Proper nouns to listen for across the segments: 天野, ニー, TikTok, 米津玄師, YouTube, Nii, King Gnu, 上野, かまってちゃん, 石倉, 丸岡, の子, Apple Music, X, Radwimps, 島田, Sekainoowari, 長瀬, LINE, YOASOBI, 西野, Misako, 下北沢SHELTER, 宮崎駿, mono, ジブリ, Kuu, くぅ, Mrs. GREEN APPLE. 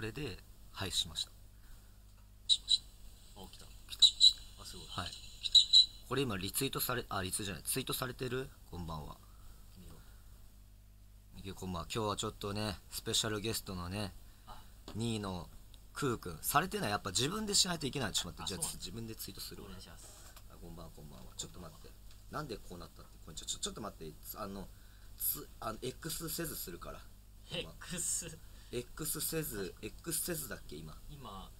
これで廃止しました。あ、来た来た。あ、すごい。はい。これ今リツイートされ、あ、リツイートじゃない、ツイートされてる。こんばんは。こんばんは。今日はちょっとね、スペシャルゲストのね、ニーのクー君されてない。やっぱ自分でしないといけない。ちょっと待って、じゃあ自分でツイートする。お願いします。あ、こんばんは、こんばんは。ちょっと待って。なんでこうなったって、これちょっと待って。X せずするから。X せず、X せずだっけ今。今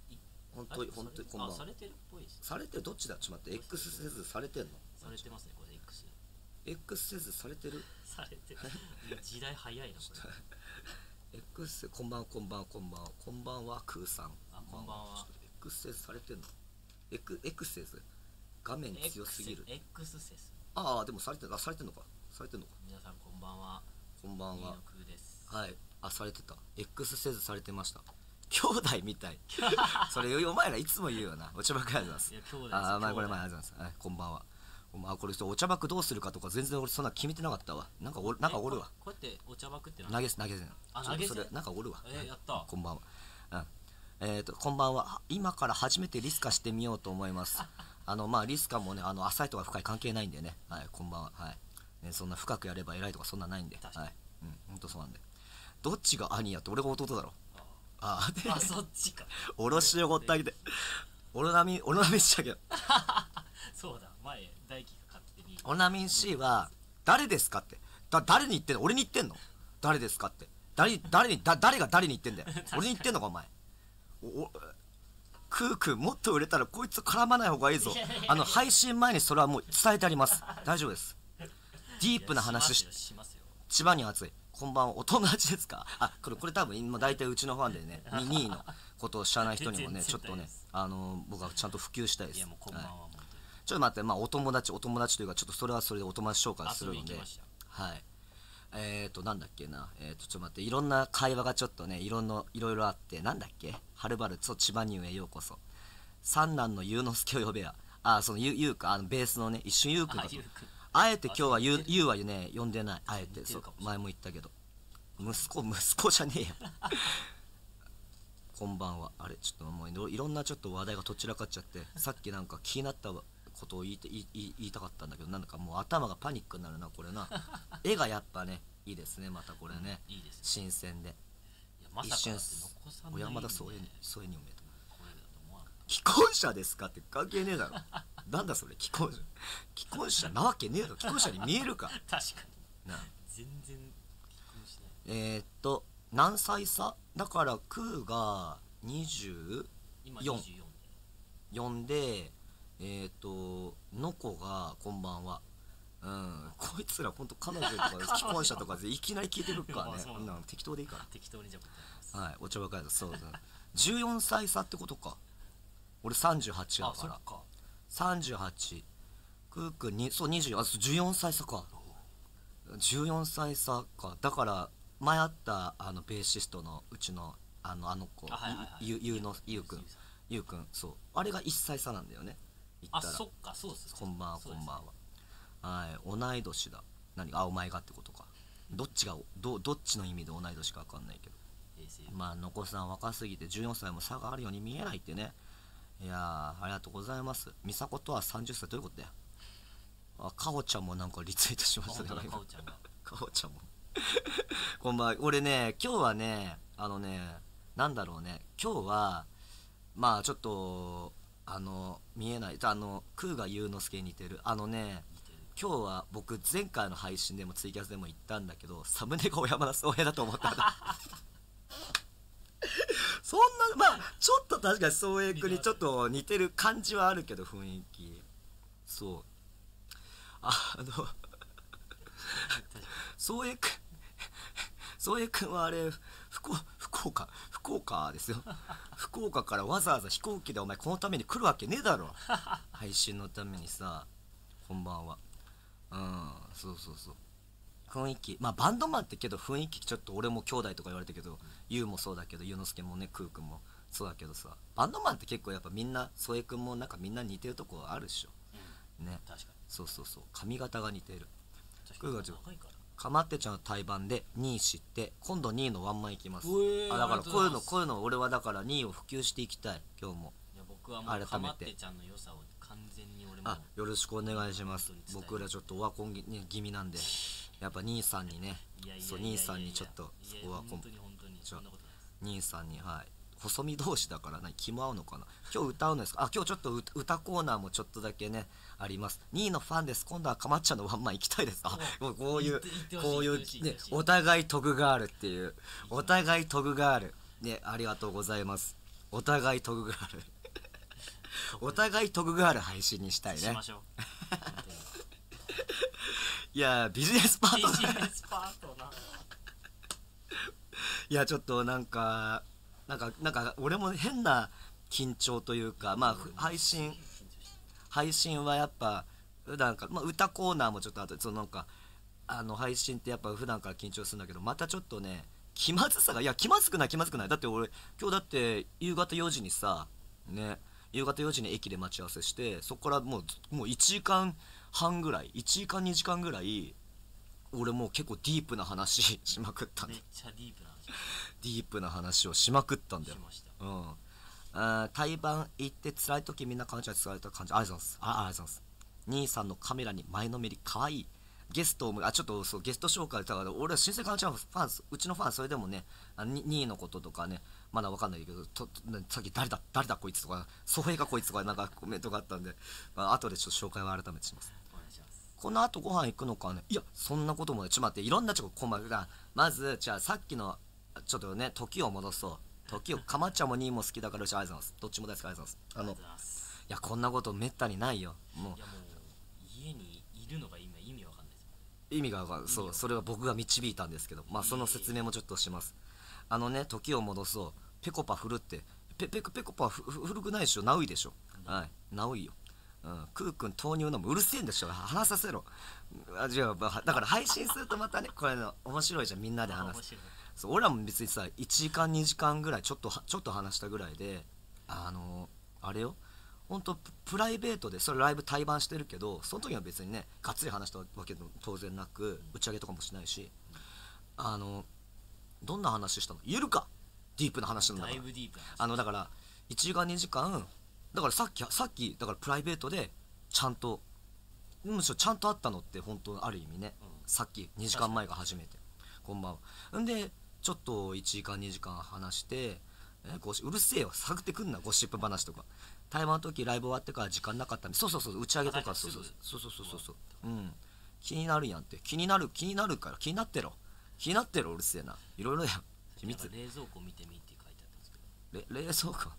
本当にこんばんは。されてるっぽいです。されてる、どっちだ。ちょっと待って。X せずされてんの。されてますね、これ X。X せずされてる。されてる。時代早いなこれ。X こんばんは、こんばんは、こんばんは、こんばんは、クーさん。あ、こんばんは。X せずされてんの。X せず。画面強すぎる。X せず。ああ、でもされてる、あ、されてんのか。されてんのか。皆さんこんばんは。こんばんは。クーです。はい。あ、されてた。X せずされてました。兄弟みたい。それお前らいつも言うよな。お茶ばっかりありがとうございます。ああ、前これ前ありがとうございます。はい、こんばんは。まあこれお茶爆どうするかとか全然俺そんな決めてなかったわ。なんかおるわ。こうやってお茶爆って投げせん。あ、投げせん。なんかおるわ。やった。こんばんは。うん。こんばんは。今から初めてリスカしてみようと思います。まあリスカもね、浅いとか深い関係ないんでね。はい、こんばんは。はい。ね、そんな深くやれば偉いとかそんなないんで。はい。うん、本当そうなんで。どっちが兄やって、俺が弟だろ。ああ、そっちか。おろしをごったあげて。おろなみしちゃうけど。そうだ。前大輝が勝手にオナミン C は誰ですかって、誰に言ってんの。俺に言ってんの。誰ですかって、誰が誰に言ってんだよ。俺に言ってんのかお前。クー君もっと売れたらこいつ絡まない方がいいぞ。配信前にそれはもう伝えてあります。大丈夫です。ディープな話し千葉に熱い。こんばんは。お友達ですか。あ、これ多分今大体うちのファンでね、2位のことを知らない人にもね、ちょっとね、僕はちゃんと普及したいです。いや、もうこんばんは。ちょっと待って、まあお友達というか、ちょっとそれはそれでお友達紹介するので、はい。なんだっけな、ちょっと待って、いろんな会話がちょっとね、いろいろあって、なんだっけ、はるばると千葉ニューへようこそ、三男のゆうのすけを呼べや、あ、そのゆうか、ベースのね、一瞬ゆうくんが、あえて今日はゆうはね、呼んでない、あえて、そう、前も言ったけど、息子じゃねえよ。こんばんは。あれ、ちょっともういろんなちょっと話題がとっちらかっちゃって、さっきなんか気になったわ。ことを言いたかったんだけど、なんかもう頭がパニックになるなこれな。絵がやっぱね、いいですね。またこれね、うん、いいですね、新鮮で。一瞬小山田そういうにおめでとう。既婚者ですかって関係ねえだろ。なんだそれ、既婚者なわけねえだろ。既婚者に見えるか。確かに。な、全然既婚しない。何歳差？だからクーが24で。のこがこんばんは。うん、こいつら本当彼女とか既婚者とかでいきなり聞いてるからね。適当でいいから。適当にじゃあ。はい、お茶ばかりだ。そうだ。14歳差ってことか。俺38だから。38。クー君に、そう20、あ、14歳差か。14歳差か。だから前あったベーシストのうちの子、ゆうくん、そう、あれが1歳差なんだよね。あ、そっか、そうです。こんばんは、こんばんは。はい、同い年だ。何が、あ、お前がってことか。どっちの意味で同い年かわかんないけど。まあ、のこさん若すぎて14歳も差があるように見えないってね。いやー、ありがとうございます。みさことは30歳ということだよ。あ、かおちゃんもなんかリツイートしましたけど。かおちゃんが。かおちゃんも。こんばんは。俺ね、今日はね、なんだろうね、今日は。まあちょっと見えないクーがゆうのすけに似てるね。今日は僕前回の配信でもツイキャスでも言ったんだけど、サムネが小山田宗平だと思ったんだ。そんな、まあちょっと確かに宗平君にちょっと似てる感じはあるけど、雰囲気そう、宗平君はあれ福岡ですよ。福岡からわざわざ飛行機でお前このために来るわけねえだろ。配信のためにさ。こんばんは。うん、そうそうそう。雰囲気、まあバンドマンってけど雰囲気ちょっと俺も兄弟とか言われたけど、ゆうもそうだけど、ゆうのすけもね、くうくんもそうだけどさ、バンドマンって結構やっぱみんな、そえくんもなんかみんな似てるとこあるっしょ。ね、確かに。そうそうそう、髪型が似てる。くうがちょっとかまってちゃんの対バンで2位知って、今度2位のワンマン行きます。あ、だからこういうの俺はだから2位を普及していきたい。今日も僕はもうかまってちゃんの良さを完全に俺も、あ、よろしくお願いします。僕らちょっとオワコン気味なんで、やっぱ兄さんにね、そう兄さんにちょっとそこは兄さんに、はい、細身同士だからな、気も合うのかな。今日歌うのですか。あ、今日ちょっと歌コーナーもちょっとだけねあります。ニーのファンです、今度はかまっちゃんのワンマン行きたいです。あ、もうこういうね、お互いトグがあるっていう、お互いトグがあるね、ありがとうございます。お互いトグがあるお互いトグがある配信にしたいね。しましょういや、ビジネスパートナー、ビジネスパートナーいや、ちょっとなんか俺も変な緊張というか、まあ配信はやっぱ普段から、まあ、歌コーナーもちょっとあと、そのなんか配信ってやっぱ普段から緊張するんだけど、またちょっとね気まずさが、いや気まずくないだって俺今日だって夕方4時にさね、夕方4時に駅で待ち合わせして、そこからもう1時間半ぐらい、1時間2時間ぐらい俺もう結構ディープな話しまくったんだ。めっちゃディープな話をしまくったんだよ。うん。対バン行って辛い時みんな感じは疲れた感じ。ありがとうございます。ありがとうございます。兄さんのカメラに前のめり可愛い。ゲストをちょっとそうゲスト紹介だから俺は新生かなちゃんのファン、うちのファン、それでもね2位のこととかねまだわかんないけど、さっき誰だこいつとか、ソフェイかこいつとかなんかコメントがあったんで、あとでちょっと紹介は改めてします。この後ご飯行くのかね。いやそんなこともね、ちょっと待って、いろんなちょっと細かい、まずじゃあさっきのちょっとね時を戻そう。時をかまっちゃんもニーも好きだからうちありがとうございます。どっちも大好きありがとうございます。いやこんなことめったにないよ。もう家にいるのが今意味わかんないです。意味がわかんない。そう、それは僕が導いたんですけど、まあその説明もちょっとします。時を戻そう、ペコパ振るって、ペコパ古くないでしょ、ナウイでしょ。はい、ナウイよ。うん、クー君豆乳飲む。うるせえんでしょ、話させろ。あ、じゃあだから配信するとまたねこれの面白いじゃん、みんなで話す。そう俺らも別にさ1時間2時間ぐらいちょっと話したぐらいで、あれよ、ほんとプライベートでそれライブ対バンしてるけど、その時は別にねがっつり話したわけでも当然なく、打ち上げとかもしないし、どんな話したの言えるか。ディープな話なんだから、だいぶディープな話。だから1時間2時間だから、さっきだからプライベートでちゃんと、むしろちゃんと会ったのって本当ある意味ね、さっき2時間前が初めて。こんばんは。んでちょっと1時間2時間話して、うるせえよ探ってくんなゴシップ話とか。台湾の時ライブ終わってから時間なかったんで、そう打ち上げとか、そう、うん、気になるやんって、気になるから気になってろうるせえな、いろいろやん。秘密。冷蔵庫見てみって書いてあったんですけど、冷蔵庫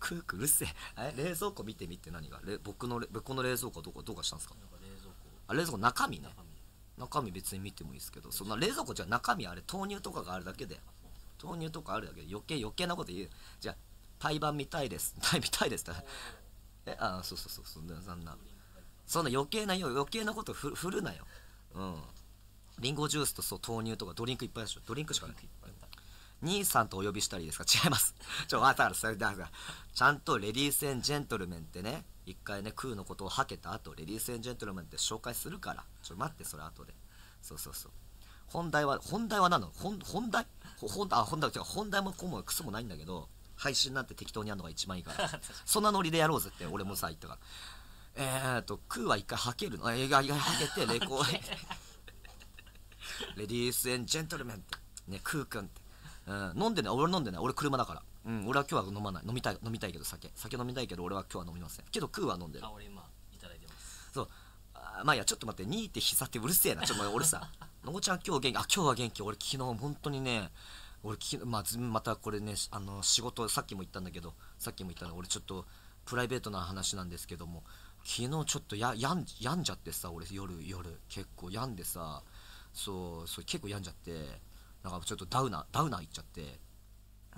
クークうるせえ、冷蔵庫見てみって何が、僕の冷蔵庫どうかしたんですか。なんか冷蔵庫中身ね。中身別に見てもいいですけど、そんな冷蔵庫じゃ中身あれ豆乳とかがあるだけで、余計なこと言う。じゃあ対バン見たいです、見たいですああそうそんな余計なこと振るなよ。うん、リンゴジュースとそう豆乳とかドリンクいっぱいでしょ。ドリンクしかない。兄さんとお呼びしたりですか。違います。だからちゃんとレディース&ジェントルメンってね、一回ねクーのことをはけた後レディース&ジェントルメンって紹介するから、ちょっと待って、それ後で。そう本題は何の本題もこうもクソもないんだけど、配信なんて適当にやるのが一番いいからそんなノリでやろうぜって俺もさ言ったから、クーは一回はけるの、はけてレコーレディース&ジェントルメンってね、クーくんって、うん、飲んでね俺車だから、うん、俺は今日は飲まない。飲みたいけど、酒飲みたいけど俺は今日は飲みませんけど、クーは飲んでる。あ、俺今いただいてます。そう、あ、まあいやちょっと待って、ニーって膝ってうるせえな、ちょっと俺さのごちゃん今日元気。あ、今日は元気。俺昨日本当にね、俺またこれね仕事、さっきも言ったんだけど俺ちょっとプライベートな話なんですけども、昨日ちょっと病んじゃってさ、俺夜結構病んでさ、そう結構病んじゃって、なんかちょっとダウナーいっちゃって、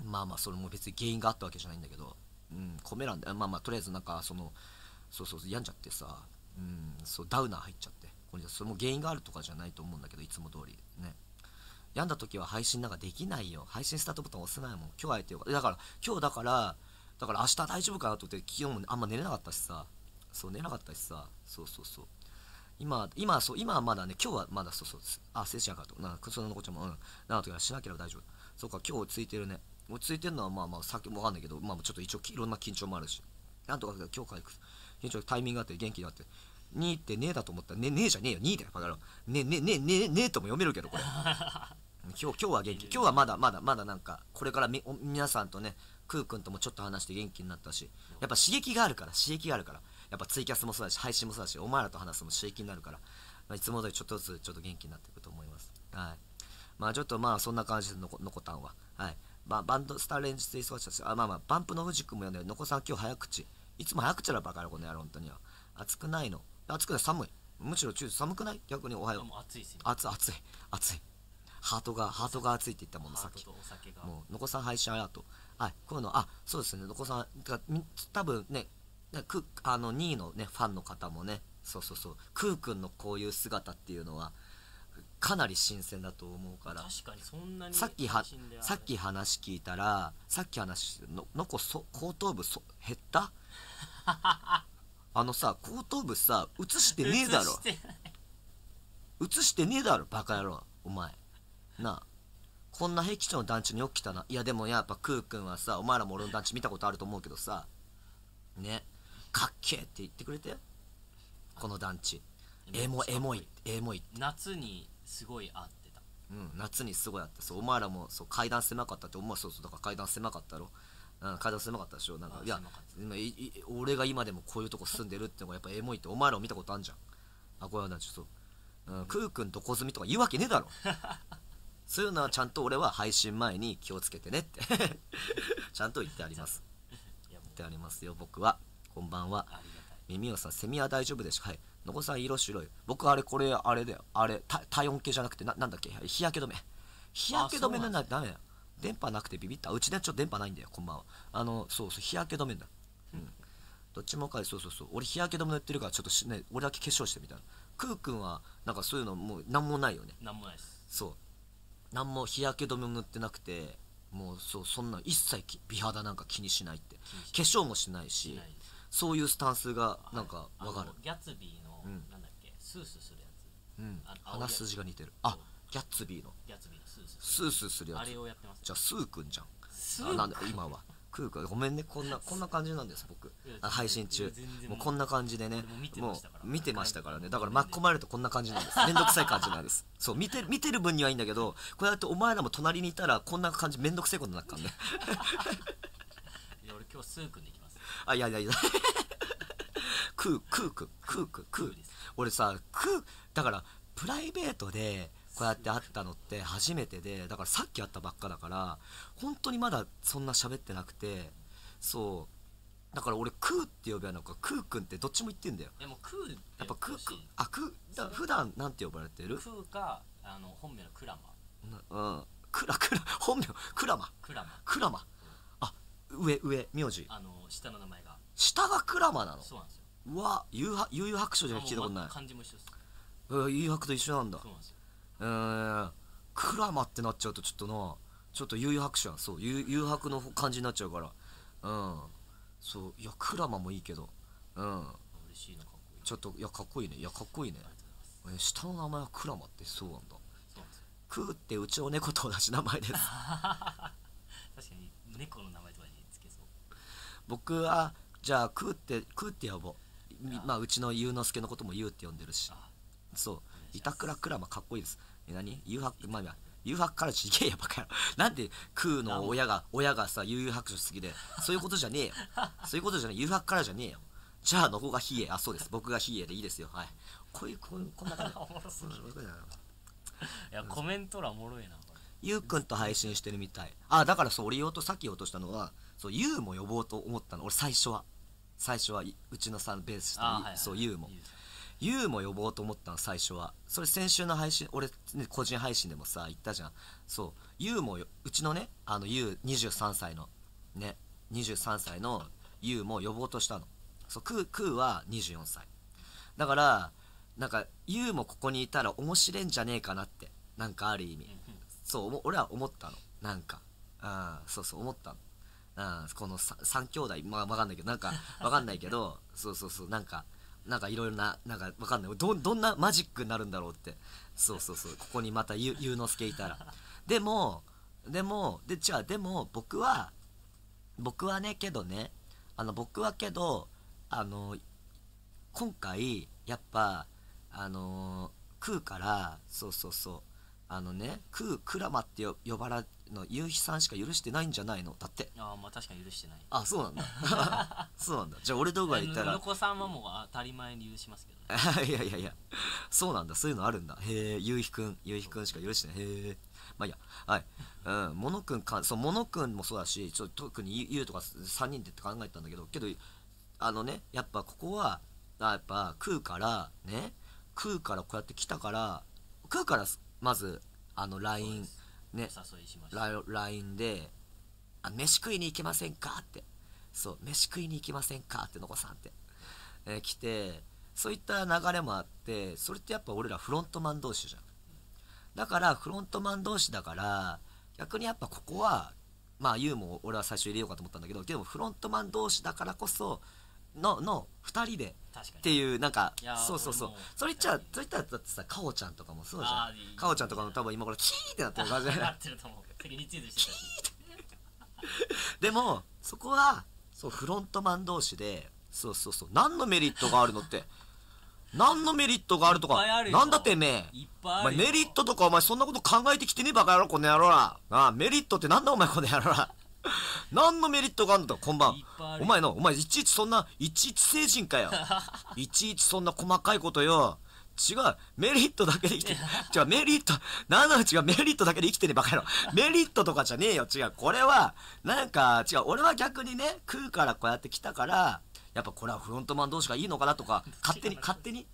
まあそれも別に原因があったわけじゃないんだけど、うん、米なんでまあとりあえずなんかそう病んじゃってさ、うん、そうダウナー入っちゃって、これそれも原因があるとかじゃないと思うんだけど、いつも通りね。病んだ時は配信なんかできないよ。配信スタートボタン押せないもん。今日会えてよかった。だから明日大丈夫かなと思って、昨日もあんま寝れなかったしさ、そう今はまだね、今日はまだそうです。あ、精神赤と。なんか、そのこっちも、うん。なんとかしなければ大丈夫。そうか、今日落ち着いてるね。落ち着いてるのは、まあまあ、さっきもわかんないけど、まあちょっと一応、いろんな緊張もあるし。なんとか、今日回復。緊張、タイミングがあって、元気があって。にってねえだと思ったら、ねえじゃねえよ。にーだよ、バカ野郎。ねえとも読めるけど、これ。今日は元気。今日はまだなんか、これから皆さんとね、クー君ともちょっと話して元気になったし、やっぱ刺激があるから、やっぱツイキャスもそうだし、配信もそうだし、お前らと話すのも刺激になるから、まあ、いつも通りちょっとずつちょっと元気になっていくと思います。はい。まあちょっとまあそんな感じでのこたんは。はい。まあバンド、スターレンジステイスワッチャーです。あ、まあまあ、バンプの藤君も呼んでる。のこさん今日早口。いつも早口なバカなこの野郎、本当には。暑くないの。暑くない、寒い。むしろ寒くない逆におはよう。暑いし、ね。暑い。ハートが熱いって言ったものさっき。もう、のこさん配信アラート。はい、こういうの、あ、そうですね、のこさん、多分ね、ニーのね、ファンの方もね、そう、クー君のこういう姿っていうのは、かなり新鮮だと思うから、確かにそんなにさっき話聞いたら、のこ、後頭部、減ったあのさ、後頭部さ、映してねえだろ、バカ野郎、お前。なあ、こんな僻地の団地によく来たな。いやでもやっぱクー君はさ、お前らも俺の団地見たことあると思うけどさ、ね、かっけえって言ってくれて、この団地エモいって夏にすごいあってた。うん、夏にすごいあって、そう、お前らもそう階段狭かったって、お前そうだから階段狭かったろ、うん、階段狭かったでしょ。なんか、いや俺が今でもこういうとこ住んでるってのがやっぱエモいって、お前らも見たことあんじゃん。あ、これはなんちょっと、うん、クー君どこ住みとか言うわけねえだろそういうのはちゃんと俺は配信前に気をつけてねってちゃんと言ってあります言ってありますよ。僕はこんばんは。耳をさん、セミは大丈夫でしょ。はい。のこさん色白い。僕あれ、これあれだよ、あれ体温計じゃなくてなんだっけ、日焼け止めのな、ダメだよ。電波なくてビビった。うちでちょっと電波ないんだよ。こんばんは。そう、日焼け止めだ。うんどっちもかい。そう、俺日焼け止め塗ってるから、ちょっとね、俺だけ化粧してみたいな。クー君はなんかそういうのもうなんもないよね。なんもないです。そう、何も日焼け止めも塗ってなくて、もうそう、そんな一切美肌なんか気にしないって、化粧もしないし、そういうスタンスがなんかわかる。ギャッツビーのなんだっけ、スースーするやつ。うん、鼻筋が似てる。あ、ギャッツビーのスースーするやつ。あれをやってます。じゃあスーくんじゃん。あ、なんだ今はクーくん。ごめんね、こんな感じなんです。僕配信中もうこんな感じでね、もう見てましたからね。だから巻き込まれるとこんな感じなんです。めんどくさい感じなんです。そう、見てる分にはいいんだけど、こうやってお前らも隣にいたらこんな感じ、めんどくさいことになっからねいや俺今日スーくんでいきます。あ、いやクーくん俺さ、だからプライベートでこうやって会ったのって初めてで、だからさっき会ったばっかだから本当にまだそんな喋ってなくて、そうだから俺クーって呼び合うのかクーくんってどっちも言ってんだよ。でもクーってやっぱクー普段なんて呼ばれてる？クーか本名のクラマ。うん、クラ本名クラマ。あ、上名字、下の名前が下がクラマなの。そうなんですよ。うわ、悠々白書じゃ聞いたことない。漢字も一緒です。悠々白と一緒なんだ。そうなんですよ。クラマってなっちゃうとちょっとな、ちょっと悠々白書やん。そう、悠々白の感じになっちゃうから、うん、そう、いやクラマもいいけど、うん、嬉しいな、かっこいい。ちょっと、いやかっこいいね。いやかっこいいね。下の名前はクラマって。そうなんだ。クーってうちの猫と同じ名前です確かに猫の名前とかにつけそう。僕はじゃあクーって呼ぼう。まあうちのゆうのすけのこともゆうって呼んでるし、そう、板倉クラマかっこいいです。何？誘白、まあ誘白からちげえやばかよ。なんでクーの親がさ、誘白書好きで、そういうことじゃねえよ。そういうことじゃねえ。誘白からじゃねえよ。じゃあのこがヒエ、あ、そうです。僕がヒエでいいですよ。はい。こんな感じ。おもろすぎる。いやコメント欄おもろいな。ゆうくんと配信してるみたい。あ、だからそう、俺さっき言おうとしたのは、そうゆうも呼ぼうと思ったの。俺最初はうちのさベースしたそうゆうも呼ぼうと思ったの最初は。それ先週の配信、俺、ね、個人配信でもさ言ったじゃん。そう、ゆうもうちのね、ゆう23歳のね、23歳のゆうも呼ぼうとしたの。そう、クーは24歳だから、なんかゆうもここにいたら面白いんじゃねえかなって、なんかある意味そう俺は思ったの。なんか、あ、そう思ったの。この3兄弟、まあわかんないけど、なんかわかんないけどそう、なんかなんかいろいろな、なんかわかんない、どんなマジックになるんだろうって。そうそうそう、ここにまたゆうのすけいたら。でも僕はね、けどね、今回やっぱ食うから、そうそうそう、クラマって呼ばれるのゆうひさんしか許してないんじゃないのだって。ああ、まあ確かに許してない。あ、そうなんだそうなんだ。じゃあ俺動画言ったらのこさんはもう当たり前に許しますけどねいやいやいや、そうなんだ、そういうのあるんだ。へえ、ゆうひくんしか許してない。へえ、まあいいや、はい、うん、モノくんもそうだし、ちょっと特にゆうとか3人でって考えたんだけど、やっぱここはやっぱ食うからこうやって来たから、食うからまずLINE ね、 LINE で「飯食いに行けませんか?」って、そう、飯食いに行けませんかってのこさんって、来て、そういった流れもあって、それってやっぱ俺らフロントマン同士じゃん。だからフロントマン同士だから、逆にやっぱここはまあユウも俺は最初入れようかと思ったんだけど、でもフロントマン同士だからこその2人でっていう、なんかそうそうそう、それ言っちゃったらだってさ、かおちゃんとかもそうじゃん。かおちゃんとかも多分今頃キーってなってる感じなってると思う。次にツイートしてた。でもそこはそう、フロントマン同士で、そうそうそう、何のメリットがあるのって、何のメリットがあるとか、なんだってめえ、メリットとかお前そんなこと考えてきてねえバカ野郎、この野郎ら。ああ、メリットってなんだお前、この野郎ら。何のメリットがあるんだ、こんばん。お前、いちいちそんな、いちいち成人かよ。いちいちそんな細かいことよ。違う、メリットだけで生きてる。違う、メリット、なんなの違う、メリットだけで生きてね、バカ野郎。メリットとかじゃねえよ、違う。これは、なんか、違う、俺は逆にね、食うからこうやって来たから、やっぱこれはフロントマン同士がいいのかなとか、勝手に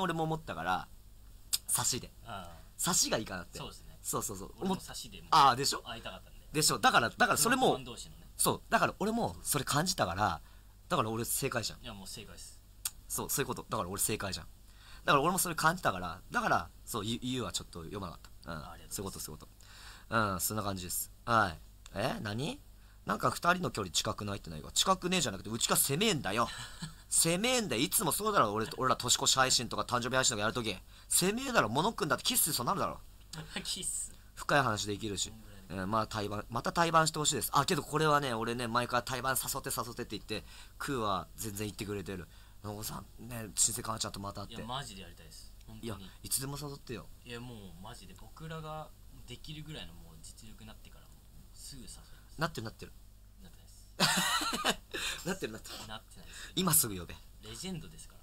俺も思ったから、差しで。差しがいいかなって。そうですね。そうそうそう。俺も差しで。ああ、でしょ?会いたかったんで。でしょ、だからそれも、そう、だから俺もそれ感じたから、だから俺正解じゃん。いや、もう正解です。そう、そういうこと。だから俺正解じゃん。だから俺もそれ感じたから、だから、そう、ゆうはちょっと読まなかった。うん。そういうこと。うん、そんな感じです。はい。何?なんか2人の距離近くないってないか。近くねえじゃなくて、うちが攻めえんだよ。攻めえんだよ。いつもそうだろ、俺ら年越し配信とか誕生日配信とかやるとき。攻めえだろ、モノくんだってキスそうなるだろ。キス。深い話できるし。また対バンしてほしいです。あ、けどこれはね、俺ね、毎回対バン誘ってって言って、クーは全然言ってくれてる。のこさん、ね、新生かなちゃんとまた会って。いや、マジでやりたいです。本当に。いや、いつでも誘ってよ。いや、もうマジで、僕らができるぐらいのもう実力になってから、すぐ誘います。なってる。なってないです。なってないです。今すぐ呼べ。レジェンドですから。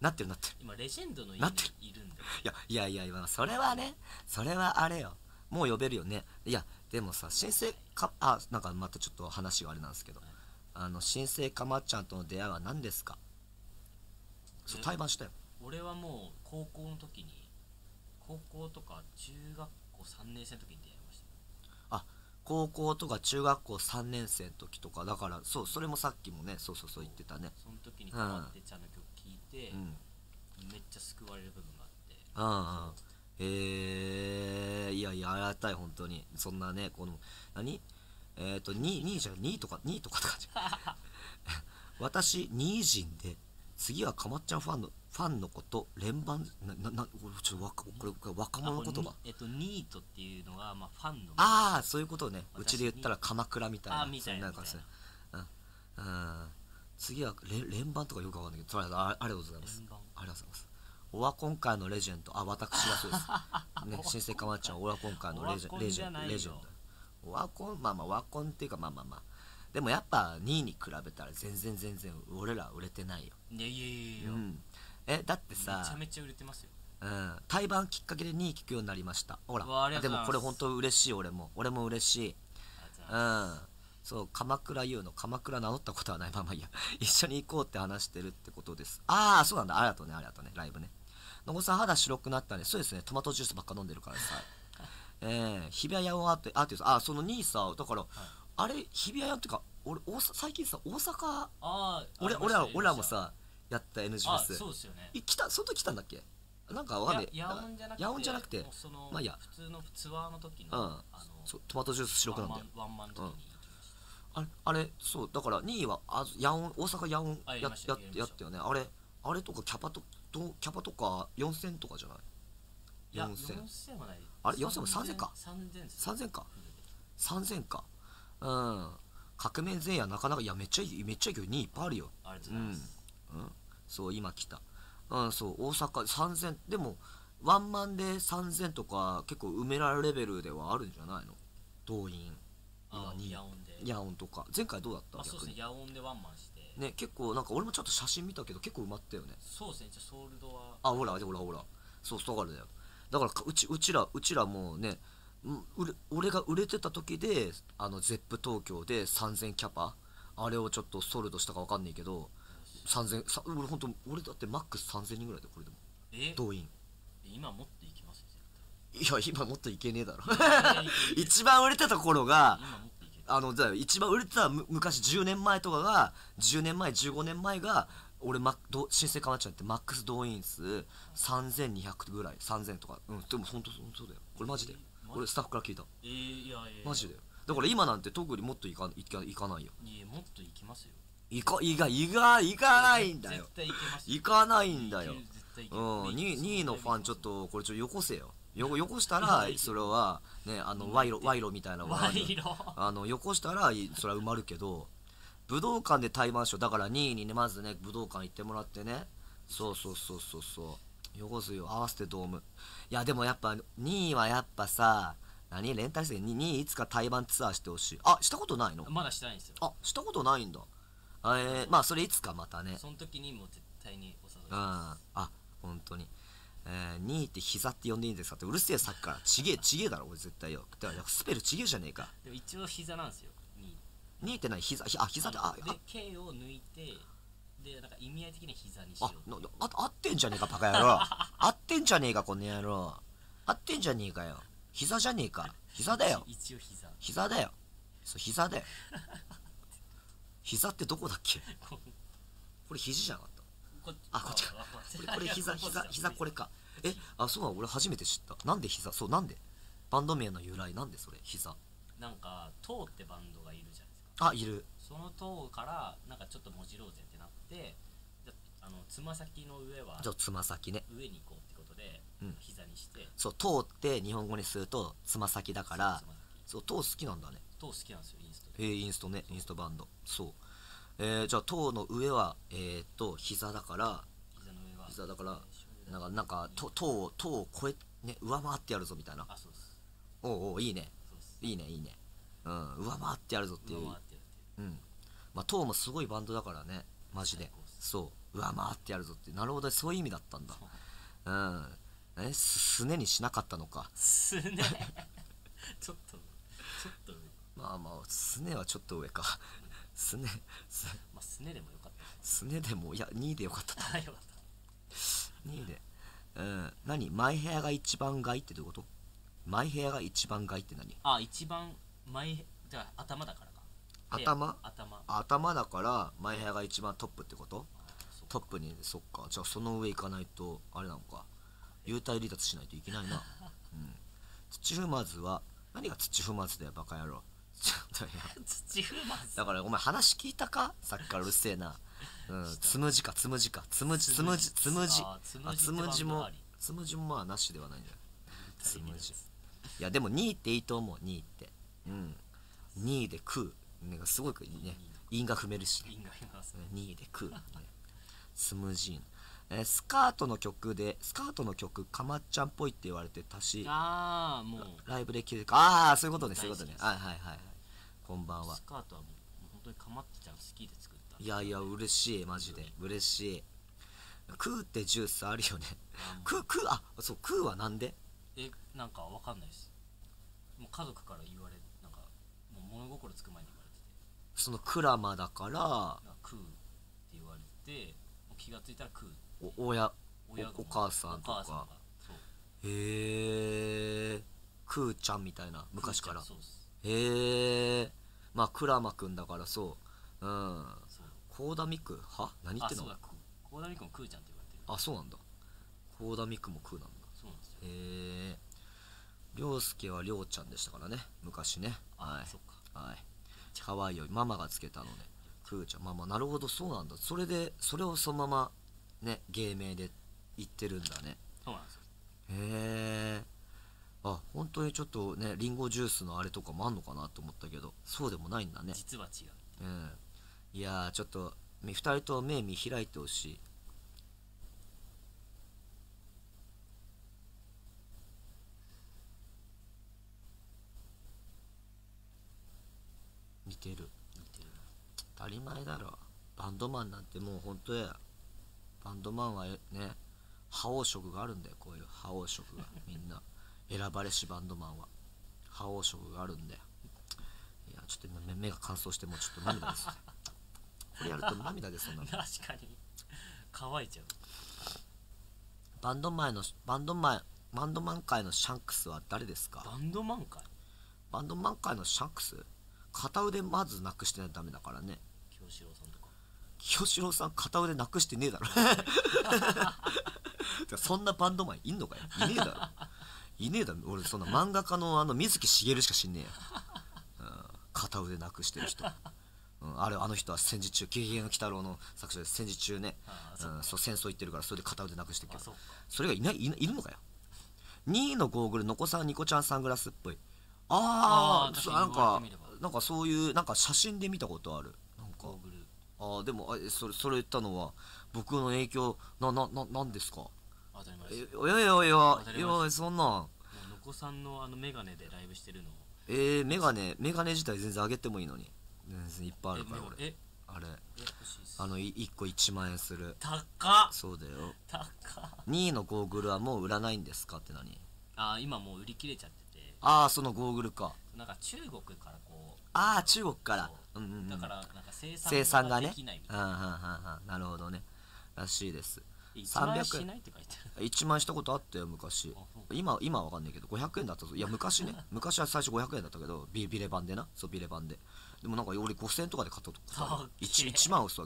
なってる。今、レジェンドの家にいるんで。いや、それはね、それはあれよ。もう呼べるよね。いや、でもさ、新生か、あ、なんかまたちょっと話があれなんですけど、新生かまっちゃんとの出会いは何ですか？そう、対バンしたよ。俺はもう、高校とか中学校3年生の時に出会いました。あ、高校とか中学校3年生の時とか、だから、そう、それもさっきもね、そう言ってたね。その時にかまってちゃんの曲聴いて、めっちゃ救われる部分があって。いやいや、ありがたい、本当に。そんなね、この、何2じゃん、2とかって感じ。私、2人で、次はかまっちゃんファンのこと、連番、ちょっとこれ、若者言葉。ニートっていうのが、まあ、ファンの。ああ、そういうことね。うちで言ったら、鎌倉みたいな。みたいな。うん。次は、連番とかよくわかんないけど、とりあえず、ありがとうございます。オワコン界のレジェンド、あ、私はそうです。ね、新生かまっちゃん、オワコン界のレジェンド。オワコン、まあ、オワコンっていうか、まあ。でもやっぱ、2位に比べたら、全然、俺ら売れてないよ。いや。だってさ、めちゃめちゃ売れてますよ。うん、対バンきっかけで2位聞くようになりました。ほら、でもこれ本当嬉しい、俺も嬉しい。うん。そう、鎌倉優の鎌倉名乗ったことはないまま、いや、一緒に行こうって話してるってことです。ああ、そうなんだ。ありがとうね、ライブね。のこさん、肌白くなったね。そうですね、トマトジュースばっか飲んでるからさ。日比谷野音アーティスト、あ、その2位さ、だから、あれ、日比谷野っていうか、俺、最近さ、大阪、俺らもさ、やった NG フェス。そうですよね。その時来たんだっけ？なんかわかんない。野音じゃなくて、まあいや、普通のツアーの時の、トマトジュース白くなんだよ。ワンマンの時に。あれ、そう、だから2位は大阪野音やったよね。あれ、あれとかキャパとか4000とかじゃない？いや4000はない。あれ4000も3000か3000か3000か。うん、革命前夜なかなか、いやめっちゃいい、めっちゃいいけど2位いっぱいあるよ。ありがとうございます。うん、そう今来た。うん、そう、大阪3000でもワンマンで3000とか結構埋められるレベルではあるんじゃないの、動員。今2位夜音とか前回どうだった？まあそうですね、夜音でワンマンしてね、結構なんか俺もちょっと写真見たけど結構埋まったよね。そうですね、じゃソールドはあ、ほらそうそう、だからだよ、だからうちらもね、俺が売れてた時でZEP東京で3000キャパ、あれをちょっとソールドしたかわかんないけど3000、俺ほんと俺だってマックス3000人ぐらいで、これでも動員。今もっといきますよ。いや今もっといけねえだろ一番売れてた頃がだよ、一番売れてた昔10年前とかが、10年前15年前が俺新生かまっちゃってマックス動員数3200ぐらい、3000とか。うん、でもほんとだよ、これマジで、俺スタッフから聞いた。マジだよ、だから今なんて特にもっといかないよ。いやもっといきますよ。いかないんだよ、いかないんだよ。うん、2位のファンちょっとこれよこせよ。よこしたらそれはね、賄賂みたいなよこしたらそれは埋まるけど、武道館で対マンションだから2位にね、まずね武道館行ってもらってね。そうよこすよ、合わせてドーム。いやでもやっぱ2位はやっぱさ、何連帯して2位いつか対バンツアーしてほしい。あ、したことないの？まだしてないんですよ。あ、したことないんだ。まあそれいつかまたね、その時にも絶対にお誘いします。あ、本当にニーって膝って呼んでいいんですかって、うるせえさっきから、ちげえだろ俺絶対よ、だからスペルちげえじゃねえか。でも一応膝なんですよ、ニーって。何？膝って、あで K を抜いて、でなんか意味合い的に膝にしよう。あ合ってんじゃねえかバカ野郎合ってんじゃねえかこの野郎、合ってんじゃねえかよ、膝じゃねえか、膝だよ、一応膝だよ、そう膝だよ膝ってどこだっけこれ肘じゃなかった？あ、こっちか。これ膝これか。え、あ、そうなの、俺初めて知った。なんで膝？そう、なんでバンド名の由来なんでそれ膝？なんかトウってバンドがいるじゃないですか。あ、いる。そのトウからなんかちょっともじろうぜってなって、つま先の上は。じゃつま先ね。上に行こうってことで、膝にして。そう、トウって日本語にするとつま先だから。そう、トウ好きなんだね。トウ好きなんですよ、インスト。インストね、インストバンド。そう。じゃあ塔の上は膝だから、膝だからなんか塔を超えね、上回ってやるぞみたいな。おうおう、いいねいいねいいね。うん、上回ってやるぞっていう。うん、まあ塔もすごいバンドだからね、マジで。そう、上回ってやるぞって、なるほど、そういう意味だったんだ。うん、すねにしなかったのか。すねちょっと上、まあすねはちょっと上か。すねでもよかった。すねでも、いや2位でよかったと思う2位で。うん、何マイヘアが一番買いってどういうこと？マイヘアが一番買いって何？あ、一番マイじゃあ頭だからか。頭だからマイヘアが一番トップってこと？トップに。そっか、じゃあその上行かないとあれなのか、幽体離脱しないといけないなうん、土踏まずは何が土踏まずだよバカ野郎だからお前話聞いたか、さっきからうるせえな。つむじもまあなしではないんだよ、つむじ。いやでも2位っていいと思う、2位って。うん、2位で食うなんかすごくいいね、韻が踏めるしね。2位で食うつむじ。スカートの曲かまっちゃんっぽいって言われてたし、ああもうライブで聴いて、ああそういうことね、そういうことね。はい、こんばんは。スカートはもう本当にかまっちゃん好きで作った。いや嬉しい、マジで嬉しい。クーってジュースあるよね。クーあ、そうクーはなんで？なんかわかんないです。もう家族から言われ、なんかもう物心つく前に言われてて。そのクラマだからクーって言われて、気がついたらクー。お母さんとか。へえ。クーちゃんみたいな昔から。へえ。まあクラマくんだから、そう。うん。コーダミクは？何言ってんの？コーダミクもクーちゃんって言われてる。あ、そうなんだ。コーダミクもクーなんだ。そうなんですよ。へえ。りょうすけはりょうちゃんでしたからね、昔ね。はい。そっか。はい。かわいいよ、ママがつけたのね。クーちゃん。まあなるほど、そうなんだ。それをそのままね、芸名で言ってるんだね。そうなんですよ。へえ。あ、本当にちょっとね、リンゴジュースのあれとかもあんのかなと思ったけど、そうでもないんだね。実は違う。うん。いやー、ちょっと2人とも目見開いてほしい。似てる。似てる。当たり前だろ。バンドマンなんてもう本当や。バンドマンはね、覇王色があるんだよ。こういう覇王色がみんな選ばれしバンドマンは覇王色があるんだよ。いや、ちょっと今目が乾燥してもうちょっと涙です、ね、これやると涙です。そんなの確かに乾いちゃう。バンドマン界のシャンクスは誰ですか？バンドマン界のシャンクス、片腕まずなくしてないとダメだからね。清志郎さんとか。清志郎さん片腕なくしてねえだろそんなバンドマンいんのかよ。いねえだろ俺そんな漫画家の水木しげるしか知んねえよ、うん、片腕なくしてる人、うん、あの人は戦時中、ゲゲゲの鬼太郎の作者で戦時中ね、うん、そう戦争行ってるからそれで片腕なくしてるけど、 それがいるのかよ。ニーのゴーグル、のこさんニコちゃんサングラスっぽい。ああ、なんかそういうなんか写真で見たことある。なんかああ、でもそれ言ったのは僕の影響なんですか？当たり前です。いやそんなんのこさんのメガネでライブしてるの。メガネ自体全然あげてもいいのに。いっぱいあるから俺。あれ1個1万円する。高っ。そうだよ。高っ。2位のゴーグルはもう売らないんですかって何？ああ、今もう売り切れちゃってて。ああ、そのゴーグルか。なんか中国からこう。ああ、中国から。だからなんか生産ができないみたいな。なるほどね。らしいです。300円しないって書いてある。1万円したことあったよ昔。今は分かんないけど500円だったぞ。いや昔ね、昔は最初500円だったけど、ビレ版でな、そうビレ版で。でもなんか俺5000円とかで買ったことある。1万は嘘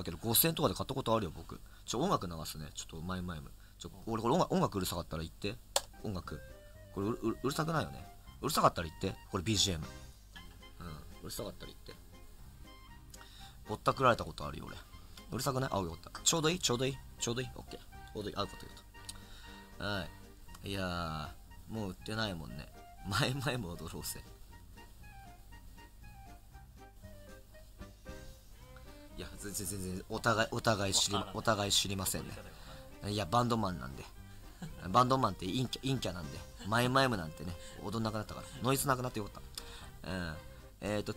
だけど、5000円とかで買ったことあるよ僕。ちょ、音楽流すね。ちょっとマイム。ちょ、俺これ音楽うるさかったら言って。音楽。これうるさくないよね。うるさかったら言って。これ BGM。うん。うるさかったら言って。ぼったくられたことあるよ俺。うるさくない？あ、よかった。ちょうどいい。オッケー。ちょうどいい。あ、よかったよかった。はい。いやー、もう売ってないもんね。前も踊ろうぜ。いや、全然、お互い知りませんね。いや、バンドマンなんで。バンドマンって陰キャなんで。前もなんてね、踊んなくなったから。ノイズなくなってよかった。うん。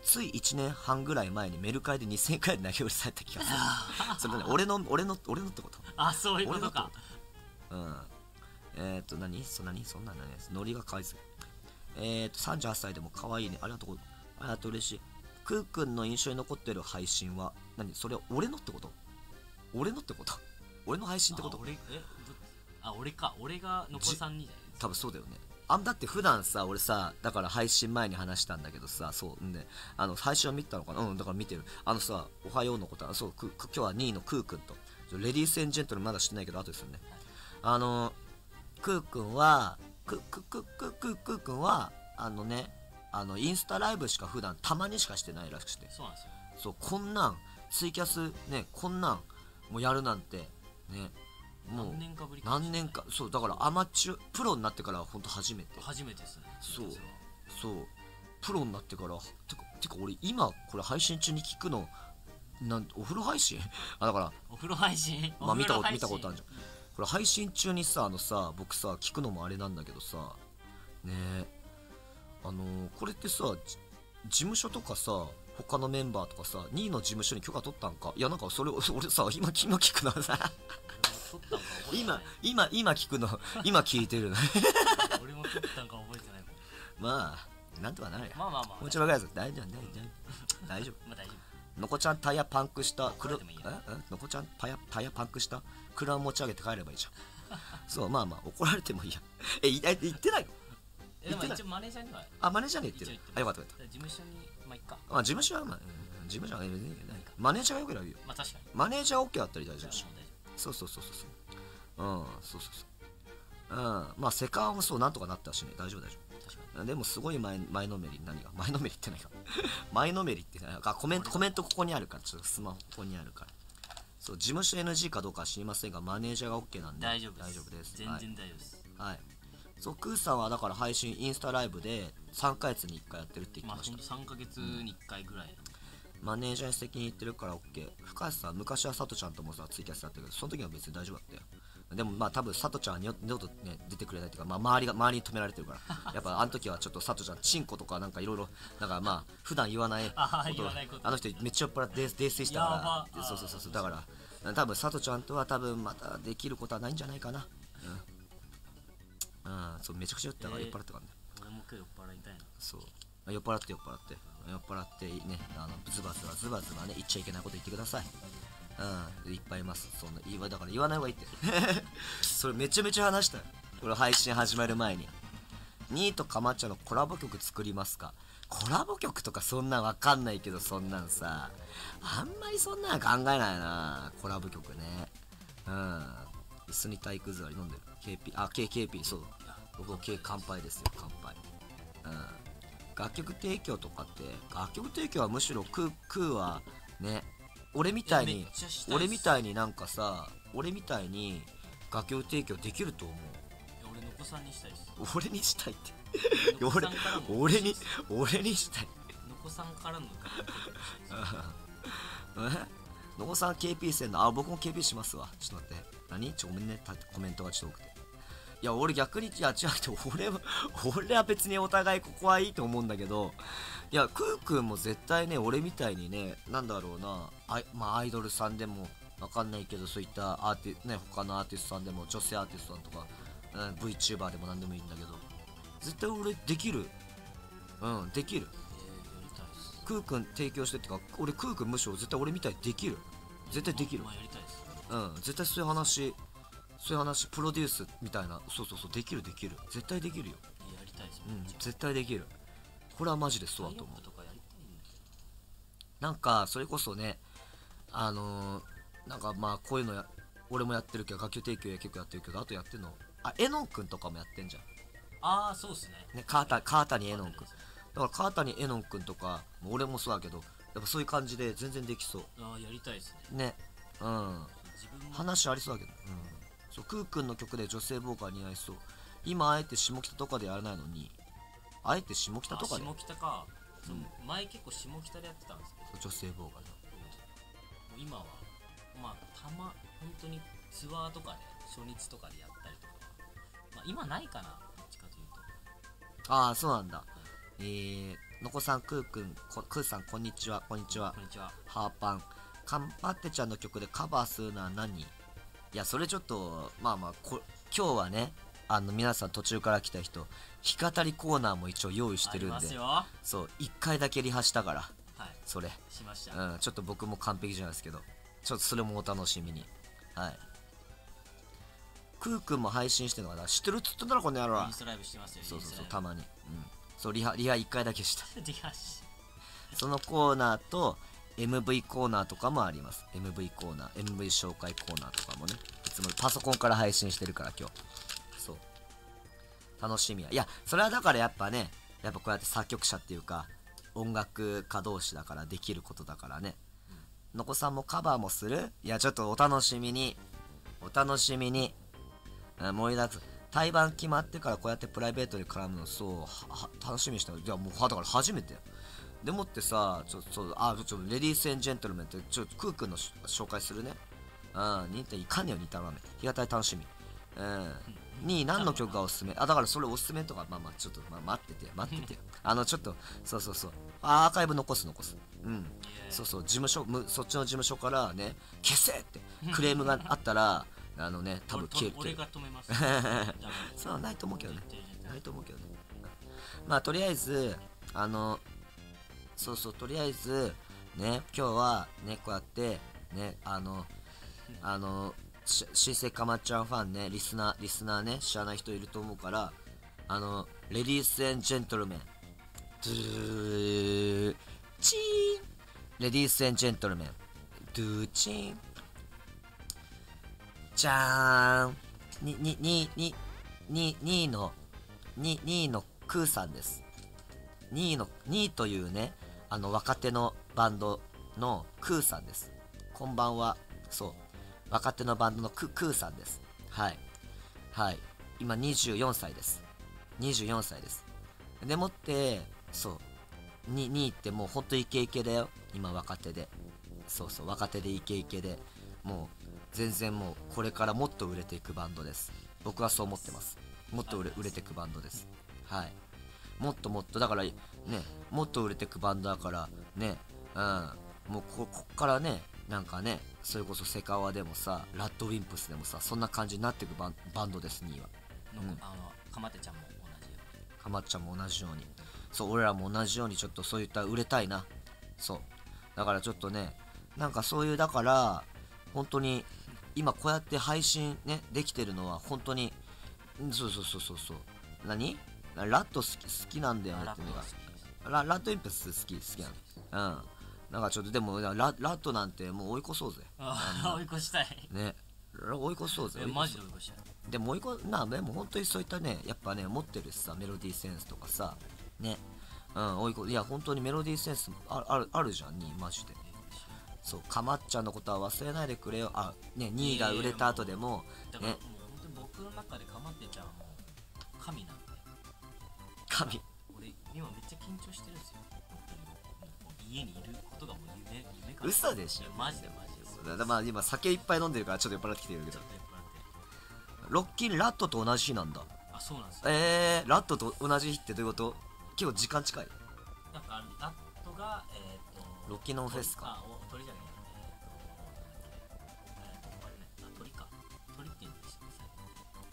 つい1年半ぐらい前にメルカリで2000円くらいで投げ売りされた気がするそれ、ね、俺のってこと。あ、そういうことか。うん。そんなね、ノリがかわいすぎ。38歳でも可愛いね。ありがとう嬉しい。くーくんの印象に残ってる配信は何？それは俺のってこと？俺の配信ってこと？俺がのこさんにじゃないですか。多分そうだよね。だって普段さ、俺さ、だから配信前に話したんだけどさ、そうね、配信を見てたのかな。うん、だから見てる。さ、おはようのことは、そう、今日は2位のクーくんと、レディース・エン・ジェントルまだしてないけど、後ですよね。クーくんは、インスタライブしか普段、たまにしかしてないらしくて。そうなんですよ。そう、こんなん、ツイキャス、ね、こんなん、もうやるなんて、ね。もう何年か、そうだからプロになってから本当初めてですね。そうプロになってからてか俺今これ配信中に聞くのお風呂配信だからお風呂配信見たことあるじゃん。これ配信中にさ僕さ聞くのもあれなんだけどさねえこれってさ事務所とかさ他のメンバーとかさ2位の事務所に許可取ったんか。いやなんかそれ俺さ今聞くのさ今聞くの今聞いてるの俺も撮ったんか覚えてないもん。まあなんとかなるや。もうちょいぐらいです。大丈夫。のこちゃんタイヤパンクした車を持ち上げて帰ればいいじゃん。そう怒られてもいいや。言ってないの？一応マネージャーには。あ、マネージャーに言ってる。あ、よかったよかった。事務所にまあいっか。あ、事務所はマネージャーがよければいいよ。まあ確かに。マネージャー OK だったら大丈夫でしょ。そう。うん、そう。うん、まあ、セカンもそう、なんとかなったしね、大丈夫。でも、すごい前のめり、何が前のめりって何か。前のめりって、コメントここにあるから、ちょっとスマホここにあるから。と事務所 NG かどうかは知りませんがマネージャーが OK なんで大丈夫です。全然大丈夫です。はい。そうクーさんはだから配信インスタライブで3ヶ月に1回やってるって言ってました。まあ3ヶ月に1回ぐらい。マネージャーに責任言ってるから OK。深橋さん昔はさとちゃんともさツイキャスやったけどその時は別に大丈夫だったよ。でもまあ多分さとちゃんは二度とね出てくれないというか、まあ、周りに止められてるからやっぱあの時はちょっとさとちゃんチンコとかなんかいろいろなんかまあ普段言わないことあの人めっちゃ酔っ払って泥酔したからそうそうそうそうだから多分さとちゃんとは多分またできることはないんじゃないかな。うん、うん、そうめちゃくちゃ酔ったから酔っ払ってからね。俺も今日酔っ払いたいな。そう酔っ払ってねあのズバズバね言っちゃいけないこと言ってください。うん、いっぱいいます。そんなだから言わない方がいいって。それめちゃめちゃ話したよ。これ配信始まる前に。ニーとかまっちゃんのコラボ曲作りますか？コラボ曲とかそんなんわかんないけど、そんなんさ。あんまりそんなん考えないな。コラボ曲ね。うん。椅子に体育座り飲んでる。KP、そう。僕、乾杯ですよ、乾杯。うん。楽曲提供とかって、楽曲提供はむしろクーはね、俺みたいになんかさ俺みたいに楽曲提供できると思う。俺の子さんにしたいです。俺にしたいって俺にしたい。のこさんからののこさん KP せんのあ僕も KP しますわ。ちょっと待って何ちょごめんねコメントがちょっと多くて。いや俺逆にいや違うけど俺は別にお互いここはいいと思うんだけどいやクーくんも絶対ね俺みたいにねなんだろうなまあアイドルさんでもわかんないけどそういったね他のアーティストさんでも女性アーティストさんとか、うん、VTuber でもなんでもいいんだけど絶対俺できるうんできる。クーくん提供してってか俺クーくんむしろ絶対俺みたいにできる絶対できる、まあやりたいですうん絶対そういう話プロデュースみたいなそうできる絶対できるよ。やりたいですよね。うん絶対できる。これはマジでそうだと思う。なんかそれこそねなんかまあこういうの俺もやってるけど楽曲提供結構やってるけどあとやってるのえのんくんとかもやってんじゃん。ああそうっすね。川谷えのんくんだから川谷えのんくんとか俺もそうだけどやっぱそういう感じで全然できそう。ああやりたいですね。ねうん話ありそうだけどうんクーくんの曲で女性ボーカル似合いそう。今あえて下北とかでやらないのにあえて下北とかで下北か、うん、前結構下北でやってたんですけど女性ボーカル、うん、今はまあたま本当にツアーとかで初日とかでやったりとか、まあ、今ないかなどっちかというとああそうなんだ、うん、のこさんクーさんこんにちはハーパンカンパッテちゃんの曲でカバーするのは何。いやそれちょっとまあ今日はね皆さん途中から来た人弾き語りコーナーも一応用意してるんでそう1回だけリハしたからそれしました、うん、ちょっと僕も完璧じゃないですけどちょっとそれもお楽しみに。はいクーくんも配信してるのかな知ってるっつったんだろこの野郎。インスタライブしてますよ。そうたまに、うん、そうリハ1回だけしたリハしそのコーナーとMV コーナーとかもあります。MV コーナー、MV 紹介コーナーとかもね。いつもパソコンから配信してるから今日。そう。楽しみや。いや、それはだからやっぱね、やっぱこうやって作曲者っていうか、音楽家同士だからできることだからね。のこさんもカバーもする？いや、ちょっとお楽しみに。お楽しみに。盛りだく。対バン決まってからこうやってプライベートで絡むの、そう、楽しみにした。いや、もう、だから初めてよ。でもってさ、ちょっとレディース&ジェントルメンって、ちょっとクーくんの紹介するね。うん、いかんねよ、似たらめ。日当たり楽しみ。うん。に、何の曲がおすすめ？あ、だからそれおすすめとか、まあ、ちょっと、待ってて。ちょっと、そう。アーカイブ残す。うん。そう、事務所、そっちの事務所からね、消せってクレームがあったら、ね、多分消える。俺が止めます。そうはないと思うけどね。まあ、とりあえず、そうとりあえずね今日はねこうやってね新生かまっちゃんファンねリスナーね知らない人いると思うからレディース&ジェントルメンドゥーチーンレディース&ジェントルメンドゥーチーンじゃーん2位のクーさんです。ニーというね若手のバンドのクーさんです。こんばんはそう、若手のバンドのクーさんです。はいはい、今24歳です。24歳です。でもってそうニーってもうほんとイケイケだよ、今若手で。そうそう、若手でイケイケで、もう全然、もうこれからもっと売れていくバンドです。僕はそう思ってます。もっと売れていくバンドです。はい、もっともっとだからね、もっと売れていくバンドだからね、うん、もうこっからね、なんかね、それこそセカワでもさ、ラッドウィンプスでもさ、そんな感じになっていくバンドです、ニーは。うん、かまてちゃんも同じように。かまてちゃんも同じように。そう、俺らも同じように、ちょっとそういった売れたいな。そう。だからちょっとね、なんかそういう、だから、本当に、今こうやって配信ね、できてるのは、本当に、そうそうそうそう。何？ラッド好きなんだよねってのが。ラッドウィンプス好きなの。うん。なんかちょっとでもラットなんてもう追い越そうぜ。追い越したいね。追い越そうぜ。マジで追い越したい。でも追い越な、でも本当にそういったね、やっぱね、持ってるしさ、メロディーセンスとかさね、うん、追い越、いや本当にメロディーセンスあるじゃん、にマジで。そう、かまっちゃんのことは忘れないでくれよ。あね、2位が売れた後でもね、もう本当に僕の中でかまってちゃんはもう神なんで。神。俺今めっちゃ緊張してるんですよ。家にいることがもう夢か。嘘でしょ。マジで。まあ今酒いっぱい飲んでるからちょっと酔っ払ってきてるけど。ロッキンラットと同じ日なんだ。あ、そうなんですか。ラットと同じ日ってどういうこと？今日時間近い。なんかラットがロッキンのフェスか。鳥じゃない。鳥か。鳥って言うんですよね。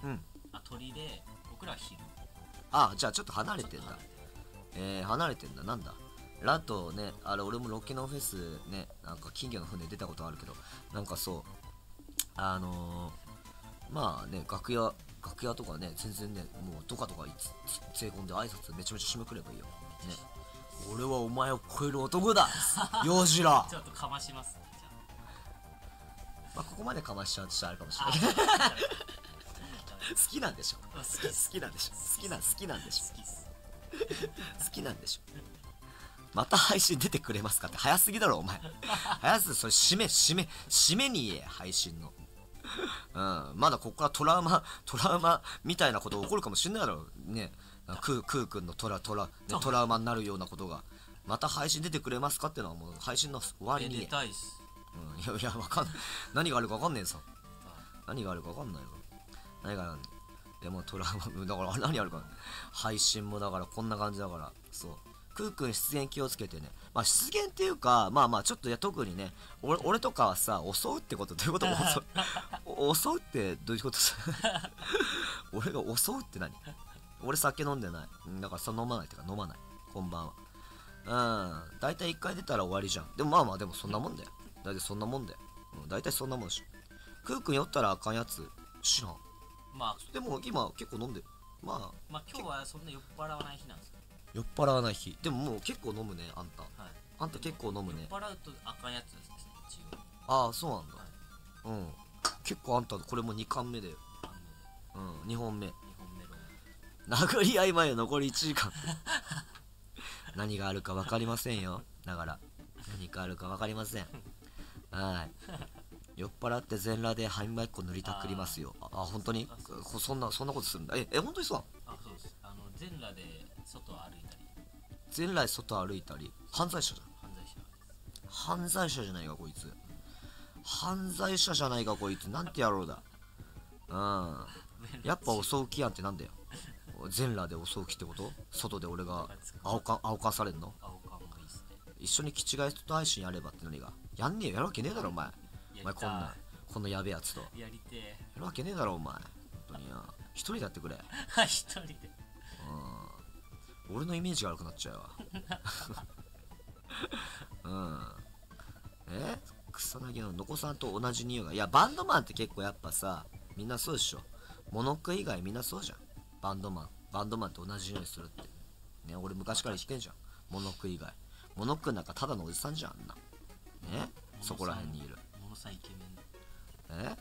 うん。あ、鳥で僕らは昼。あ、じゃあちょっと離れてんだ。離れてんだ。なんだ。ラットね、あれ俺もロケのフェスね、なんか金魚の船出たことあるけど、なんかそう、まあね、楽屋とかね、全然ね、もうどかどかつい込んで挨拶めちゃめちゃ締めくればいいよ。ね、俺はお前を超える男だようじら。ちょっとかましますね、じゃあ。まあここまでかましちゃうとしたらあれかもしれないけど。好きなんでしょ。好きなんでしょ。また配信出てくれますかって早すぎだろお前。早すぎ、それ締めに言え、配信の。うん、まだここからトラウマみたいなこと起こるかもしんないだろうね。クー君のトラウマになるようなことが。また配信出てくれますかってのはもう配信の終わりに言え。出たいっす。うん、いやわかんない。何があるかわかんねえさ。何があるかわかんないよ。何があるでもトラウマだから何あるか。配信もだからこんな感じだから、そう。クー君出現気をつけてね。まあ出現っていうか、まあちょっと、いや特にね、俺とかはさ、襲うってこと、どういうこと？襲うってどういうこと？俺が襲うって何？俺酒飲んでない。だからさ、飲まないってか飲まない。こんばんは。うん、大体1回出たら終わりじゃん。でもまあでもそんなもんだよ。大体そんなもんだよ。大体そんなもんし。クー君酔ったらあかんやつ知らん。まあでも今結構飲んでる。まあ今日はそんな酔っ払わない日なんですよ。酔っ払わない日。でももう結構飲むね、あんた。はい、あんた結構飲むね。酔っ払うとあかんやつですね、一応。ああ、そうなんだ。はい、うん。結構あんた、これも2巻目だよ。うん、2本目。殴り合い前残り1時間。何があるか分かりませんよ。だから、何かあるか分かりません。はい。酔っ払って全裸でハイマイクを塗りたくりますよ。あ、本当にそんなことするんだ。え、本当にそうなの？あ、そうです。全裸で外を歩いたり。全裸で外を歩いたり。犯罪者じゃん。犯罪者じゃないかこいつ。犯罪者じゃないかこいつ。なんて野郎だ。うん。やっぱ襲う気やんってなんだよ。全裸で襲う気ってこと？外で俺が青かされんの？青かもいいっすね。一緒にキチガイと配信やればって何が？やんねえよ。やるわけねえだろお前。お前こんなやべえやつと。やりてえ。やるわけねえだろお前。本当によ。一人でやってくれ。はい、一人で。俺のイメージが悪くなっちゃうわ。草薙のノコさんと同じ匂いが。いや、バンドマンって結構やっぱさ、みんなそうでしょ。モノク以外みんなそうじゃん。バンドマンと同じ匂いするって。ね、俺昔から弾けんじゃん。モノク以外。モノクなんかただのおじさんじゃん、あんな。ね、そこら辺にいる。モノさんイケメン。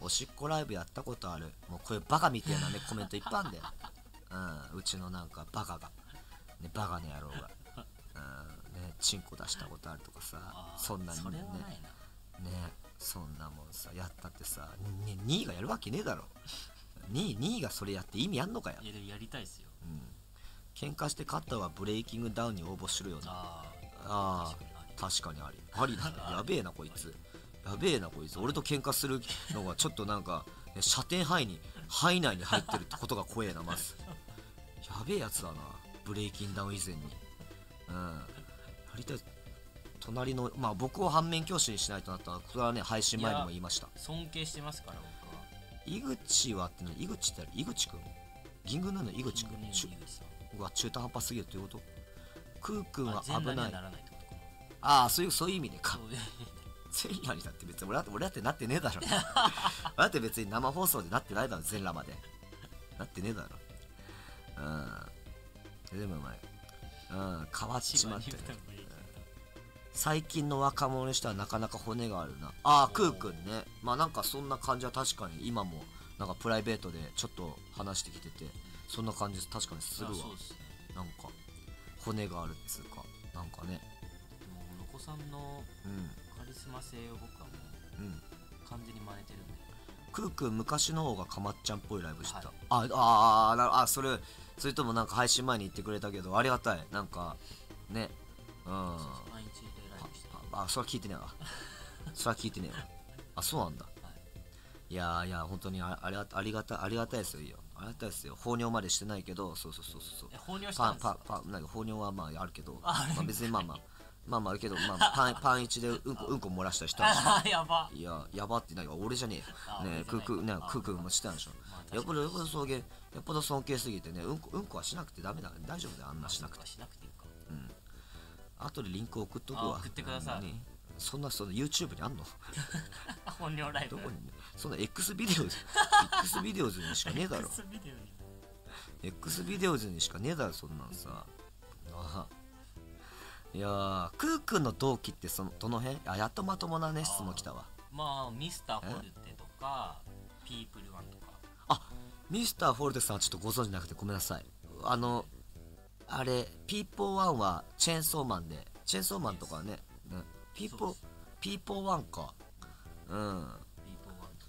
おしっこライブやったことある。もうこういうバカみたいなね、コメントいっぱいあんだよ。うちのなんかバカがね、バカの野郎が、ね、チンコ出したことあるとかさ、そんなにね、それはないな、ね、そんなもんさやったってさ、ね、ニーがやるわけねえだろ。ニーがそれやって意味あんのかよ。いやでもやりたいっすよ、うん、喧嘩して勝ったはブレイキングダウンに応募するよな。ああ確かにありありだな。やべえなこいつ、やべえなこいつ。俺と喧嘩するのがちょっとなんか、ね、射程範囲に範囲内に入ってるってことが怖えな。まずやべえやつだな、ブレイキンダウン以前に。うんやりたい。隣のまあ僕を反面教師にしないとなったら、これはね配信前にも言いました。尊敬してますから僕は。井口はっての、井口ってあれ、井口くん銀軍なの。井口くんうわ中途半端すぎるってこと。空くんは危ない。ああそういう意味でか。全裸にだって別に俺だってなってねえだろ。俺だって別に生放送でなってないだろ、全裸までなってねえだろ。うんでも変わっちまってね。最近の若者にしてはなかなか骨があるな。あクーくんね。まあなんかそんな感じは確かに今もなんかプライベートでちょっと話してきてて、そんな感じ確かにするわ。なんか骨があるっつうか、なんかねお子さんのカリスマ性を僕はもう完全に真似てるんで。クーくん昔の方がかまっちゃんっぽいライブしてた。あそれともなんか配信前に言ってくれたけどありがたい。なんかね毎日でライブしてた。あそれは聞いてねえわ。それは聞いてねえわ。あそうなんだ。いやいや本当にありがたいですよ。いいよありがたいですよ。放尿までしてないけど。そう放尿したんですか。なんか放尿はまああるけど、別にまああるけど、まあパン一でうんこ漏らした人はやばいややばってないわ。俺じゃねえよね。クーくんもしてたんでしょ。やっぱりやっぱり尊敬すぎてね。うんこはしなくてダメだ。大丈夫だよあんなしなくて。うん後でリンク送っとくわ。送ってください。そんな YouTube にあんの本領ライブどこに、ね、そんな X ビデオズX ビデオズにしかねえだろ。X ビデオズにしかねえだろそんなんさ。いやークーくんの同期ってどの辺。あやっとまともなね質問きたわ。まあミスターフォルテとかピープルワンとか。あミスターフォルテさんはちょっとご存じなくてごめんなさい。あれピーポーワンはチェーンソーマンで、チェーンソーマンとかね、うん、ピーポーワンか。うん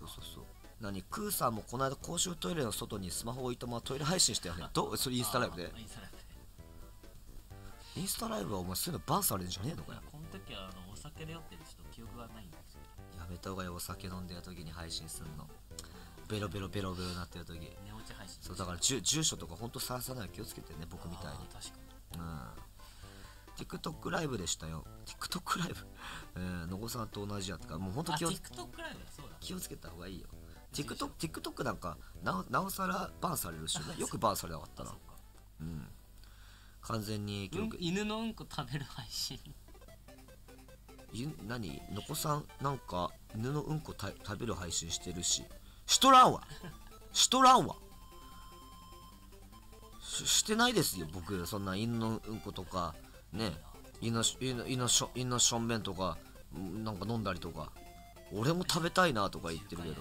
そう何クーさんもこの間公衆トイレの外にスマホを置いたままトイレ配信したよね。どうそれインスタライブで。インスタライブはお前そういうのバンされるんじゃねえのかよ。この時はお酒で酔ってるちょっと記憶がないんですけど。やめたほうがいい。お酒飲んでる時に配信するのベロベロなってる時。そうだから住所とかほんとさらさない気をつけてね、僕みたいに。確かに。うん。TikTok ライブでしたよ。TikTok ライブのごさんと同じやとか、もうほんと気をつけたほうがいいよ。TikTok なんかなおさらバンされるし、よくバンされなかったな。うん。完全に犬のうんこ食べる配信。何のこさんなんか犬のうんこ食べる配信してるし。しとらんわしてないですよ僕。そんな犬のうんことかね、犬のしょんべんとかなんか飲んだりとか、俺も食べたいなとか言ってるけど。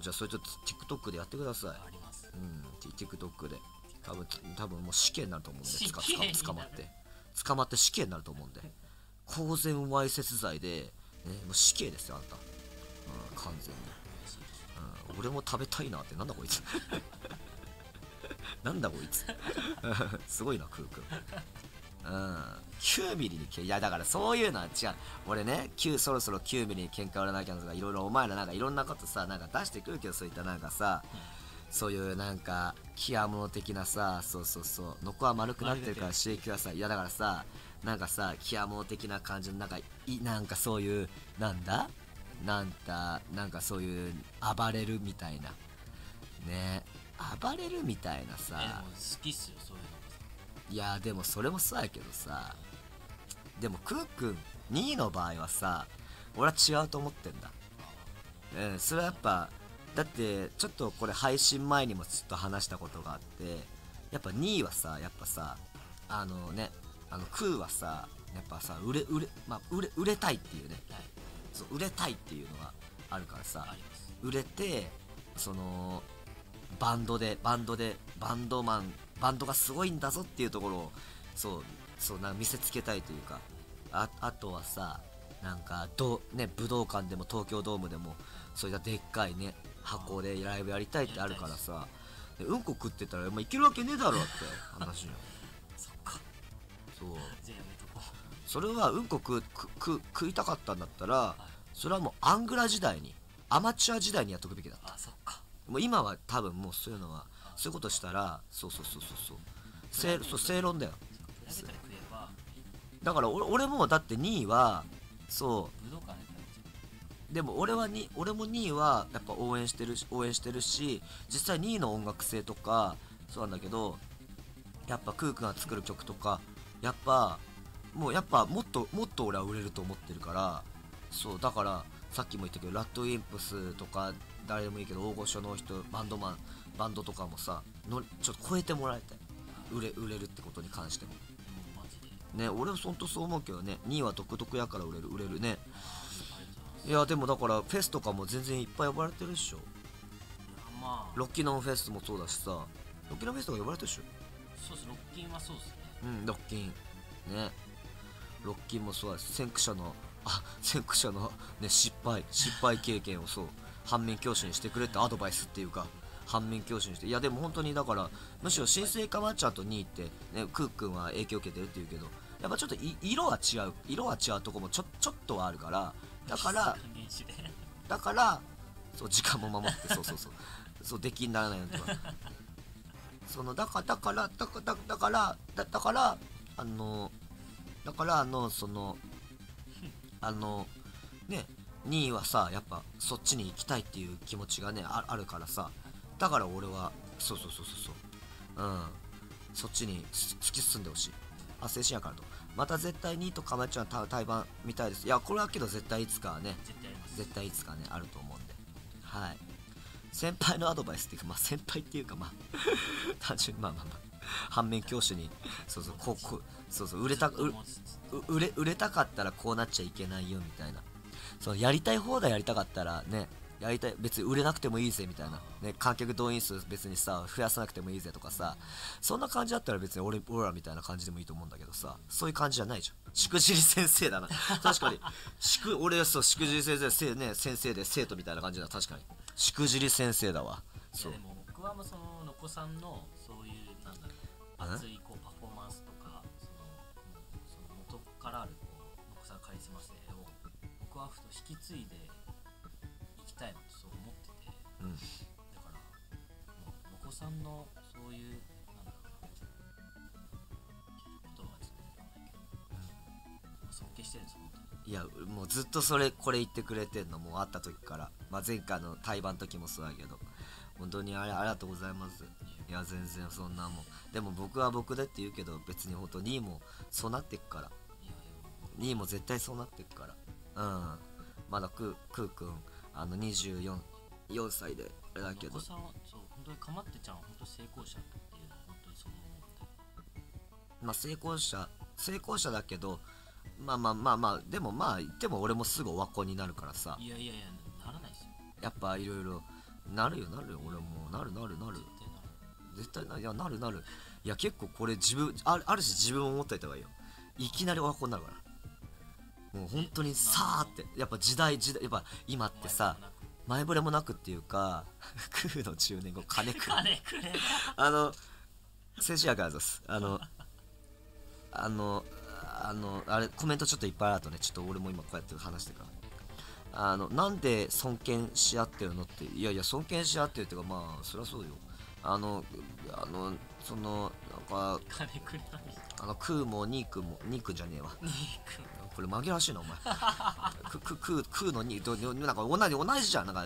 じゃあそれちょっと TikTok でやってください。TikTok で多分もう死刑になると思うんで、捕まって死刑になると思うんで、公然わいせつ罪でねもう死刑ですよあんた。完全に俺も食べたいなってなんだこいつなんだこいつすごいなクーくん。9ミリにいやだからそういうのは違う。俺ねそろそろ9ミリに喧嘩売らなきゃとかいろいろお前らなんかいろんなことさなんか出してくるけど、そういったなんかさ、そういうなんかキアモノ的なさ、ノコは丸くなってるから刺激ください。いやだからさなんかさキアモノ的な感じのなんかそういうなんかそういう暴れるみたいなね、暴れるみたいなさ。でも好きっすよそういうの。いやでもそれもそうやけどさ、でもクーくん2位の場合はさ俺は違うと思ってんだ。うんそれはやっぱだってちょっとこれ配信前にもずっと話したことがあって、やっぱ2位はさやっぱさクーはさやっぱさ売れたいっていうね、売れたいっていうのがあるからさ、売れてそのバンドがすごいんだぞっていうところをそうなんか見せつけたいというか、あとはさ、なんか武道館でも東京ドームでもそういったでっかいね箱でライブやりたいってあるからさ、でうんこ食ってたらいけるわけねえだろって話よ。そっか、そう、それはうんこ食いたかったんだったら、それはもうアングラ時代に、アマチュア時代にやっとくべきだった。もう今は多分もうそういうのは、そういうことしたら、そう正論だよ。だから俺もだって2位はそう、でも俺も2位はやっぱ応援してるし、実際2位の音楽性とかそうなんだけど、やっぱクー君が作る曲とかやっぱもっと俺は売れると思ってるから、そうだからさっきも言ったけど、ラッドウィンプスとか誰でもいいけど、大御所の人、バンドとかもさのちょっと超えてもらいたい、売れるってことに関してもね。俺は本当そう思うけどね、2位は独特やから売れるね。いやでもだからフェスとかも全然いっぱい呼ばれてるっしょ。ロッキノンフェスもそうだしさ、ロッキノンフェスとか呼ばれてるっしょ。そうです、ロッキンはそうですね。うん、ロッキンね、ロッキンもそうだし、先駆者のね、失敗経験をそう反面教師にしてくれってアドバイスっていうか、反面教師にして、いやでも本当にだから、むしろ新生かまっちゃんと2位ってね、クー君は影響受けてるっていうけど、やっぱちょっと色は違うとこもちょっとはあるから、だからそう時間も守ってそう出禁にならないようにとか、そのだからね、2位はさやっぱそっちに行きたいっていう気持ちがねあるからさ、だから俺はそう、うん、そっちに突き進んでほしい、あ精神やからと。また絶対2位とかまちゃんは対バンみたいです。いやこれはけど絶対いつかはね、絶対いつかねあると思うんで、はい、先輩のアドバイスっていうか、まあ先輩っていうかまあ単純に反面教師にそうそう売れたかったらこうなっちゃいけないよみたいな、そうやりたい放題やりたかったらね、別に売れなくてもいいぜみたいなね、観客動員数別にさ増やさなくてもいいぜとかさ、そんな感じだったら別に俺らみたいな感じでもいいと思うんだけどさ、そういう感じじゃないじゃん。しくじり先生だな確かに俺そうしくじり先生ね、先生で生徒みたいな感じだ、確かにしくじり先生だわ。そうでも僕はもうそのノコさんのそういうなんだろう熱いこうパフォーマンスとかその元からあるノコさんカリスマ性を僕はふと引き継いでたいなとそう思ってて、うん、だからもうノコさんのそういうなんだろう言葉はちょっと言わないけど、うん、尊敬してるんですよ本当に。いやもうずっとこれ言ってくれてんの、もう会った時から、まあ、前回の対バンの時もそうだけど、本当にありがとうございます。いや全然そんなもん、でも僕は僕でって言うけど、別に本当に2位もそうなってくから、2位も絶対そうなってくから、うん、まだクーくん24歳であれだけど、ノコさんはそう本当にかまってちゃんは本当成功者っていうのは本当にそう思う。まあ成功者だけど、まあでもまあ言っても俺もすぐおわこになるからさ。いやならないですよ。やっぱいろいろなるよ俺もなる絶対なる。いやなるいや結構これ自分あるし自分を持っていた方がいいよ。いきなりおわこになるから。もう本当にさーってやっぱ時代やっぱ今ってさ前触れもなくっていうかクーの10年後金くれ静止やからです。あれコメントちょっといっぱいあるとね、ちょっと俺も今こうやって話してから、なんで尊敬し合ってるのって、いや尊敬し合ってるっていうか、まあそりゃそうよ。なんかクーもニーくんじゃねえわこれ紛らわしいなお前クーのニーなんか同じじゃん。なんか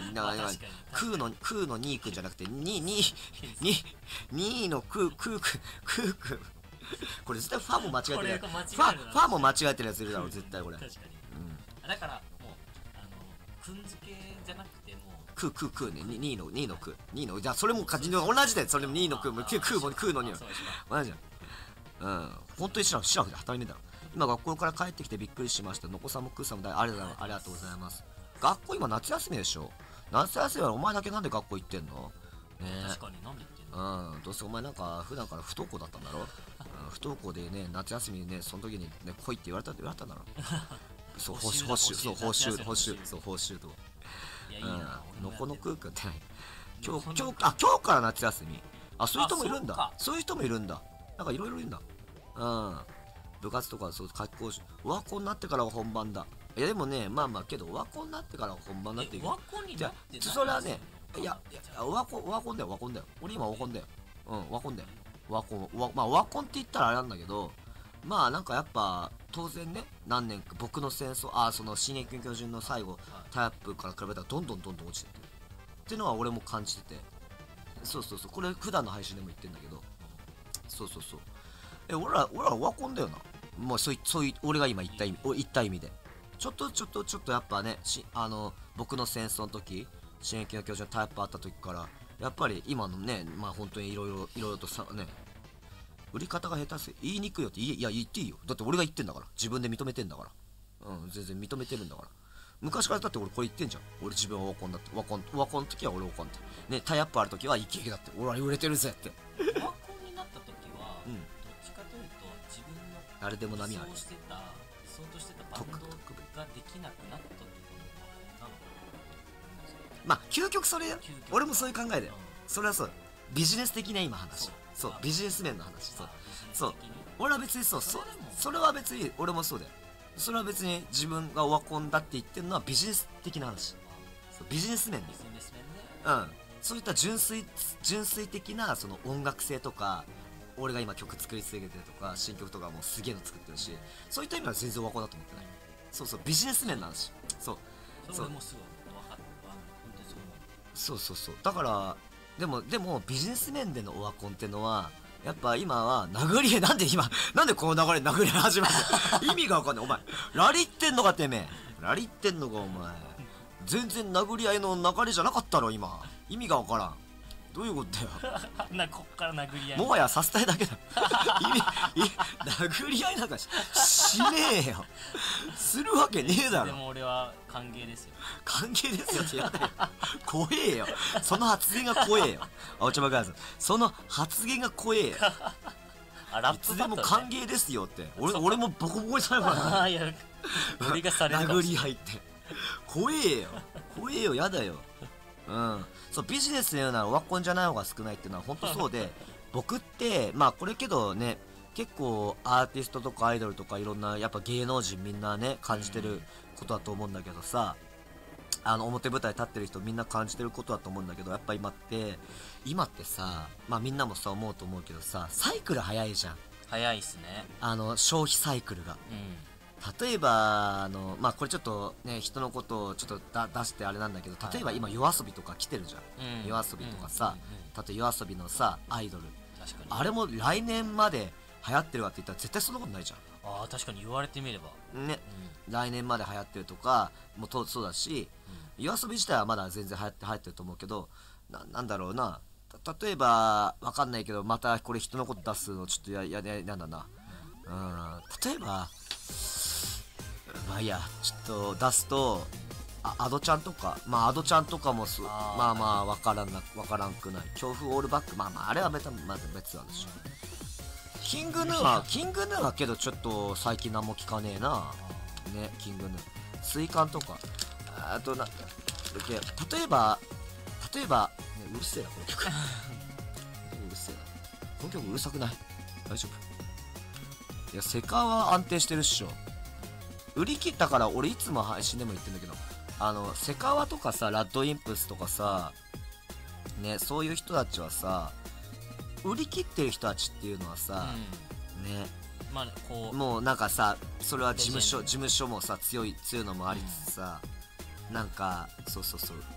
クーのニーくんじゃなくてニーのクーくんこれ絶対ファンも間違えてる、ファンも間違えてるやついるだろ絶対これ。確かに、だからもうくん付けじゃなくてもクーね、2のクーの、じゃあそれも同じだよ。それも2のクーもクーの2は同じだ。うん、本当に知らんで働いてんだろ。今学校から帰ってきてびっくりしました。ノコさんもクーさんもありがとうございます。学校今夏休みでしょ。夏休みはお前だけなんで学校行ってんの。ね、確かに何で言ってんの。うん、どうせお前なんか普段から不登校だったんだろ、うん、不登校でね、夏休みにね、その時にね、来いって言われたんだろそう、報酬と。うん、のこのくくんってない。今日から夏休み。あ、そういう人もいるんだ。そういう人もいるんだ。なんかいろいろいるんだ。うん。部活とか、そう、夏期講習。オワコンになってからは本番だ。いや、でもね、まあまあ、けど、オワコンになってからは本番だっていう。オワコンになってそれはね、いや、オワコンだよ、オワコンだよ。俺今、オワコンだよ。うん、オワコンだよ。まあ、オワコンって言ったらあれなんだけど、まあ、なんかやっぱ、当然ね、何年か、僕の戦争、ああ、その、進撃の巨人の最後、タイアップから比べたら、どんどん落ちてってる。っていうのは俺も感じてて。そう、これ、普段の配信でも言ってんだけど、そう。俺らオワコンだよな。もう、そういう、俺が今言った意味で。ちょっとやっぱね、僕の戦争の時、進撃の巨人のタイアップあった時から、やっぱり今のね、まあ本当にいろいろとさ、ね、売り方が下手すぎ、言いにくいよって、いや、言っていいよ。だって俺が言ってんだから。自分で認めてんだから。うん、全然認めてるんだから。昔からだって俺これ言ってんじゃん。俺自分はオワコンだって。オワコンの時は俺オワコンって。ね、タイアップある時はイケイケだって。俺は売れてるぜって。オワコンになった時は、どっちかというと自分の誰でも波ある。そうしてたバンドができなくなった時の、まあ、究極それよ。俺もそういう考えだよ。それはそう。ビジネス的な今話。そう、ビジネス面の話。そう。俺は別にそう。それは別に、俺もそうだよ。それは別に自分がオワコンだって言ってるのはビジネス的な話。ビジネス面で。うん。そういった純粋的なその音楽性とか、俺が今曲作り続けてるとか、新曲とかもすげえの作ってるし、そういった意味は全然オワコンだと思ってない。そう、ビジネス面の話。そう。そう。だから、でも、ビジネス面でのオワコンってのは、やっぱ今は、なんでこの流れ殴り始まるの意味がわかんない。お前、ラリってんのかてめえ。ラリってんのかお前。全然殴り合いの流れじゃなかったろ、今。意味がわからん。どういうことだよ。こっから殴り合い。もはやさせたいだけだ。殴り合いなんかしねえよ。するわけねえだろ。でも俺は歓迎ですよ。歓迎ですよってやだよ。怖えよ。その発言が怖えよ。青ちゃまガールズ。その発言が怖えよ。いつでも歓迎ですよって。俺もボコボコにされるから。殴り合いって。怖えよ、やだよ。うん、そうビジネスのようなオワコンじゃない方が少ないっていうのは本当そうで僕って、まあこれけどね結構アーティストとかアイドルとかいろんなやっぱ芸能人みんなね感じてることだと思うんだけどさ表舞台立ってる人みんな感じてることだと思うんだけどやっぱ今ってさ、まあ、みんなもそう思うと思うけどさサイクル早いじゃん早いっすね消費サイクルが。うん例えばまあ、これちょっとね人のことをちょっと出してあれなんだけど例えば今YOASOBIとか来てるじゃん、うん、YOASOBIとかさ例えばYOASOBIのさアイドルあれも来年まで流行ってるかって言ったら絶対そんなことないじゃんあ確かに言われてみればね、うん、来年まで流行ってるとかもそうだしYOASOBI自体はまだ全然流行ってると思うけどなんだろうな例えばわかんないけどまたこれ人のこと出すのちょっとやだな、うん、例えばまあいや、ちょっと出すと、アドちゃんとかもまあわからんくない。強風オールバック、まああれはまた別なんでしょ。キングヌーはけどちょっと最近何も聞かねえな。ね、キングヌー。スイカンとか。あとなんだっけ、例えば、ね、うるせえな、この曲。うるせえな。この曲うるさくない？大丈夫？いや、セカは安定してるっしょ。売り切ったから俺いつも配信でも言ってんだけどセカワとかさラッドインプスとかさねそういう人たちはさ売り切ってる人たちっていうのはさ、うん、ねまあこうもうなんかさそれは事務所もさ強いのもありつつさ、うん、なんかそう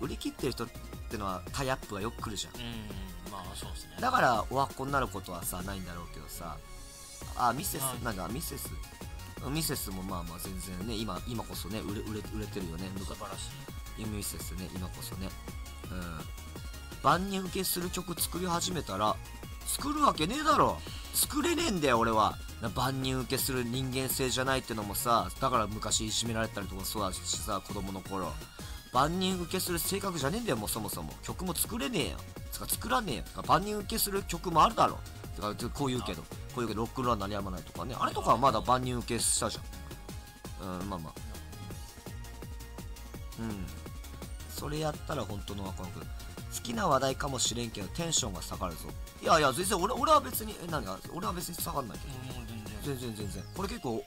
売り切ってる人ってのはタイアップがよく来るじゃん、うん、まあそうですねだからオワコンになることはさないんだろうけどさあミセスもまあ全然ね今こそね売れてるよね素晴らしいミセスね今こそねうん万人受けする曲作り始めたら作るわけねえだろ作れねえんだよ俺は万人受けする人間性じゃないってのもさだから昔いじめられたりとかそうだしさ子供の頃万人受けする性格じゃねえんだよ、もうそもそも。曲も作れねえよ。つか作らねえよ。つか万人受けする曲もあるだろ。つかこう言うけど、ロックンロールは鳴りやまないとかね。あれとかはまだ万人受けしたじゃん。まあまあ。それやったら本当の若者くん。好きな話題かもしれんけどテンションが下がるぞ。いやいや、全然俺は別に、何が俺は別に下がんないけど。全然。これ結構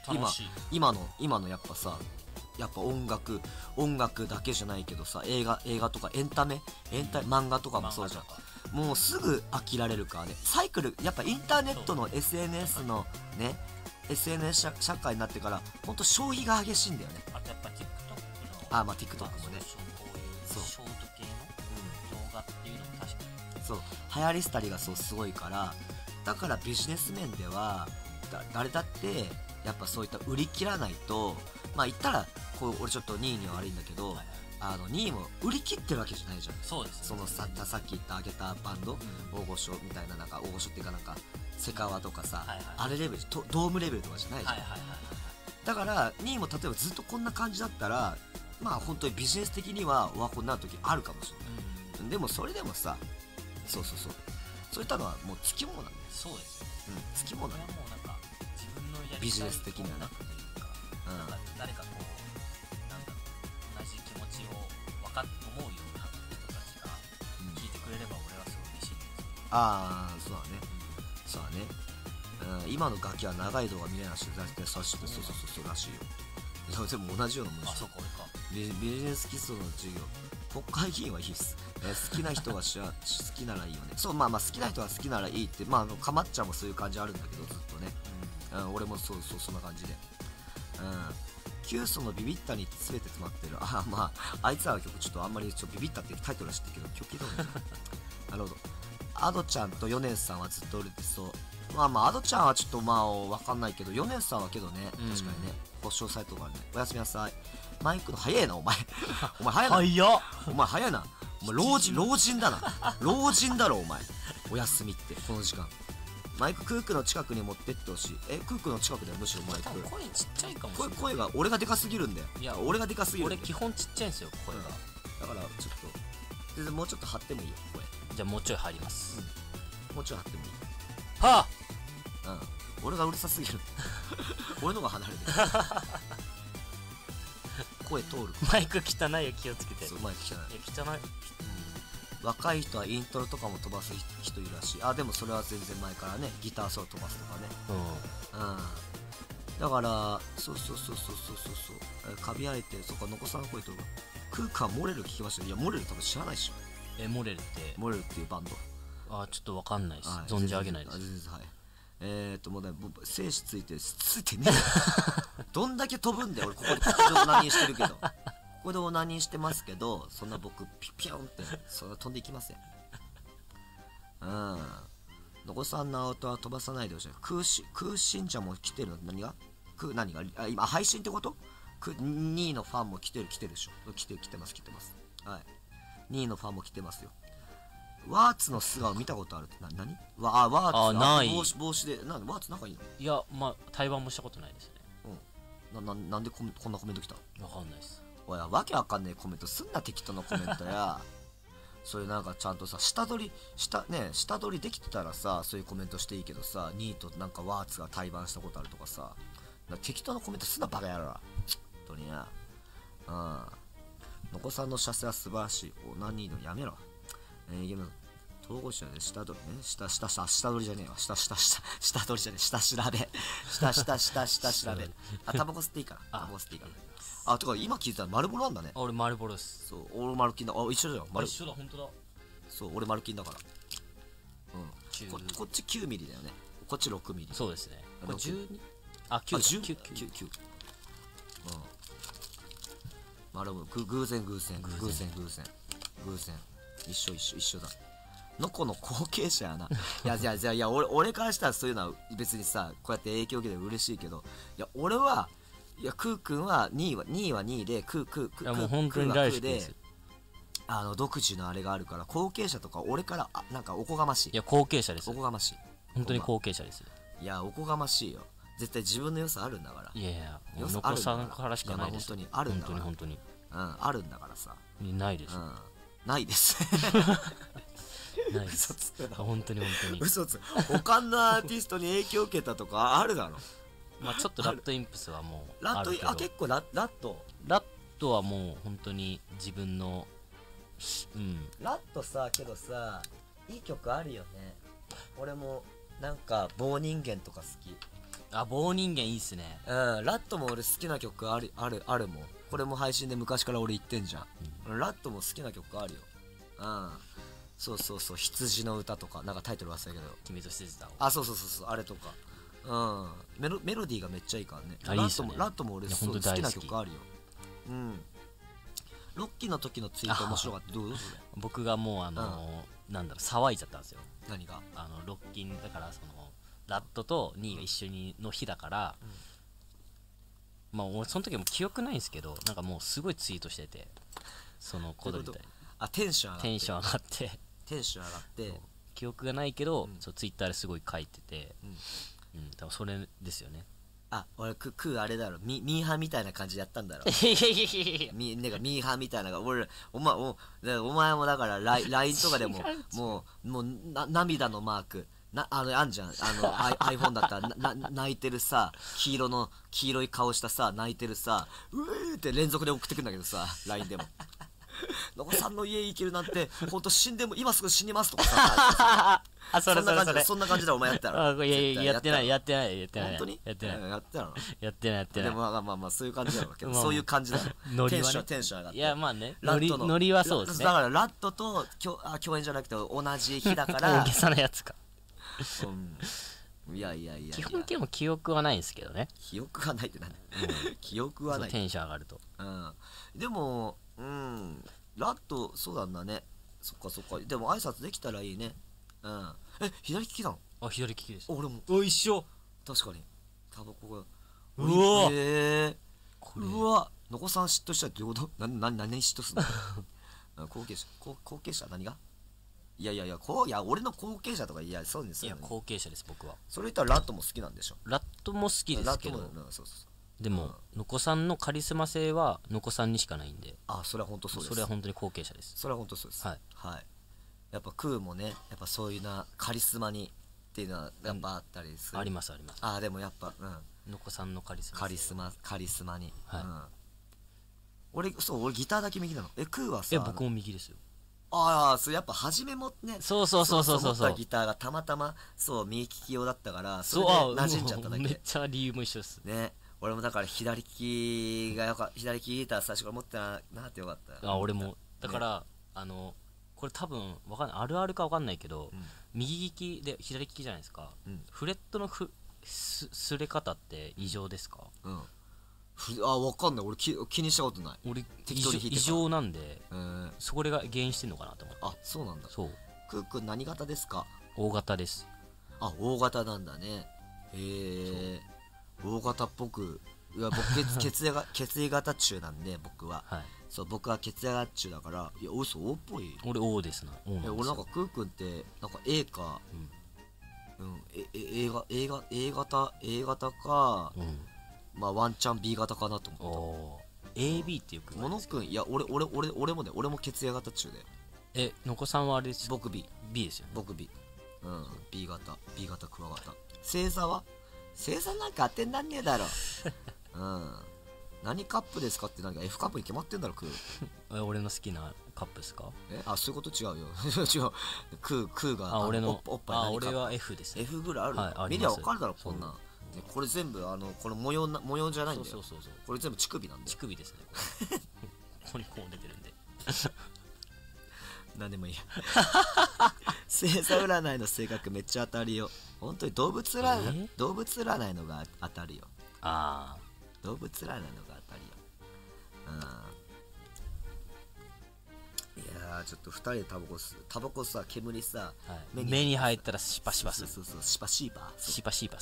今のやっぱさ、やっぱ音楽だけじゃないけどさ、映画とかエンタメ漫画とかもそうじゃん。もうすぐ飽きられるからね。サイクル、やっぱインターネットの SNS のね、 SNS 社会になってからほんと消費が激しいんだよね。あとやっぱ TikTok のまあ TikTok もね、こういうショート系の動画っていうのも確かにそう流行りしたりがそうすごいから、だからビジネス面では誰だってやっぱそういった売り切らないと、まあ言ったらこう俺ちょっとニーには悪いんだけど、ニーも売り切ってるわけじゃないじゃん。そうです、ね、そのさっき言ったあげたバンド、大御所みたいな、なんか大御所っていうかなんかセカワとかさ、あれレベルドームレベルとかじゃないじゃん。だからニーも例えばずっとこんな感じだったら、まあ本当にビジネス的にはオワコになる時あるかもしれない、でもそれでもさ、そういったのはもうつきものなんだよ。そうですよ、つきものなんだよ。ビジネス的にはなくていうか、誰かこう、なんだろう、同じ気持ちを思うような人たちが聞いてくれれば俺はすごい嬉しいんですよ。ああ、そうだね。今の楽器は長い動画見れないし、だいたい刺して、そうらしいよ。全部同じようなもんです。あ、そうか、俺か。ビジネス基礎の授業、国会議員はいいっす。好きな人が好きならいいよね。そう、まあまあ、好きな人が好きならいいって、まあ、かまっちゃんもそういう感じあるんだけど、ずっとね。俺もそうそんな感じで、キュウソのビビったに全て詰まってる。ああ、まああいつらの曲ちょっとあんまりビビったってタイトルは知ってるけど曲聞いたことないなるほど。アドちゃんとヨネンさんはずっと売れてそう。まあまあアドちゃんはちょっとまあわかんないけど、ヨネンさんはけどね、確かにね、保証サイトがあるね。おやすみなさい。マイクの早えな、お前早いな、早いな、お前老人だな老人だろお前。おやすみってこの時間、マイククークの近くに持ってってほしい。クークの近くだよ、むしろマイク。声ちっちゃいかもしれない。声が、俺がでかすぎるんだよ。いや、俺がでかすぎる。俺基本ちっちゃいんですよ、声が。だから、ちょっと、全然もうちょっと張ってもいいよ、声。じゃあ、もうちょい張ります。もうちょい張ってもいい。はぁ！俺がうるさすぎる。俺のが離れてる。声通る。マイク汚いよ、気をつけて。そう、マイク汚い。汚い。若い人はイントロとかも飛ばす人いるらしい。あ、でもそれは全然前からね、ギターソロ飛ばすとかね。だから、そう、かみ合えて、そっか、残さん声とか、空間モレル聞きました。いや、モレル多分知らないでしょ。モレルって。モレルっていうバンド。あ、ちょっとわかんないです。存じ上げないです。はい。もうね、生死ついてねえ。どんだけ飛ぶんだよ、俺、ここで何してるけど。これでオナニーしてますけど、そんな僕ピョンってそんな飛んでいきません。のこさんのアウトは飛ばさないでほしい。空信者も来てるの。何があ、今配信ってこと？ 2 のファンも来てるでしょ。来てます。はい。2のファンも来てますよ。ワーツの素顔見たことあるって何？ワーツない。帽子でなんでワーツ仲いいの？いや、まあ対話もしたことないですね。なんでこんなコメント来た？わかんないです。おや、わけわかんねえコメントすんな、適当なコメントや。そういうなんかちゃんとさ、下取りできてたらさ、そういうコメントしていいけどさ、ニーとなんかワーツが対バンしたことあるとかさ、適当なコメントすんな、バカやろ。ほんとにな。のこさんの写生は素晴らしい。おなにのやめろ。ゲーム、統合者で下取りね。下取りじゃねえわ。下調べ。あ、タバコ吸っていいから。あ、てか今聞いたら丸ボロなんだね。俺丸ボロです。そう、俺丸金だ。あ、一緒じゃん。一緒だ、ほんとだ。そう、俺丸金だから。こっち9ミリだよね。こっち6ミリ。そうですね。これ12。あ、9。丸ボロ。偶然。一緒だ。のこの後継者やな。いや、俺からしたらそういうのは別にさ、こうやって影響受けて嬉しいけど、いや、俺は、いや、クー君は2位で、クーはクーで、独自のあれがあるから、後継者とか俺から、なんかおこがましい。いや、後継者です。おこがましい。本当に後継者です。いや、おこがましいよ。絶対自分の良さあるんだから。いやいや、良さあるからしかないです。本当にあるんだから。あるんだからさ。ないです、ないですないです。嘘つくな、本当に本当に嘘つく。他のアーティストに影響を受けたとかあるだろ。まあちょっとラットインプスはもうあるけど、あ、結構ラットはもう本当に自分の、うん、ラットさ、けどさ、いい曲あるよね。俺もなんか棒人間とか好き。あ、棒人間いいっすね。うん、ラットも俺好きな曲あるもん。これも配信で昔から俺言ってんじゃん、うん、ラットも好きな曲あるよ。うん、そうそうそう、羊の歌とか、なんかタイトル忘れたけど、君と羊だ。あ、そうそうそうそう、あれとか。うん、メロディーがめっちゃいいからね。ラットも俺好きな曲あるよ。うん。ロッキーの時のツイート面白かった。どうぞ。僕がもうなんだろ、騒いじゃったんですよ。何が？ロッキーだからそのラットとニーが一緒にの日だから、まあ俺その時も記憶ないんですけど、なんかもうすごいツイートしてて、そのことみたいな。あ、テンション上がって。記憶がないけど、ツイッターですごい書いてて。うん、多分それですよね。あ、俺クーあれだろ、ミーハーみたいな感じでやったんだろ。なんかミーハーみたいなのが俺、お前もだから LINE とかでももう涙のマークな、あんじゃん、iPhone だったら泣いてるさ、黄色い顔したさ、泣いてるさ、うーって連続で送ってくんだけどさ、 LINE でも野子さんの家行けるなんて、ほんと死んでも今すぐ死にますとかさ。あ、それそんな感じだ。お前やったら。いやいや、やってない。本当に？やってない。でもまあそういう感じだろうけど、そういう感じだろ。テンション上がって。いやまあね。ノリはそうですね。だからラットと共演じゃなくて同じ日だから。大げさなやつか。いやいやいや。基本的にも記憶はないんですけどね。記憶はないってなんだ。記憶はない。テンション上がると。うん。でも。うん、ラット、そうなんだね。そっかそっか。でも挨拶できたらいいね。うん。え、左利きなの？あ、左利きです。俺も。お、一緒。確かに。タバコが。うわ。うわ。のこさん嫉妬したってこと？何嫉妬すんの？後継者何が？いや俺の後継者とか、いやそうですよね。いや後継者です僕は。それ言ったらラットも好きなんでしょ？ラットも好きですけど。そう。でも、のこさんのカリスマ性はのこさんにしかないんで、あ、それは本当そうです。それは本当に後継者です。それは本当そうです。はい。やっぱクーもね、やっぱそういうなカリスマにっていうのはやっぱあったりする。ありますあります。あ、でもやっぱのこさんのカリスマに。俺ギターだけ右なの。え、クーはさ。え、僕も右ですよ。ああ、それやっぱ初めもね、そうギターがたまたまそう右利き用だったから、それで馴染んじゃっただけ。めっちゃ理由も一緒です。ね。俺もだから左利きギター最初から持ってなってよかった。あ、俺もだからこれ多分わかんない、あるあるかわかんないけど、右利きで左利きじゃないですか。フレットの擦れ方って異常ですか？あ、わかんない。俺気にしたことない。俺適当に弾いてる。異常なんで、そこが原因してんのかなと思って。あ、そうなんだ。そう。クーくん何型ですか？大型です。あ、大型なんだね。へえ。大型っぽく、いや僕血液型中なんで、僕は、はい、そう、僕は血液型中だから、いや嘘、O っぽい。俺 O ですな。俺なんかクーくんってなんか A か、うん、A型か、まあワンチャン B 型かなと思った。AB っていうくん。モノくん、いや俺も血液型中で。え、のこさんはあれです。僕 B ですよ。僕 B、うん、B型クワガタ。星座は？生産なんか当てになんねえだろ。うん。何カップですかって何か F カップに決まってんだろ、クー。俺の好きなカップですか？え、あ、そういうこと違うよ。違う。クーが、俺のおっぱい何カップ？あ、俺は F です。F ぐらいある。見りゃ分かるだろ、こんなん。これ全部、これ模様じゃないんだよ。そう。これ全部乳首なんだよ。乳首ですね。ここにこう出てるんで。何でもいいや。星座占いの性格めっちゃ当たりよ。本当に動物占いのが当たるよ。ああ、動物占いのが当たるよ。うん。いやー、ちょっと2人でタバコさ、煙さ、目に入ったらシパシパする。そう、シパシパす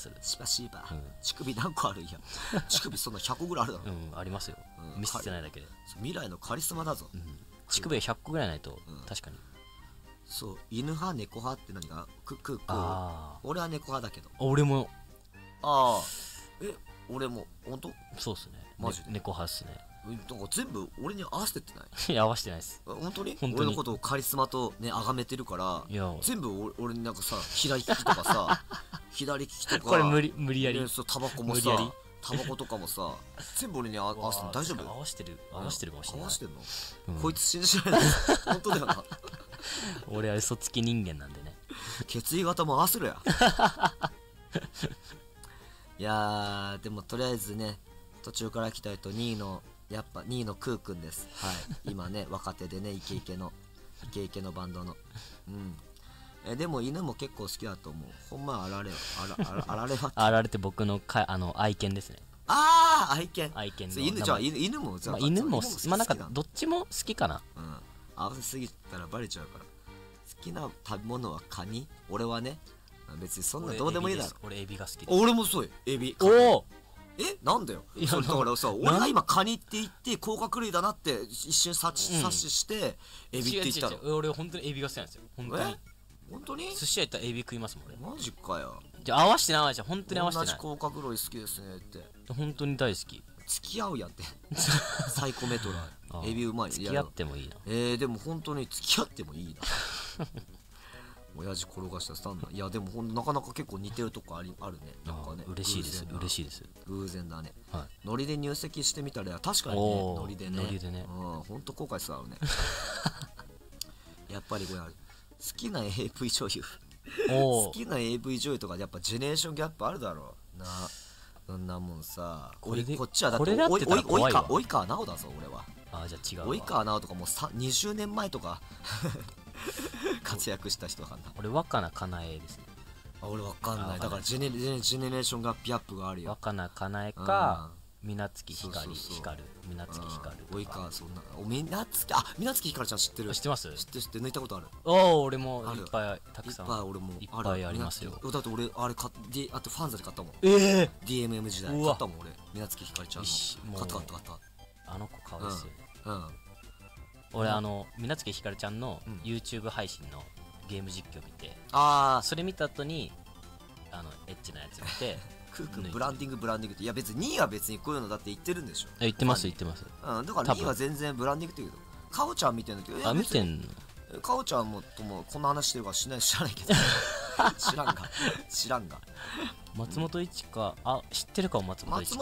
る。シパシパ。乳首何個あるんや。乳首そんな100個ぐらいあるだろ。うん、ありますよ。見せてないだけで。未来のカリスマだぞ。乳首100個ぐらいないと、確かに。そう、犬派猫派って何が？俺は猫派だけど。俺も。ああ。え、俺も。本当？そうっすね。マジで。猫派っすね。なんか全部俺に合わせてってない？いや合わせてないです。本当に俺のことをカリスマとね崇めてるから、全部俺になんかさ、左利きとかさ左利きとかこれ無理やりタバコもさ、タバコとかもさ全部俺に合わせて。大丈夫？合わせてるかもしれない。合わせてんの？こいつ信じられない。本当だよな。俺は嘘つき人間なんでね。血液型も合わせろや。いやーでもとりあえずね、途中から来たいと2位のやっぱ2位のクーくんです。はい。今ね若手でねイケイケのバンドの、うん。でも犬も結構好きだと思う。ほんまあられは。あられって僕の愛犬ですね。ああ愛犬。愛犬の。犬じゃあ犬もじゃあ犬もまあなんかどっちも好きかな。うん。合わせすぎたらバレちゃうから。好きな食べ物はカニ。俺はね別にそんなどうでもいいだろ。俺エビが好き。俺もそうよエビ。おお。えなんだよ。だからさ、俺が今カニって言って甲殻類だなって一瞬察知してエビって言ったの。俺本当にエビが好きなんですよ。本当に。本当に寿司屋行ったらエビ食いますもん俺。マジかよ。じゃあ合わしてないじゃん。本当に合わしてない。同じ甲殻類好きですねって。本当に大好き。付き合うやって。サイコメトラエビうまい。付き合ってもいいな。でも本当に付き合ってもいいな。親父転がしたスタンド。いやでもほんとなかなか結構似てるとこあるね。なんかね嬉しいです。嬉しいです。偶然だね。ノリで入籍してみたら確かにね、ノリでねほんと後悔するだろうね。やっぱりこれある。好きな AV 女優。好きな AV 女優とかやっぱジェネレーションギャップあるだろうな。そんなもんさ、こっちはだって及川奈緒だぞ俺は。あじゃあ違う。及川奈緒とかもう20年前とか活躍した人かな。俺若菜かなえですね。あ俺わかんない。だからジェネレーションがピアップがあるよ。若菜かなえか水無月光るおいか。そんなお水無月光ちゃん知ってる？知ってます。知って抜いたことある。ああ俺もいっぱいたくさんいっぱい俺もいっぱいありますよ。だって俺あれあとファンザで買ったもん。DMM 時代買ったもん俺。水無月光ちゃんの買った。あの子顔ですよね。俺水無月光ちゃんの YouTube 配信のゲーム実況見て、それ見た後にエッチなやつ見てクーくんブランディングって。いや別に2位は別にこういうのだって言ってるんでしょ。言ってます。うんだから2位は全然ブランディングって言うけど、かおちゃん見てんだけど。あ見てんの。かおちゃんもともこんな話してるから知らないけど。知らんが。松本一花知ってるかも。松本一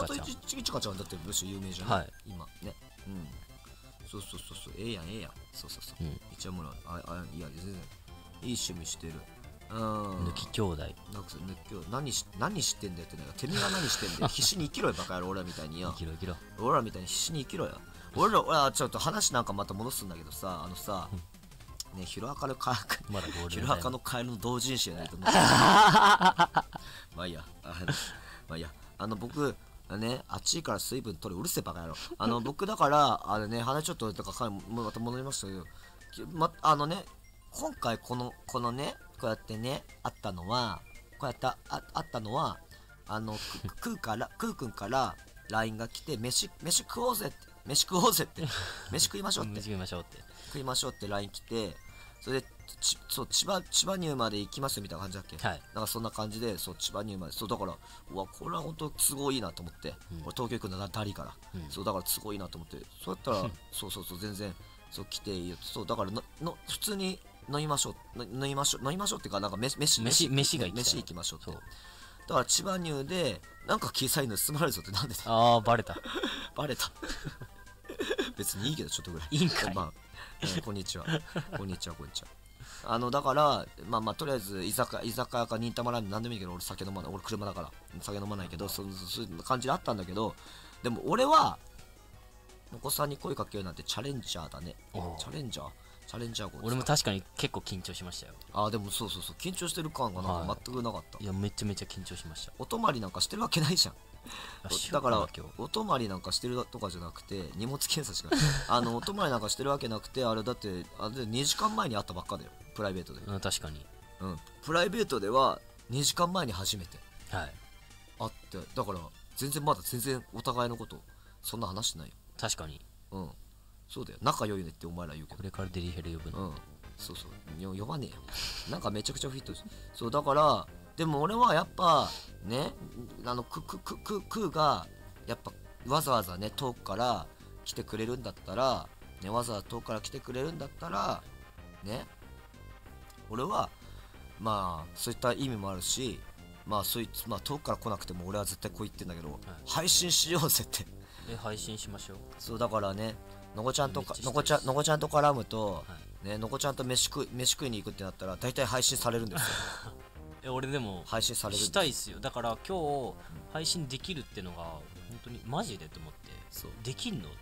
花ちゃんだってむしろ有名じゃん。はい今ね。うん。そうええやん。そう。一応もらう。いや全然いい趣味してる。抜き兄弟。何してんだよって。てめえが何してんだよ。必死に生きろよバカ野郎。俺らみたいによ。俺らみたいに必死に生きろよ。俺らちょっと話なんかまた戻すんだけどさ、ねヒロアカのカエルの同人誌やないと思う。まあいや僕ね、暑いから水分取る。うるせえバカ野郎。僕だから鼻ちょっとまた戻りましたけど、今回このねこうやってねあったのはクーくんから LINE が来て飯食おうぜって飯食いましょうって LINE 来て、それで千葉ニューまで行きますよみたいな感じだっけ。なんかそんな感じで千葉ニューまで。だからうわこれは本当都合いいなと思って、俺東京行くんだダリから、そうだから都合いいなと思って、そうやったらそう全然そう来ていいよ。そうだから普通に飲みましょうっていうか、なんか飯行きましょうって。だから千葉ニューでなんか小さいの盗まれるぞってなんでだ。バレた。別にいいけどちょっとぐらい。いいんかい。こんにちは。だからまあとりあえず居酒屋か忍たまラーメンなんでもいいけど、俺酒飲まない。俺車だから酒飲まないけど、そういう感じであったんだけど、でも俺はお子さんに声かけるなんてチャレンジャー俺も確かに結構緊張しましたよ。でもそう緊張してる感がなんか全くなかった。いやめちゃめちゃ緊張しました。お泊まりなんかしてるわけないじゃん。だからお泊まりなんかしてるとかじゃなくて、荷物検査しかない。お泊まりなんかしてるわけなくて、あれだって2時間前に会ったばっかだよプライベートで。確かに。プライベートでは2時間前に初めて会って、だからまだ全然お互いのことそんな話してないよ。確かに。そうだよ、仲良いねってお前ら言うけど、これからデリヘル呼ぶの。そう呼ばねえよ。なんかめちゃくちゃフィットして。そうだからでも俺はやっぱね、クーがやっぱわざわざね遠くから来てくれるんだったら、ね、わざわざ遠くから来てくれるんだったら、ね、俺は、まあ、そういった意味もあるし、まあ、そいつ、まあ、遠くから来なくても俺は絶対こう言ってんだけど、はい、配信しようぜって。配信しましょう。そう、だからね、のこちゃんと絡むと、はい、ね、のこちゃんと飯食いに行くってなったら、大体配信されるんですよ。俺でも配信されるしたいっすよ。だから今日配信できるってのが本当にマジでと思って、できんのって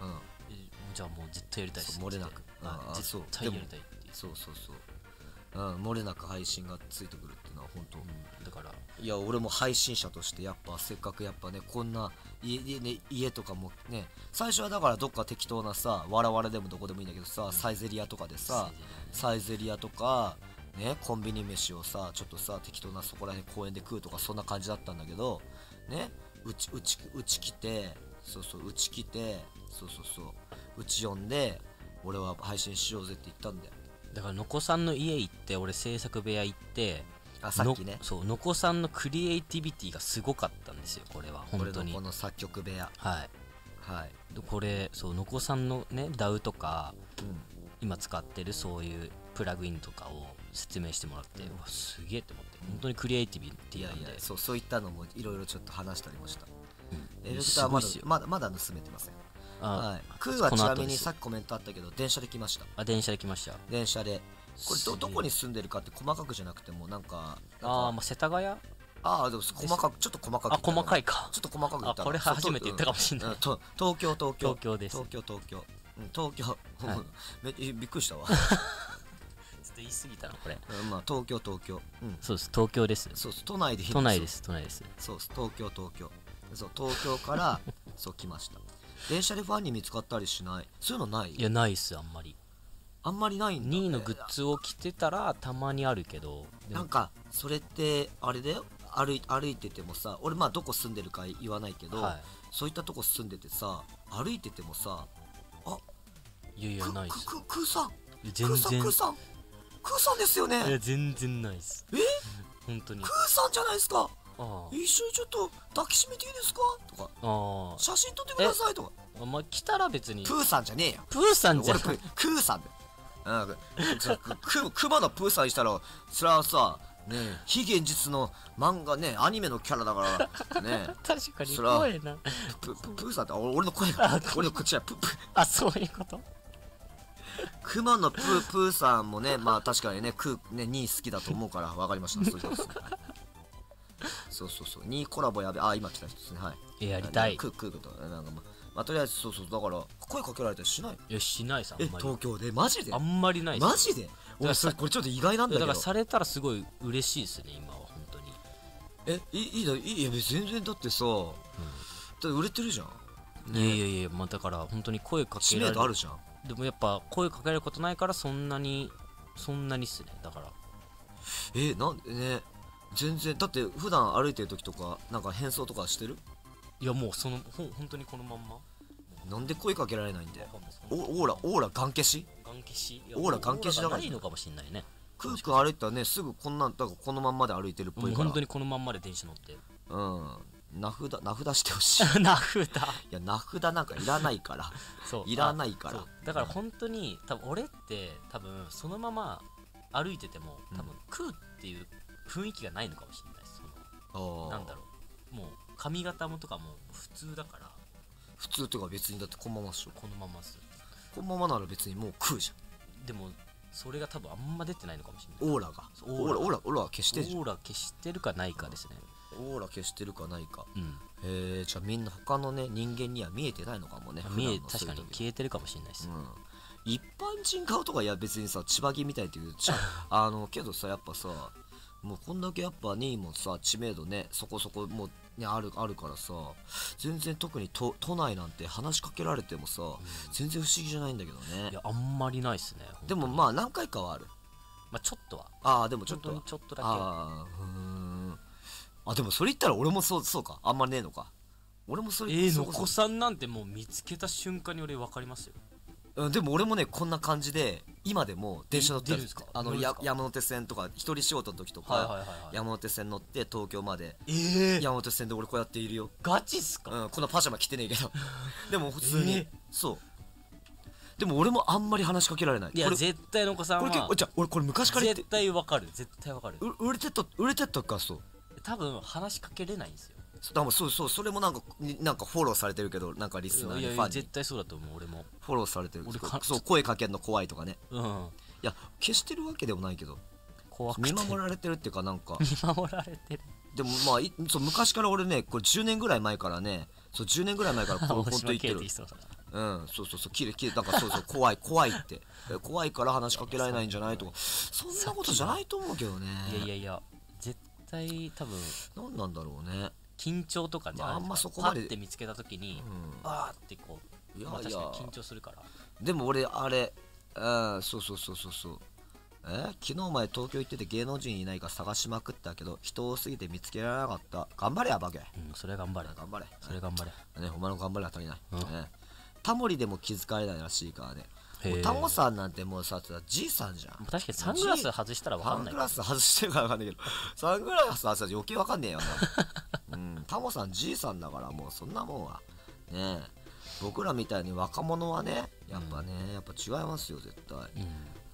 思って、じゃあもう絶対やりたいっす。漏れなく絶対やりたいっていう。そうそうそう、漏れなく配信がついてくるっていうのは本当だから、いや俺も配信者としてやっぱせっかくやっぱね、こんな家とかもね、最初はだからどっか適当なさ、わらわらでもどこでもいいんだけどさ、サイゼリアとかでさ、サイゼリアとかね、コンビニ飯をさ、ちょっとさ、適当なそこら辺公園で食うとか、そんな感じだったんだけど、ね、うち呼んで、俺は配信しようぜって言ったんだよ。だから、のこさんの家行って、俺制作部屋行って、あ、さっきね。そう、のこさんのクリエイティビティがすごかったんですよ、これは。本当に。この作曲部屋。はい。はい。これ、そう、のこさんのね、DAW とか、今使ってるそういうプラグインとかを説明してもらって、うわすげえって思って、本当にクリエイティビティなんで、いやいや、そういったのもいろいろちょっと話したりもした。エレクターまだ盗めてません。クーはちなみにさっきコメントあったけど、電車で来ました。あ、電車で来ました。電車で、これどこに住んでるかって細かくじゃなくて、もうなんか、ああ世田谷、ああでも細かく、ちょっと細かく、あ、細かいか、ちょっと細かく言った。これ初めて言ったかもしれない。東京です。東京びっくりしたわ。ちょっと言い過ぎたなこれ。まあ東京、そうです、東京です。そう、都内です。そう、東京、そう、東京からそう来ました。電車でファンに見つかったりしない、そういうのない？いや、ないっす。あんまりないんだ。ニーのグッズを着てたらたまにあるけど、なんかそれってあれだよ、歩いててもさ、俺まあどこ住んでるか言わないけど、そういったとこ住んでてさ、歩いててもさ、あ、いやないです。クーさんですよね。いや全然ないです。本当にクーさんじゃないですか。一緒にちょっと抱きしめていいですかとか、写真撮ってくださいとか。お前来たら別にプーさんじゃねえよ。プーさんじゃん、クーさんで。クマのプーさんにしたら、それはさ、ね、非現実の漫画ね、アニメのキャラだからね。確かに声なプーさんって、俺の声が、俺のこっちはプープー、あ、そういうこと。クマのプープーさんもね、まあ確かにね、ニー好きだと思うから、分かりました。そう、ニーコラボやべ、あ、今来た人ですね。はい、やりたい。まあとりあえず、そうそう、だから声かけられたりしない？いや、しないさ、あんまり。東京でマジであんまりない。マジで俺それ、これちょっと意外なんだけど。だからされたらすごい嬉しいですね、今は本当に。いいだ、全然。だってさ、売れてるじゃん。いや、まあだから本当に声かけられる知名度あるじゃん。でもやっぱ声かけられることないから、そんなにっすね。だからなんでね、全然。だって普段歩いてる時とかなんか変装とかしてる？いや、もう本当にこのまんま。なんで声かけられないんだよ。オーラガン消し？オーラガン消しだから。いいのかもしんないね。クーク歩いたらね、すぐこんなんだから、このまんまで歩いてるっぽいから。本当にこのまんまで電車乗ってる。名札してほしい。名札、いや、名札なんかいらないから。そう、いらないから。だから本当に多分俺ってそのまま歩いてても多分食うっていう雰囲気がないのかもしれない。そのなんだろう、もう髪型もとかも普通だから。普通とか別に、だってこのままっしょ。このままなら別にもう食うじゃん。でもそれが多分あんま出てないのかもしれない。オーラ消してるじゃん。オーラ消してるかないかですね。オーラ消してるかないか。じゃあみんな他のね、人間には見えてないのかもね。確かに消えてるかもしれないです。一般人顔とか、いや別にさ、千葉木みたいっていうけどさ、やっぱさ、もうこんだけやっぱニーもさ、知名度ね、そこそこもうね、あるからさ、全然特に都内なんて話しかけられてもさ、全然不思議じゃないんだけどね。いや、あんまりないっすね。でもまあ何回かはある。まあちょっとは。ああ、でもちょっとだけ。あ、でもそれ言ったら俺もそうか、あんまねえのか。俺もそれ。のこさんなんてもう見つけた瞬間に俺分かりますよ。でも俺もね、こんな感じで今でも電車乗ってるんですか、山手線とか一人仕事の時とか山手線乗って東京まで、山手線で俺こうやっているよ。ガチっすか。うん、このパジャマ着てねえけどでも普通に、そう。でも俺もあんまり話しかけられない。いや絶対のお子さんはじゃ俺これ昔から言って絶対わかる、絶対わかる。売れてったか。そう多分話しかけれないんですよ。そうそれもなんかフォローされてるけど、なんかリスナーにファンに絶対そうだと思う。俺もフォローされてる。そう声かけるの怖いとかね。うん、いや消してるわけでもないけど怖くて見守られてるっていうか、なんか見守られてる。でもまあそう昔から俺ね、これ10年ぐらい前からね、そう10年ぐらい前からこれ本当言ってる。うん、そうキレなんかそう怖いって怖いから話しかけられないんじゃないとか、そんなことじゃないと思うけどね。いや絶対多分何なんだろうね。緊張とかね、あんまそこまでパッて見つけた時にあーってこう、いや確かに緊張するから。でも俺あれ、そう昨日前東京行ってて芸能人いないか探しまくったけど人多すぎて見つけられなかった。頑張れやバケ。それ頑張れそれ頑張れね。お前の頑張りは足りないね。タモリでも気づかれないらしいからね。タモさんなんてもうさ、じいさんじゃん。確かにサングラス外したら分かんない。サングラス外してるから分かんないけど、サングラス外したら余計分かんねえよな、うん、タモさんじいさんだからもうそんなもんはねえ。僕らみたいに若者はね、やっぱ違いますよ絶対。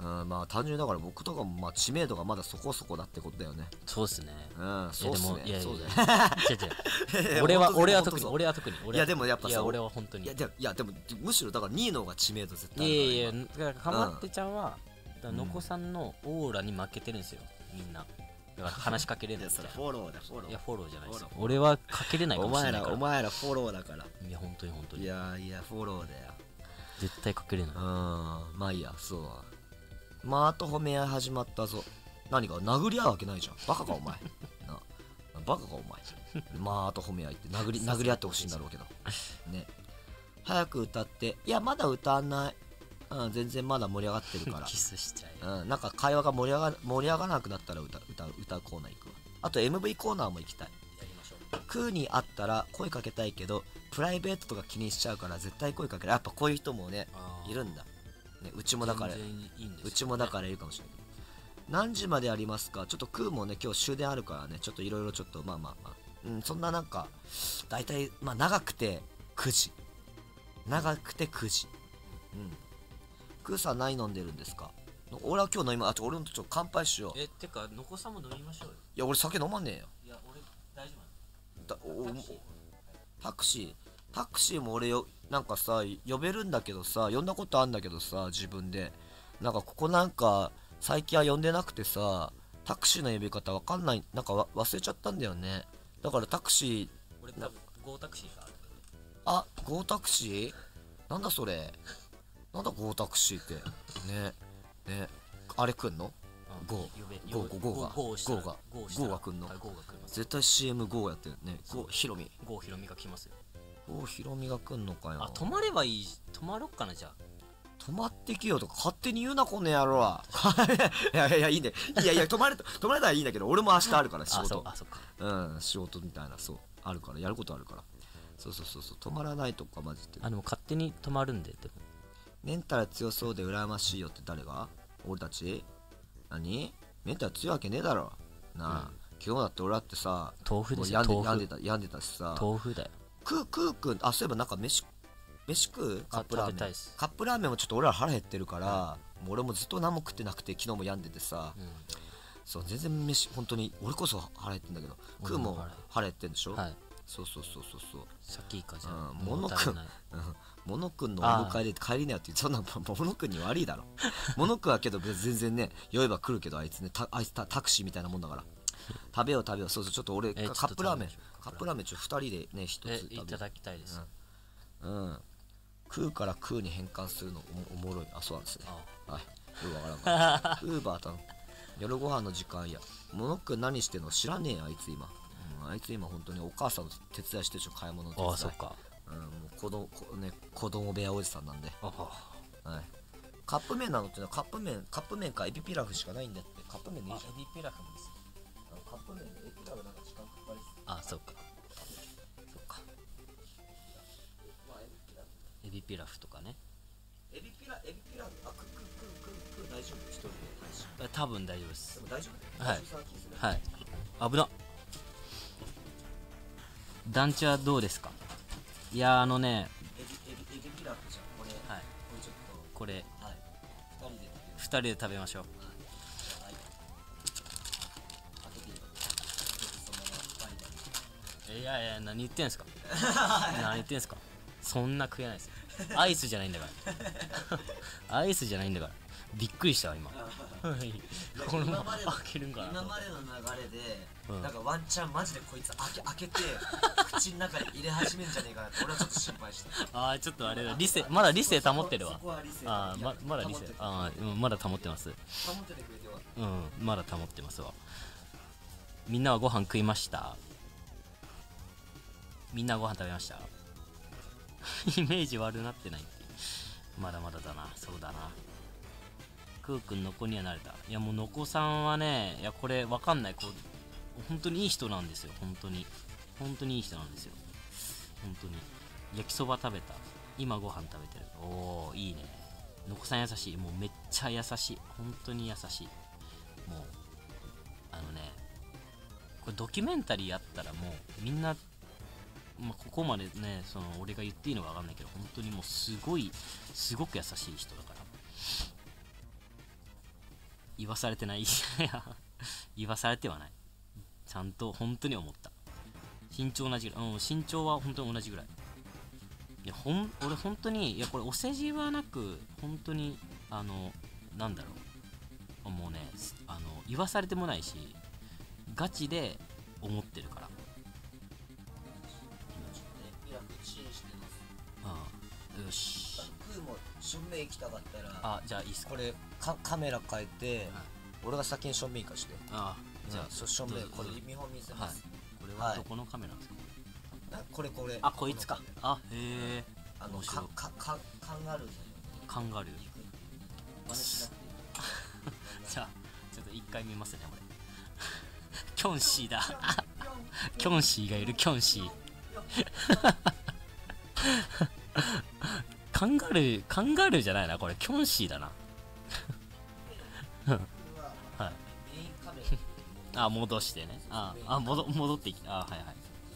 うん、まあ単純だから僕とかもまあ知名度がまだそこそこだってことだよね。そうですね。うん、そうですね。いや違う。俺は特にいやでもやっぱさ、俺は本当にいやでもむしろだからニーの方が知名度絶対。いやだからかまってちゃんはのこさんのオーラに負けてるんですよみんな。だから話しかけれない。それフォローだ。いやフォローじゃないですよ。俺はかけれないかもしれないから。お前らフォローだから。いや本当にいやフォローだよ。絶対かけれない。うん、まあいいや。そうまああと褒め合い始まったぞ。何か殴り合うわけないじゃん。バカかお前な、バカかお前。まああと褒め合いって殴り合ってほしいんだろうけどね。早く歌って。いやまだ歌んない。うん、全然まだ盛り上がってるからキスしちゃう。うん、なんか会話が盛り上がらなくなったら歌うコーナー行くわ。あと MV コーナーも行きたい。やりましょう。空に会ったら声かけたいけどプライベートとか気にしちゃうから絶対声かけない。やっぱこういう人もねいるんだ、ね、うちもだからいるかもしれない。何時までありますか。ちょっと空もね今日終電あるからね、ちょっといろいろちょっとまあ、うん、そんななんか大体まあ長くて9時。うんクーさん何飲んでるんですか。俺は今日飲みます。俺のちょっと乾杯しよう。てかのこさんも飲みましょうよ。いや俺酒飲まねえよ。いや俺大丈夫なの。タクシーも俺よなんかさ呼べるんだけどさ、呼んだことあんだけどさ自分でなんかここなんか最近は呼んでなくてさ、タクシーの呼び方わかんない、なんか忘れちゃったんだよね。だからタクシー俺多分ゴータクシーがある。あゴータクシーなんだそれなんだゴータクシーってねあれくんのゴーがくんの絶対 CM ゴーやってるね。ゴーヒロミが来ますよ。ゴーヒロミが来んのかよ。あ泊まればいい。泊まろっかな。じゃあ泊まってきよとか勝手に言うなこの野郎は。いやいいね。いや泊まれたらいいんだけど俺も明日あるから仕事。あそっか。うん仕事みたいなそうあるからやることあるから。そう泊まらないとかマジで。でも勝手に泊まるんで。でもメンタル強そうで羨ましいよって誰が。俺たち何メンタル強いわけねえだろなあ、うん、今日だって俺だってさ豆腐ですよ。病んでたしさ豆腐だよ。くんあそういえばなんか飯食う。カップラーメンもちょっと俺ら腹減ってるから、うん、もう俺もずっと何も食ってなくて昨日も病んでてさ、うん、そう全然飯本当に俺こそ腹減ってんだけどくんも腹減ってんでしょ、はい、そうさっきいいかじゃん、うん、物くんモノ君のお迎えで帰りなよってそんなモノ君に悪いだろ。モノ君はけど全然ね酔えば来るけどあいつねあいつタクシーみたいなもんだから食べよう。そうちょっと俺カップラーメンちょっと2人でね一ついただきたいです。うん空から空に変換するのおもろい。あそうなんですね。はいよくわからんからウーバー頼む。夜ご飯の時間やモノ君何してんの知らねえよ。あいつ今本当にお母さんの手伝いしてるし買い物の手伝い。あそっか。子供部屋おじさんなんで。カップ麺なのってのはカップ麺かエビピラフしかないんだって。カップ麺でいいじゃん。エビピラフもです。カップ麺でエビピラフなんか時間かかりそう。あそうかエビピラフとかね。エビピラ、エビピラ、あ、クンクンクンクン、大丈夫、一人で大丈夫。多分大丈夫です。でも大丈夫。はい。はい。危な。団地はどうですか。いや、あのね。エビピラじゃん、これ。はい。これちょっと。これ。はい。2人で食べましょう。いやいや、何言ってんすか。何言ってんすか。そんな食えないですよ。アイスじゃないんだから。アイスじゃないんだから。びっくりした今。このまま開けるんかな。今までの流れで、なんかワンチャンマジでこいつ開けて口の中に入れ始めんじゃねえかなって俺はちょっと心配した。ああ、ちょっとあれだ。理性まだ理性保ってるわ。ああ、まだ理性。ああ、まだ保ってます。保っててくれては。うん、まだ保ってますわ。みんなはご飯食いました。みんなご飯食べました。イメージ悪なってないって。まだまだだな。そうだな。クーくんの子には慣れた。いやもうのこさんはね、いやこれわかんない。こう本当にいい人なんですよ。本当に。本当にいい人なんですよ。本当に。焼きそば食べた。今ご飯食べてる。おー、いいね。のこさん優しい。もうめっちゃ優しい。本当に優しい。もう、あのね、これドキュメンタリーやったらもうみんな、まあここまでね、その俺が言っていいのか分かんないけど、本当にもうすごく優しい人だから。言わされてない。言わされてはない。ちゃんと本当に思った。身長同じぐらい。うん、身長は本当に同じぐらい。いや、俺本当に、いや、これお世辞はなく、本当に、なんだろう。もうね、言わされてもないし、ガチで思ってるから。よし。クーも正面行きたかったら。あ、じゃあいいっすか。これカメラ変えて、俺が先に正面行かして。あ、じゃあ正面これ見本見せます。これはどこのカメラですか。これ。あ、こいつか。あ、へえ。カンガルー。カンガルー。じゃあちょっと一回見ますねこれ。キョンシーだ。キョンシーがいるキョンシー。カンガルーじゃないな、これキョンシーだな。はい。あ、戻してね。あ、戻ってきた。あ、はいはい。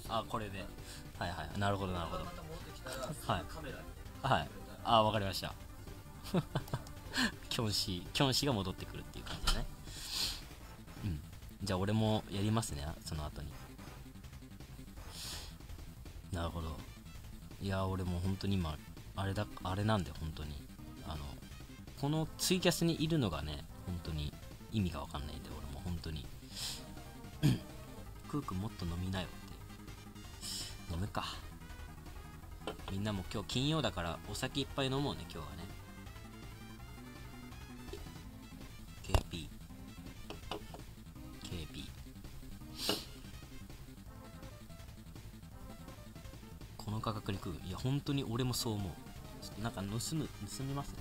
あ、これで。はいはい。なるほどなるほど。はい。はい。あ、わかりました。キョンシーが戻ってくるっていう感じだね。うん。じゃあ俺もやりますね、その後に。なるほど。いや、俺も本当に今、あれなんで本当にこのツイキャスにいるのがね本当に意味がわかんないんで俺も本当にクーくんもっと飲みなよって飲むかみんなも今日金曜だからお酒いっぱい飲もうね今日はね KP この価格に食う。いや本当に俺もそう思う。ちょっとなんか盗みますね。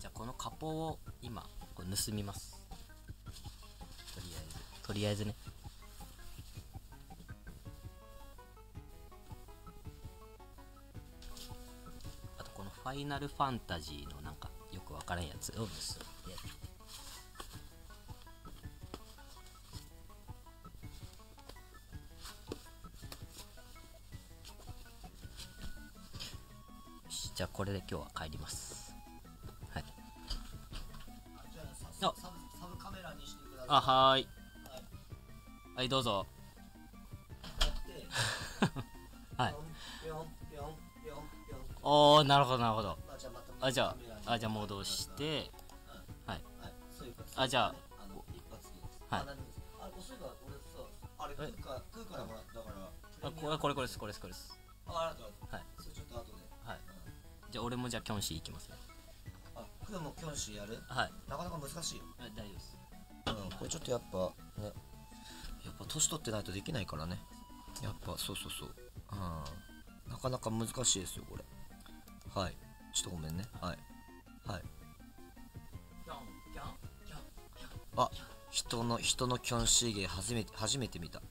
じゃあ今日じゃあこのカポを今これ盗みます。とりあえずね。ファイナルファンタジーのなんかよくわからんやつを盗んでじゃあこれで今日は帰ります。はい。あ、サブカメラにしてください。あ、はーい、はい、はい、どうぞ。はい。おー、なるほどなるほど。あ、じゃあ戻して、はい、あ、じゃあ、はい、あれ食うからもらったからこれです。あ、はい、それちょっと後で。はい、じゃあ俺もじゃあキョンシーいきますね。あ、クーもキョンシーやる。はい。なかなか難しいよ。大丈夫です。これちょっとやっぱね、やっぱ年取ってないとできないからね。やっぱそう、うん、なかなか難しいですよこれ。はい、ちょっとごめんね。はいはい。人のキョンシー芸初めて見た。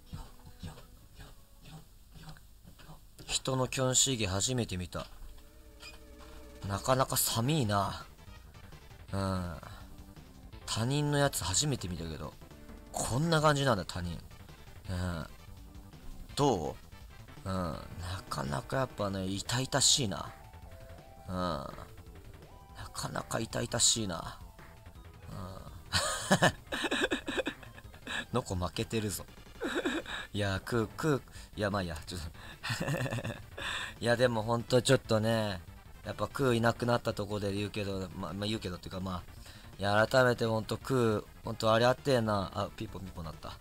人のキョンシー芸初めて見た。なかなか寒いな。うん。他人のやつ初めて見たけど。こんな感じなんだ、他人。うん。どう？うん。なかなかやっぱね、痛々しいな。うん。なかなか痛々しいな。のこ負けてるぞ。いやー、いや、まあいいや、ちょっと。いや、でもほんとちょっとね、やっぱクーいなくなったとこで言うけど、言うけどっていうか、まあ、いや、改めてほんとクー、ほんとあれあってえな。あ、ピーポンピーポンなった。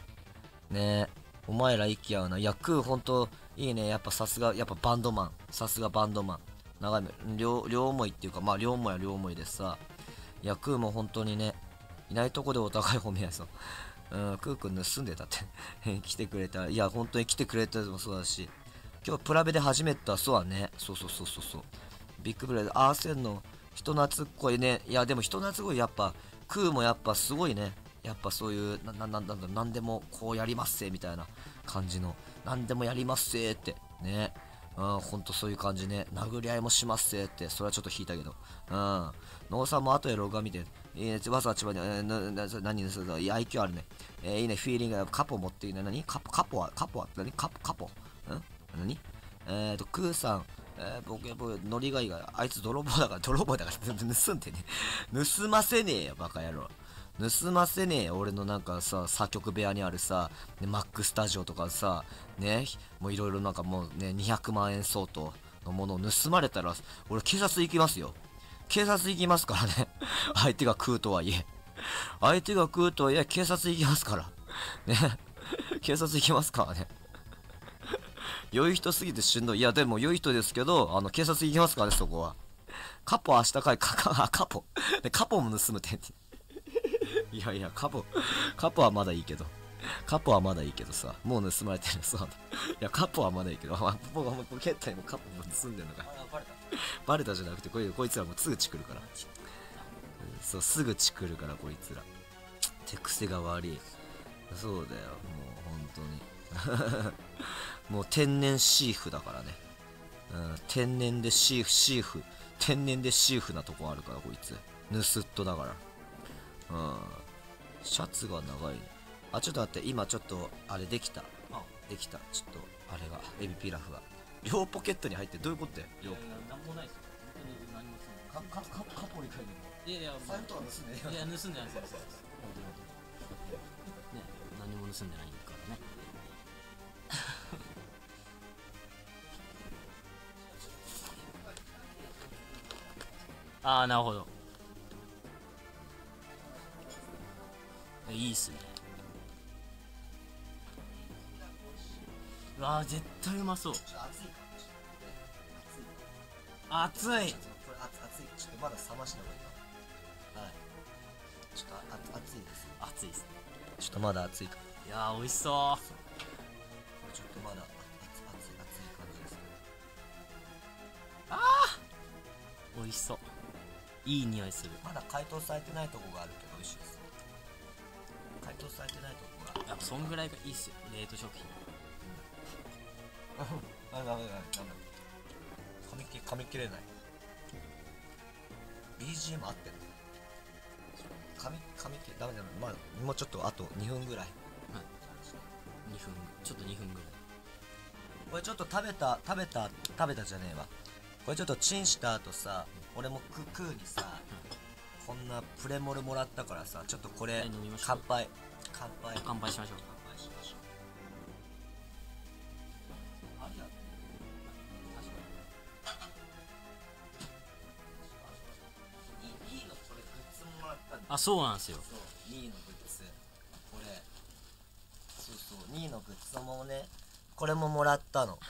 ねえ、お前ら息合うな。いや、クーほんといいね。やっぱさすが、やっぱバンドマン。さすがバンドマン。長い、両思いっていうか、まあ、両思いは両思いでさ。いや、クーもほんとにね、いないとこでお互い褒めやそう。うん、クーくん盗んでたって。来てくれた。いや、本当に来てくれたのもそうだし。今日、プラベで初めてだそうだね。そう。ビッグブレード。アーセンの人懐っこいね。いや、でも人懐っこい。やっぱ、クーもやっぱすごいね。やっぱそういう、なんでもこうやりますせ、みたいな感じの。なんでもやりますせって。ね。うん、ほんとそういう感じね。殴り合いもしますせって。それはちょっと引いたけど。うん。ノーさんも後で録画見て。いいね、わざわざ千葉に、何にするの？いや、IQ あるね。いいね、フィーリング、カポ持っていいね。何カポは何カポん何クーさん、僕、ノリがいいが、あいつ泥棒だから、盗んでね。盗ませねえよ、バカ野郎。盗ませねえよ、俺のなんかさ、作曲部屋にあるさ、ね、マックスタジオとかさ、ね、もういろいろなんかもうね、200万円相当のものを盗まれたら、俺警察行きますよ。警察行きますからね。相手が食うとはいえ。相手が食うとはいえ、警察行きますから。ね。警察行きますからね。良い人すぎてしんどい。いや、でも良い人ですけど、警察行きますからね、そこは。カポ明日かい、カポ。カポも盗むって。いやいや、カポはまだいいけど。カポはまだいいけどさ。もう盗まれてるさ。いや、カポはまだいいけど。僕はもうポケットにもカポも盗んでるのか。バレたじゃなくて、こいつらもうすぐチクるから。そう、すぐチクるから、こいつら。手癖が悪い。そうだよ、もう、本当に。もう、天然シーフだからね。うん、天然でシーフなとこあるから、こいつ。盗っ人だから。うん。シャツが長いね。あ、ちょっと待って、今ちょっと、あれできた。ちょっと、あれが、エビピラフが。両ポケットに入ってどういうことや。両ポケット。なんもないですよ。本当に何もすんの。カポリ買いに。いやいや、財布とは盗んでない。いや、盗んでないですよ。ね、何も盗んでないからね。ああ、なるほど。いいっすね。うわあ、絶対うまそう。熱い。これ熱い。ちょっとまだ冷ましながら。はい。ちょっと熱いです。熱いですね。ちょっとまだ熱いか。いやー、美味しそう。これちょっとまだ熱い感じですね。ああ。美味しそう。いい匂いする。まだ解凍されてないとこがあるけど美味しいです。解凍されてないとこが。やっぱそんぐらいがいいっすよ。冷凍食品。噛み切れない。 BGM 合ってる。ダメだ、まあもうちょっとあと2分ぐらい。はい、2分、ちょっと2分ぐらい。これちょっと食べたじゃねえわ。これちょっとチンした後さ、俺もクーにさ、こんなプレモルもらったからさ、ちょっとこれ乾杯しましょう。あ、そうなんですよ。ニーのグッズ、これ、そうニーのグッズもね、これももらったの。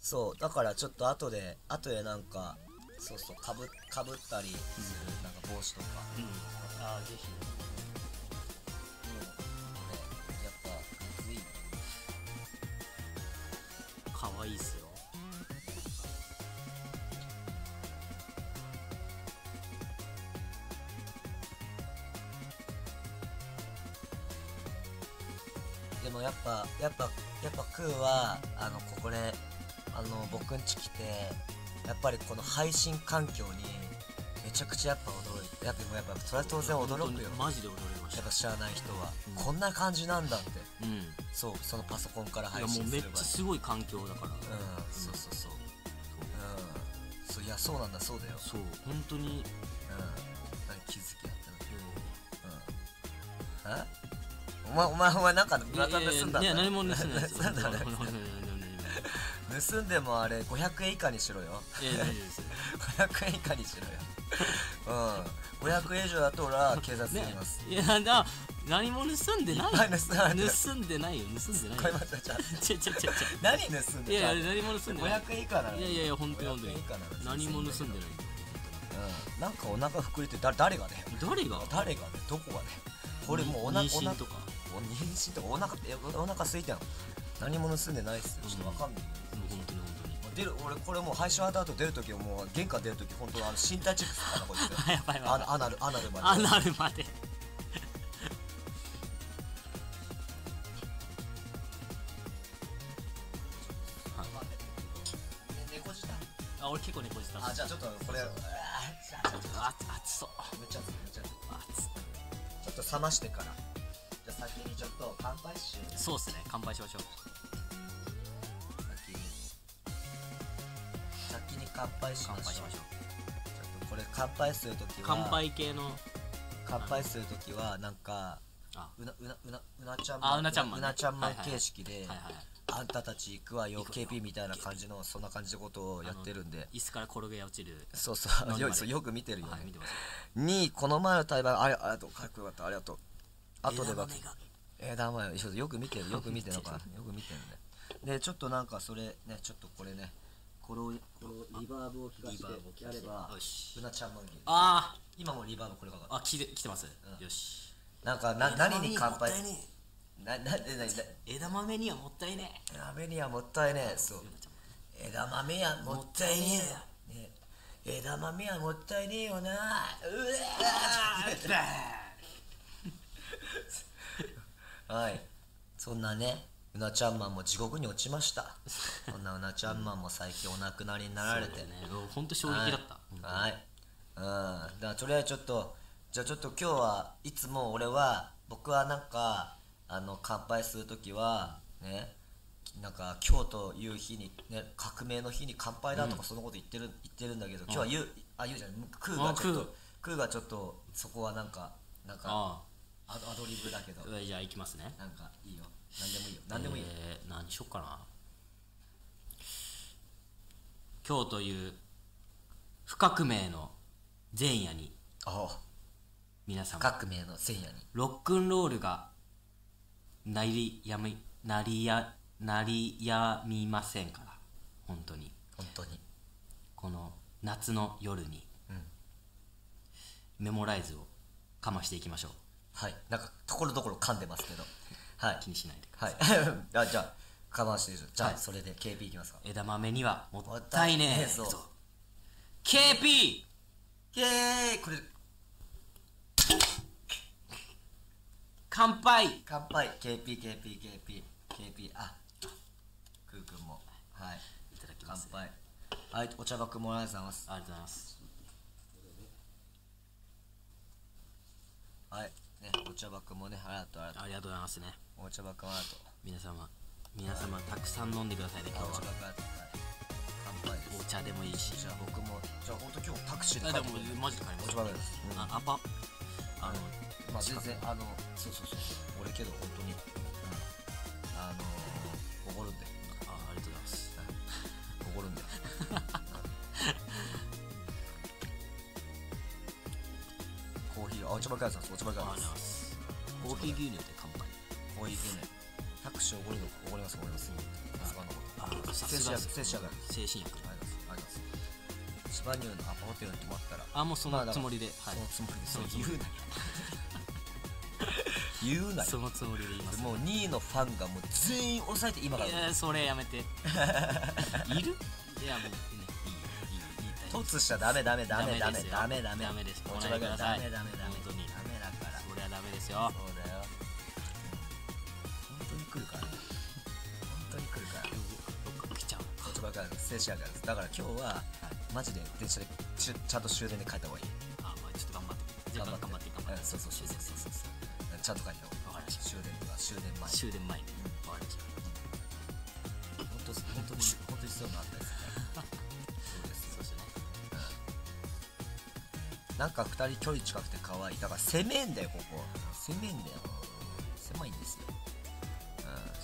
そうだからちょっと後でなんかかぶったりする、なんか帽子とか。うん、ああ、ぜひ。これやっぱずいかわいいっすよ。でもやっぱクーはここで僕ん家来てやっぱりこの配信環境にめちゃくちゃやっぱ驚いて、やっぱそれは当然驚くよ。マジで驚きました。やっぱ知らない人は、こんな感じなんだって、そう、そのパソコンから配信すればめっちゃすごい環境だから、そういやそうなんだ、そうだよ、そう本当に何気づきやったの。お前なんか盗んだんだ。いや何も盗んでないですよ。盗んでもあれ500円以下にしろよ。いや大丈夫です。500円以下にしろよ。500円以上だと俺は警察にいます。いやだ何も盗んでない。盗んでないよ。これまたちゃ。何盗んで？いや何も盗んでない。500円以下なの。いや本当に。何も盗んでない。なんかお腹膨れて誰がどこがね。これもう妊娠とかお腹空いてんの。何も盗んでないっすよ。ちょっとわかんない。出る俺これもう配信終わった後出るときはもう玄関出るとき本当身体チェックするからこいつやばいわ。アナルまで猫舌。あ俺結構猫舌。じゃあちょっとこれ熱そう。めっちゃ熱い。ちょっと冷ましてから、じゃあ先にちょっと乾杯しよう。そうっすね、乾杯しましょう。先に乾杯しましょう。ちょっとこれ乾杯するときはなんかうなちゃんまん形式であんたたち行くわよ KP みたいな感じのそんな感じのことをやってるんで、椅子から転げ落ちる。そうよく見てるよね。2位この前の対話ありがとうかっこよかった。ありがとう。あとでば枝豆よく見てるのかな。よく見てるね。でちょっとなんかそれね、ちょっとこれねこのリバーブを聞かせてやればうなちゃんまん。ああ今もリバーブこれかかった。来てます。よし。なんか何に乾杯枝豆にはもったいねえ。そう枝豆はもったいねえよな。うわはい、そんなねうなちゃんマンも地獄に落ちました。そんなうなちゃんマンも最近お亡くなりになられてね、ほんと衝撃だった。はい、だからとりあえずちょっと今日はいつも僕はなんか乾杯するときはね、なんか今日という日にね、革命の日に乾杯だとかそのこと言ってるんだけど、今日はゆうじゃない、クーがちょっとそこはなんかアドリブだけど。じゃあ行きますね。なんかいいよ、何でもいいよ。何しよっかな。今日という不革命の前夜に。皆様、革命の前夜にロックンロールが鳴りやみませんから、本当にこの夏の夜に、メモライズをかましていきましょう。はい、なんかところどころ噛んでますけど、はい気にしないでください。はいじゃあかましている。じゃあそれで KP いきますか。枝豆にはもったいねえぞ KP。 イエーイ。これ乾杯 KPKPKPKP あクーくんもはいいただきます。乾杯。はい、お茶箱もらえさんます。ありがとうございます。はいね、お茶箱もねありがとうございますね。お茶箱もありがとう。皆様たくさん飲んでくださいね。今日は乾杯です。お茶でもいいし、じゃあ僕もじゃあ本当今日タクシーで帰ってくる。マジで帰ります。お茶箱です。あっまあ全然そう俺けど本当におごるんで。ありがとうございます。おごるんで。コーヒー、お茶ばかりさん、お茶ばかりさん、コーヒー牛乳で乾杯。コーヒー牛乳タクシーおごるの。おごります。さすがのこと。精神薬あります。スパニューのアパホテルに泊まったら、もうそのつもりで、言うなよ。そのつもりで言います。もうニーのファンがもう全員抑えて今から。いやそれやめて。いる？いやもういい。突しちゃダメです。お茶だからダメ。本当にダメだから。それはダメですよ。そうだよ。本当に来るからね、本当に来るから僕来ちゃう言葉から精神があるんです。だから今日はマジで電車でちゃんと終電で帰った方がいい。あ、まあちょっと頑張って頑張ってそうちゃんと帰った方がいい。終電とか終電前に分かりました。本当にそうなったですそうです。そしてね、なんか2人距離近くて可愛い。だから攻めんだよ、ここ攻めんだよ、狭いんですよ。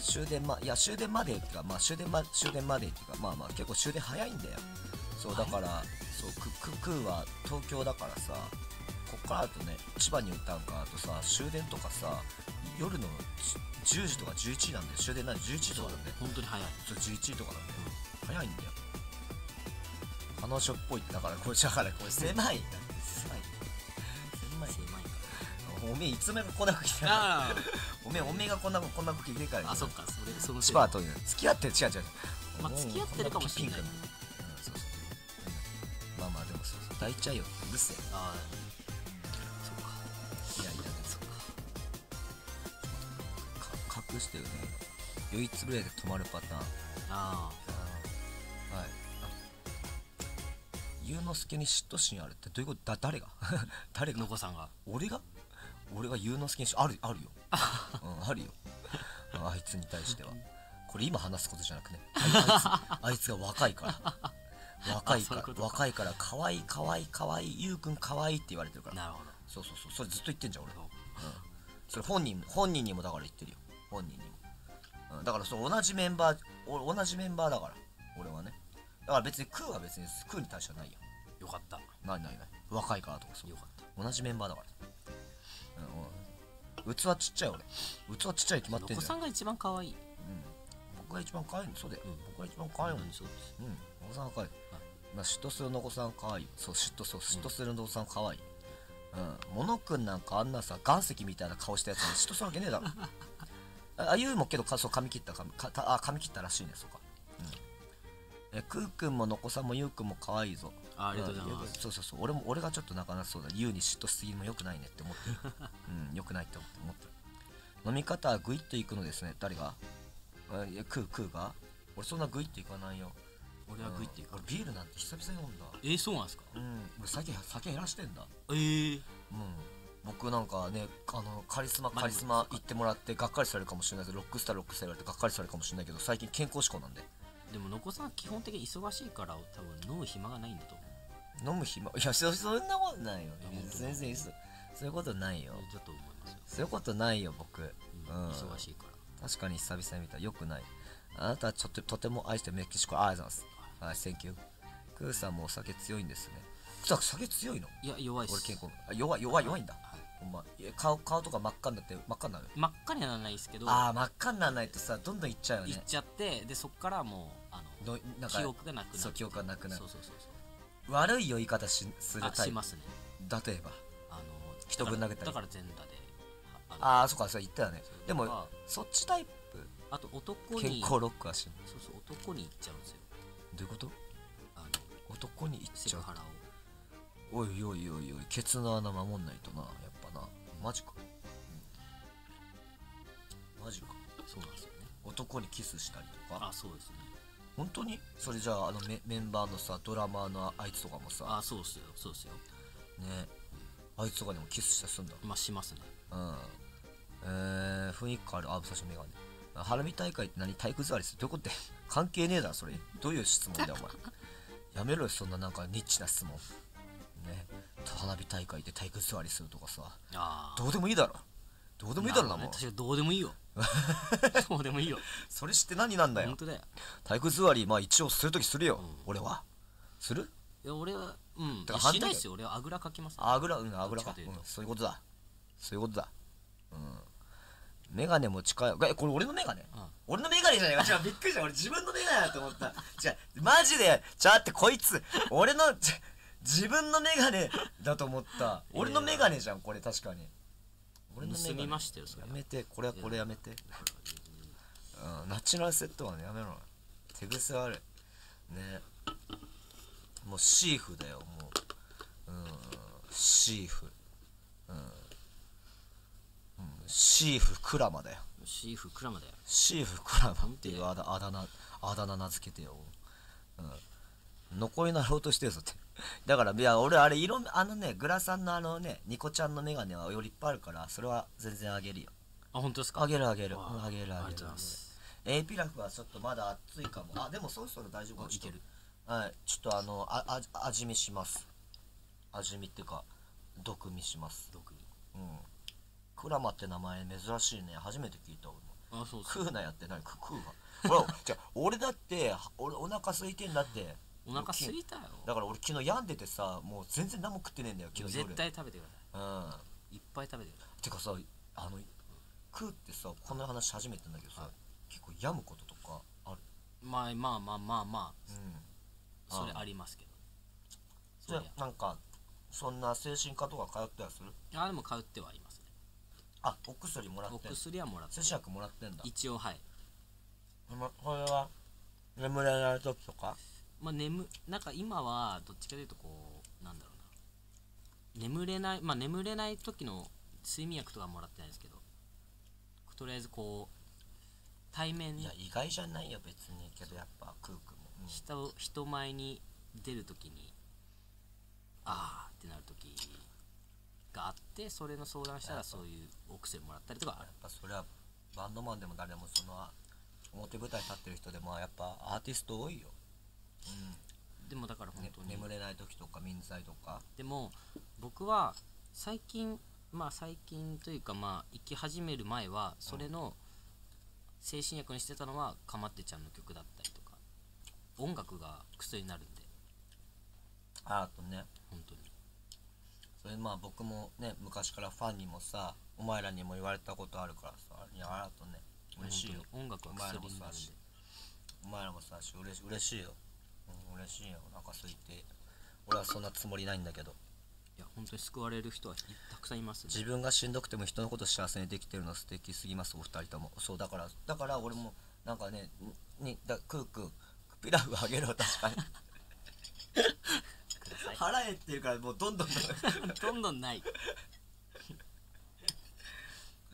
終電ま、いや終電までっていうか、まあ終電までっていうか、まあまあ結構終電早いんだよ。そうだから、はい、そうクーは東京だからさ、こっからあとね千葉に行ったんかあとさ、終電とかさ夜の10時とか11時なんで、終電なんで11時とかなんで、本当に早い。そう11時とかなんで、早いんだよ。彼女っぽいってだからこれ狭いんだって狭いからおめえいつもこんな子来てないおめえがこんな子来てから、ね、あ、そっか、その千葉という付き合ってる、違う、まあ、付き合ってるかもしれない、うん、そうまあまあでもそう抱いちゃうよ、うるせえ。ああ、そっか、いやそっか隠してるね。酔いつぶれで止まるパターン。あ、はい。ゆうのすけに嫉妬心あるってどういうことだ。誰がのこさんが俺がゆうのすけにあるよ、うん、あるよあいつに対してはこれ今話すことじゃなくね、あいつが若いからかわいいゆうくんかわいいって言われてるから。なるほど。そうそれずっと言ってんじゃん俺、うん、それ本人にもだから言ってるよ、本人にも、うん、だからそう同じメンバーだから俺はね。だから別にクーはクーに対してはないよ。よかった。ない若いからとかそうよかった。同じメンバーだから。器ちっちゃい俺。器ちっちゃい決まってんじゃん。お子さんが一番可愛い。うん。僕が一番可愛いの。そうで。僕が一番可愛いのにそうです。うん。お子さんが可愛い。まあ嫉妬するのお子さん可愛い。そう嫉妬するのお子さん可愛い。うん。モノくんなんかあんなさ岩石みたいな顔したやつに嫉妬するわけねえだろ。あゆうもけどそう髪切ったらしいね。そうか。うん。えくーくんものこさんもゆうくんも可愛いぞ。ありがとうございます。そう俺がちょっとなかなかそうだ。ゆうに嫉妬しすぎも良くないねって思ってる。うん、良くないって思ってる。飲み方はグイッといくのですね。誰が？いやクーが？俺そんなグイッといかないよ。俺はグイッといかない。ビールなんて久々に飲んだ。そうなんですか？うん。俺酒減らしてんだ。うん。僕なんかね、カリスマ言ってもらってがっかりされるかもしれないけど、ロックスター言われてがっかりされるかもしれないけど、最近健康志向なんで。でものこさん基本的に忙しいから多分飲む暇がないんだと思う。飲む暇、いやそんなことないよ。全然そういうことないよ。ちょっと思いますよ。そういうことないよ僕。忙しいから。確かに久々に見たらよくない。あなたはちょっととても愛してメキシコ。ありがとうございます。はい、センキュー。クーさんもお酒強いんですね。酒強いの？いや弱いです。俺健康。弱いんだ。ほんま。顔とか真っ赤になる。真っ赤にはならないですけど。あ、真っ赤にならないとさどんどんいっちゃうよね。いっちゃってでそっからもう記憶がなくなる。そう記憶がなくなる。そう。悪い酔い方するタイプ。しますね。例えば人ぶん投げたり。だから全裸で。ああ、そっか、それ言ったよね。でもそっちタイプ。あと男に。健康ロックはしない。そう男に行っちゃうんですよ。どういうこと？男に行っちゃう。おいケツの穴守んないとな、やっぱな。マジか。そうなんですよね。男にキスしたりとか。あ、そうですね。本当にそれじゃあメンバーのさドラマーのあいつとかもさあ、そうっすよね、あいつとかでもキスしたりすんだ。まあしますね。雰囲気変わる。あ、武蔵メガネ。花火大会って何？体育座りする。どこって関係ねえだろそれ。どういう質問だよお前やめろよそんななんかニッチな質問ね。花火大会って体育座りするとかさ、どうでもいいだろなもん。確かにどうでもいいよそれ知って何なんだよ。本当だよ。体育座りまあ一応するときするよ俺は。する？いや俺はだからしないですよ俺は。あぐらかきます。あぐらか。そういうことだ。メガネも近い。これ俺のメガネじゃないか。びっくりした。俺自分のメガネだと思った。マジでこいつ俺の自分のメガネだと思った。俺のメガネじゃんこれ。確かに盗みましたよそれ。やめてこれやめて。ナチュラルセットはねやめろ。手癖悪いね。もうシーフだよもう。シーフクラマだよ。シーフクラマだよ。シーフクラマっていうあだ名名付けてよ、うん、残りのろうとしてるぞってだからいや俺あれ色あのねグラさんのあのねニコちゃんのメガネはよりいっぱいあるからそれは全然あげるよ。あ本当ですか。あげるあげるあげるあげる。APラフはちょっとまだ暑いかも。あでもそろそろ大丈夫いける。はいちょっと味見します。味見っていうか毒味します。毒味うんクラマって名前珍しいね。初めて聞いた俺も。あそうそう食うなやって何食うわほらじゃあ俺だって俺お腹空いてんだって。お腹空いたよ。だから俺昨日病んでてさもう全然何も食ってねえんだよ昨日夜。絶対食べてください。うんいっぱい食べてください。てかさあの食うってさこんな話初めてんだけどさ、はい、結構病むこととかある。まあまあまあまあまあ、うん、それありますけど。じゃあなんかそんな精神科とか通ってはする。あでも通ってはいますね。あお薬もらってる。お薬はもらってる。摂薬もらってんだ一応。はいこれは眠れない時とか。まあなんか今はどっちかというとこうなんだろうな眠れないまあ眠れない時の睡眠薬とかもらってないですけどとりあえずこう対面にいや意外じゃないよ別にけどやっぱ空気も、うん、人前に出るときにあーってなるときがあってそれの相談したらそういうお薬もらったりとかある。やっぱそれはバンドマンでも誰もその表舞台立ってる人でもやっぱアーティスト多いよ、うん、でもだから本当に、ね、眠れないときとか眠剤とか。でも僕は最近というかまあ生き始める前はそれの精神薬にしてたのはかまってちゃんの曲だったりとか音楽が薬になるんで。あとね本当にそれまあ僕もね昔からファンにもさお前らにも言われたことあるからさいやあとね嬉しいよ。音楽は薬になるんでお前らもさ嬉しいよ、うん、嬉しいよ。なんかそう言って俺はそんなつもりないんだけどいや本当に救われる人はたくさんいますね。自分がしんどくても人のこと幸せにできてるの素敵すぎますお二人とも。そうだから俺もなんかねにだクーくんピラフあげろ確かに腹減ってるからもうどんどんどんどんない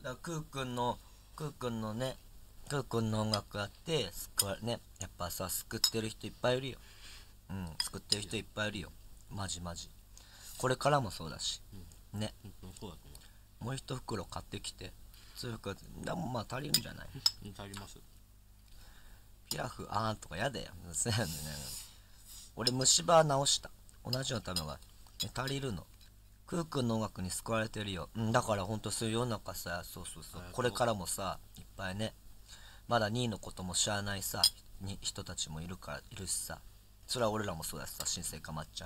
だクーくんのねクーくんの音楽あってねやっぱさ救ってる人いっぱいいるよ。うん救ってる人いっぱいいるよマジこれからもそうだし、うん、ね、そうだと思う。もう一袋買ってきてそういう袋でもまあ足りるんじゃない足ります。ピラフあーんとかやだよそうやね俺虫歯直した同じのためが、ね、足りるの。クーくんの音楽に救われてるよ、うん、だからほんとそういう世の中さそうこれからもさいっぱいねまだニーのことも知らないさに人たちもいるしさそれは俺らもそうだしさ新生かまっちゃ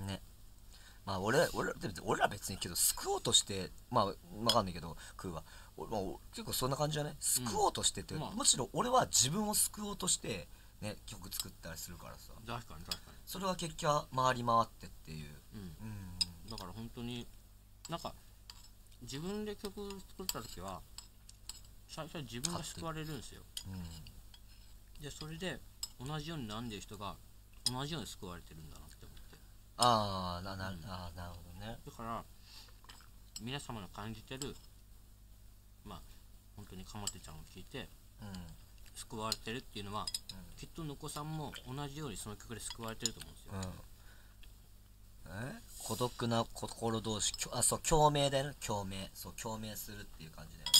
んね。まあ俺ら別にけど救おうとしてまあ分かんないけどクーは、まあ、結構そんな感じじゃない救おうとしてて、うんまあ、むしろ俺は自分を救おうとして、ね、曲作ったりするからさ。確かにそれは結局は回り回ってっていう、うん、だから本当になんか自分で曲作った時は最初は自分が救われるんですよ、うん、でそれで同じように悩んでる人が同じように救われてるんだなって思って。なるほどね。だから皆様の感じてるまあ本当にかまってちゃんを聴いて、うん、救われてるっていうのは、うん、きっとのこさんも同じようにその曲で救われてると思うんですよ、うん、孤独な心同士そう共鳴だよね。共鳴するっていう感じだよね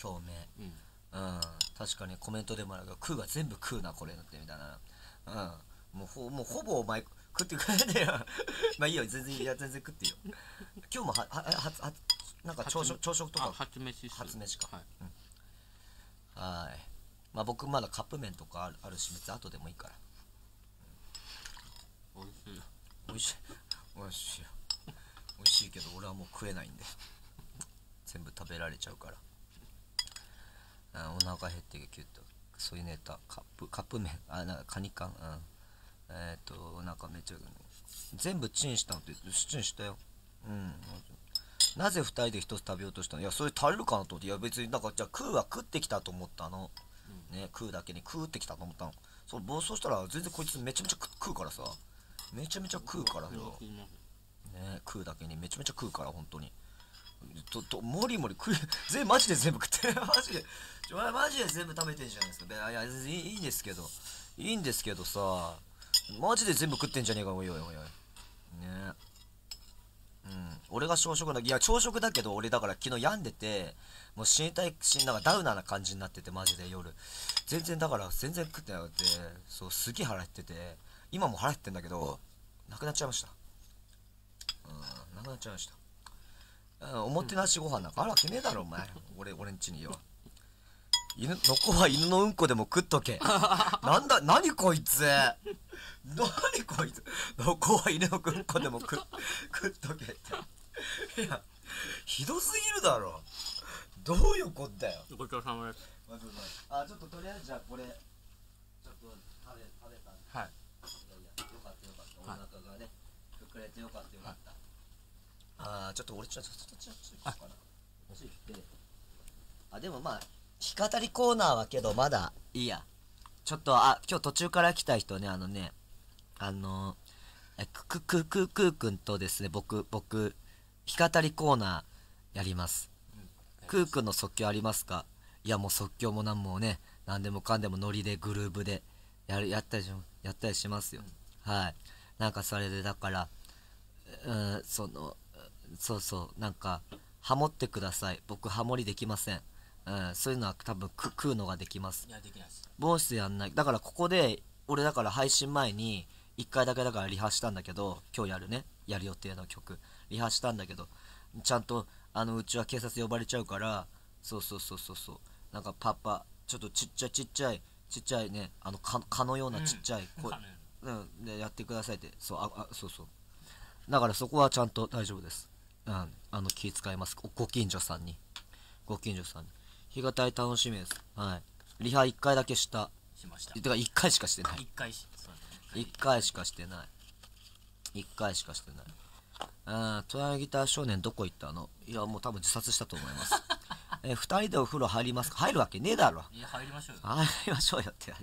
共鳴、うんうん、確かにコメントでもあるけど食うが全部食うなこれだってみたいな、うん、もうほぼお前食ってくれてよまあいいよ全然食ってよ今日もはなんか朝食とか初飯かはい、うん、はいまあ僕まだカップ麺とかあるし別に後でもいいからおい、うん、おいしいけど俺はもう食えないんで全部食べられちゃうからあお腹減ってキュッとそういうネタカップ麺なんかカニ缶うんなんかめっちゃ全部チンしたのってチンしたよ。うんなぜ2人で1つ食べようとしたの。いやそれ足りるかなと思っていや別になんかじゃあ食うは食ってきたと思ったの、うん、ね食うだけに食うってきたと思ったのそう暴走したら全然こいつめちゃめちゃ食うからさね食うだけにめちゃめちゃ食うから本当にもりもり食い、マジで全部食ってる。マジで全部食べてんじゃないですか。いや、いいんですけど。いいんですけどさ。マジで全部食ってんじゃねえか、おいおいおいおい。ねえ。うん。俺が朝食だ。いや、朝食だけど、俺だから昨日病んでて、もう死にたい、なんかダウナーな感じになってて、マジで夜。全然食ってなくて、そう、すげえ腹減ってて、今も腹減ってんだけど、なくなっちゃいました。うん、なくなっちゃいました。おもてなしご飯なんかあるわけねえだろ、お前。俺んちによ。犬の子は犬のうんこでも食っとけ。なんだ、なにこいつ。なにこいつ。の子は犬のうんこでも食っとけって。いや、ひどすぎるだろ。どういうことだよ。ごちそうさまです。あ、ちょっととりあえずじゃあこれ、ちょっと食べたんで。はい。いや、よかった。お腹がね、膨れてよかった。あー、ちょっと俺ちょっと行こうかな。ついて。あ、でもまあ、弾き語りコーナーはけど、まだ、いいや。ちょっと、あ、今日途中から来た人ね、くーくんとですね、僕、弾き語りコーナーやります。くーくんの即興ありますか？いや、もう即興もなんもね、なんでもかんでもノリでグルーブで、やったりしますよ。はい。なんかそれで、だから、そう、なんか、ハモってください。僕、ハモりできません。うん、そういうのは多分、食うのができます。いや、できないです。ボースやんない。だから、ここで、俺、だから、配信前に、一回だけだから、リハしたんだけど、今日やる予定の曲。リハしたんだけど、ちゃんと、うちは警察呼ばれちゃうから、そう、なんか、パパ、ちょっとちっちゃいね、蚊のようなちっちゃい声、うん、で、やってくださいって、そう。だからそこはちゃんと大丈夫です。うん、気遣います。ご近所さんに。日がたり楽しみです。はい。リハ1回だけした。しました。てか1回しかしてない。1回しかしてない。トラギター少年どこ行ったの？いや、もう多分自殺したと思います。2人でお風呂入りますか？入るわけねえだろ。いや、入りましょうよ。入りましょうよって。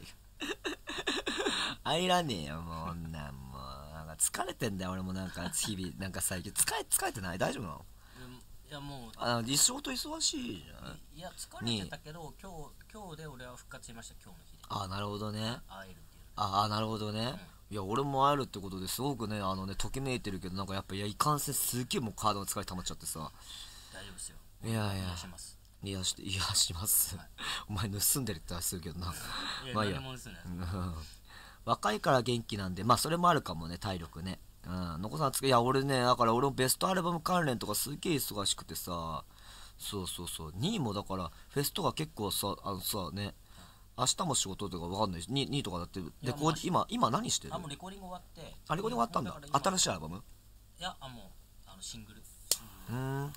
入らねえよ、もう、女も。疲れてんだよ、俺もなんか、日々、なんか最近、疲れてない？大丈夫なの？いや、もう、仕事忙しいじゃん。いや、疲れてたけど、今日で俺は復活しました、今日の日で。あ、なるほどね。会えるっていう。あ、なるほどね。いや、俺も会えるってことですごくね、ときめいてるけど、なんかやっぱ、いかんせんすげえもう体の疲れ溜まっちゃってさ。大丈夫ですよ。いやします。いやします。お前、盗んでるって話するけどな。いや、何も盗んでない。若いから元気なんで、まあそれもあるかもね、体力ね。うん、のこさんいや、俺ね、だから俺もベストアルバム関連とかすげえ忙しくてさ、そう、ニーもだから、フェスとか結構さ、ね、明日も仕事とかわかんないし、ニーとかだって、今何してる？あ、もうレコーディング終わって。あ、レコーディング終わったんだ。新しいアルバム？いや、もう、シングル。なん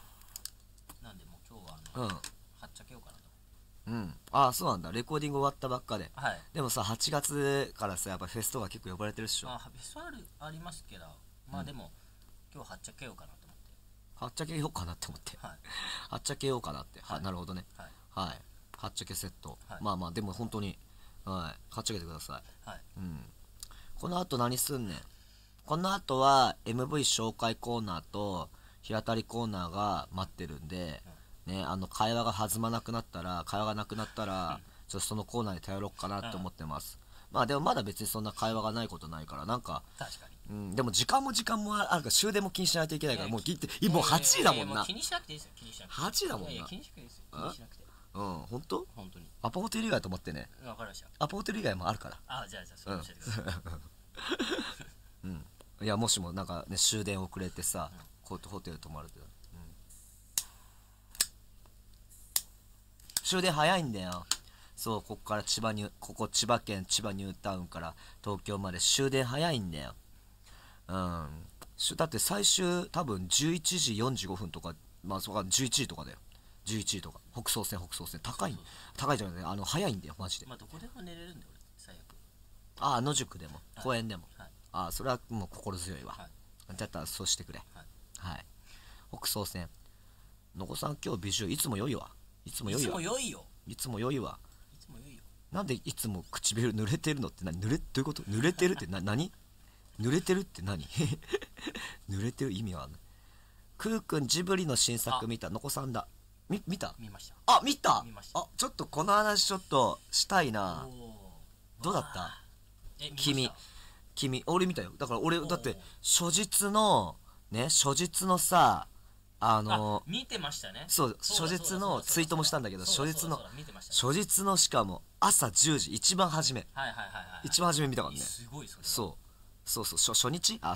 で、もう今日は、はっちゃけようかなと。うん、あ、そうなんだ。レコーディング終わったばっかで。はい、でもさ、8月からさ、やっぱフェスとか結構呼ばれてるっしょ。フェスありますけど、まあでも、今日はっちゃけようかなと思って。はっちゃけようかなって。なるほどね。はい。はっちゃけセット。まあ、でも本当に、はっちゃけてください。うん。この後何すんねん。この後は MV 紹介コーナーと、日当りコーナーが待ってるんで、ね、会話が弾まなくなったら、ちょっとそのコーナーに頼ろうかなって思ってます。まあでもまだ別にそんな会話がないことないから、なんか、うん、でも時間もあるから、終電も気にしないといけないから、もう8時だもんな。気にしなくていいですよ、8時だもんな。気にしなくていいですよ、うん、本当に。アパホテル以外泊まってね。わかりました。アパホテル以外もあるから。あ、じゃあ、それ教えてください。うん。いや、もしもなんかね、終電遅れてさ、ホテル泊まるって。終電早いんだよ。そう、ここから千葉県千葉ニュータウンから東京まで終電早いんだよ。うん。だって最終多分11時45分とか、まあそこは11時とかだよ。11時とか。北総線。高いじゃない。早いんだよ、マジで。まあどこでも寝れるんだよ、俺。最悪。ああ、野宿でも、公園でも。ああ、それはもう心強いわ。だったらそうしてくれ。はい。北総線。のこさん、今日美女、いつも良いわ。なんでいつも唇濡れてるのって何？どういうこと？濡れてるって何？濡れてるって何？濡れてる意味はあんの？クーくんジブリの新作見た、のこさんだ。見た見ました。あ、見た、あ、ちょっとこの話ちょっとしたいな。どうだった？君、俺見たよ。だから俺、だって、初日のさ、見てましたね。そう、初日のツイートもしたんだけど、初日のしかも、朝10時、一番初め。一番初め見たからね。すごいそれ。そう、初日って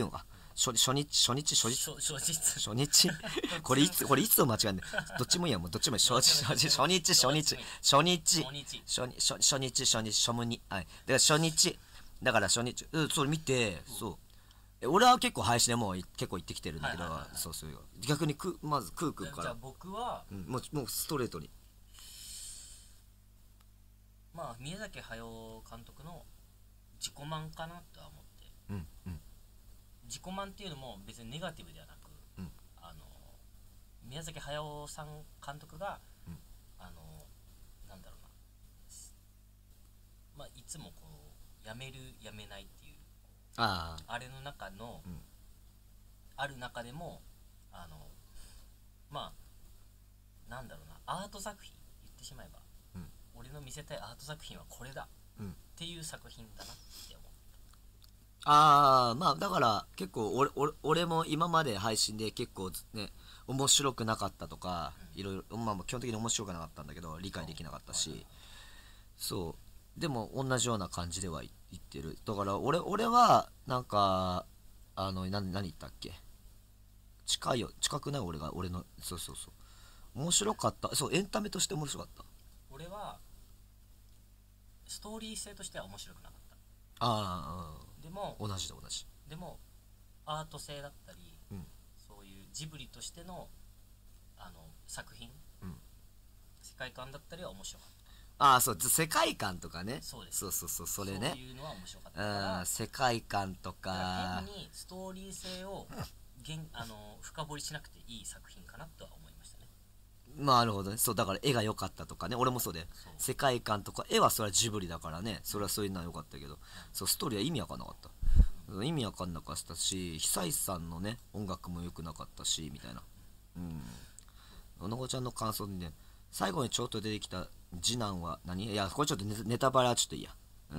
いうのか。初日これいつも間違えんね。どっちもいいや、もうどっちもいい。初日、はい。だから初日、それ見て、そう。俺は結構配信でもう結構行ってきてるんだけど、そうよ。逆にまずクーくんから。じゃあ僕は、もうストレートに。まあ、宮崎駿監督の自己満かなとは思って。自己満っていうのも別にネガティブではなく、宮崎駿さん監督が、なんだろうな、まあ、いつもこうやめるやめないっていう あれの中の、ある中でもまあなんだろうな、アート作品言ってしまえば、俺の見せたいアート作品はこれだ、っていう作品だなって思う。まあだから結構俺も今まで配信で結構ね、面白くなかったとか、いろいろ、まあ基本的に面白くなかったんだけど、理解できなかったし、そうでも同じような感じでは言ってる。だから俺はなんか何言ったっけ、近くない、俺のそう面白かった。そう、エンタメとして面白かった。俺はストーリー性としては面白くなかった。同じ。でもアート性だったり、そういうジブリとしての作品、世界観だったりは面白かった。そう、世界観とかね。そうそれね、そういうのは面白かった。世界観とか変にストーリー性を深掘りしなくていい作品かなとは思いましたね。なるほどね。そうだから絵が良かったとかね。俺もそうで、世界観とか絵はそれはジブリだからね、それはそういうのは良かったけど、ストーリーは意味わかんなかった。意味わかんなかったし、久石さんのね音楽も良くなかったしみたいな。のこちゃんの感想でね、最後にちょっと出てきた次男は何、いやこれちょっとネタバレはちょっといいや。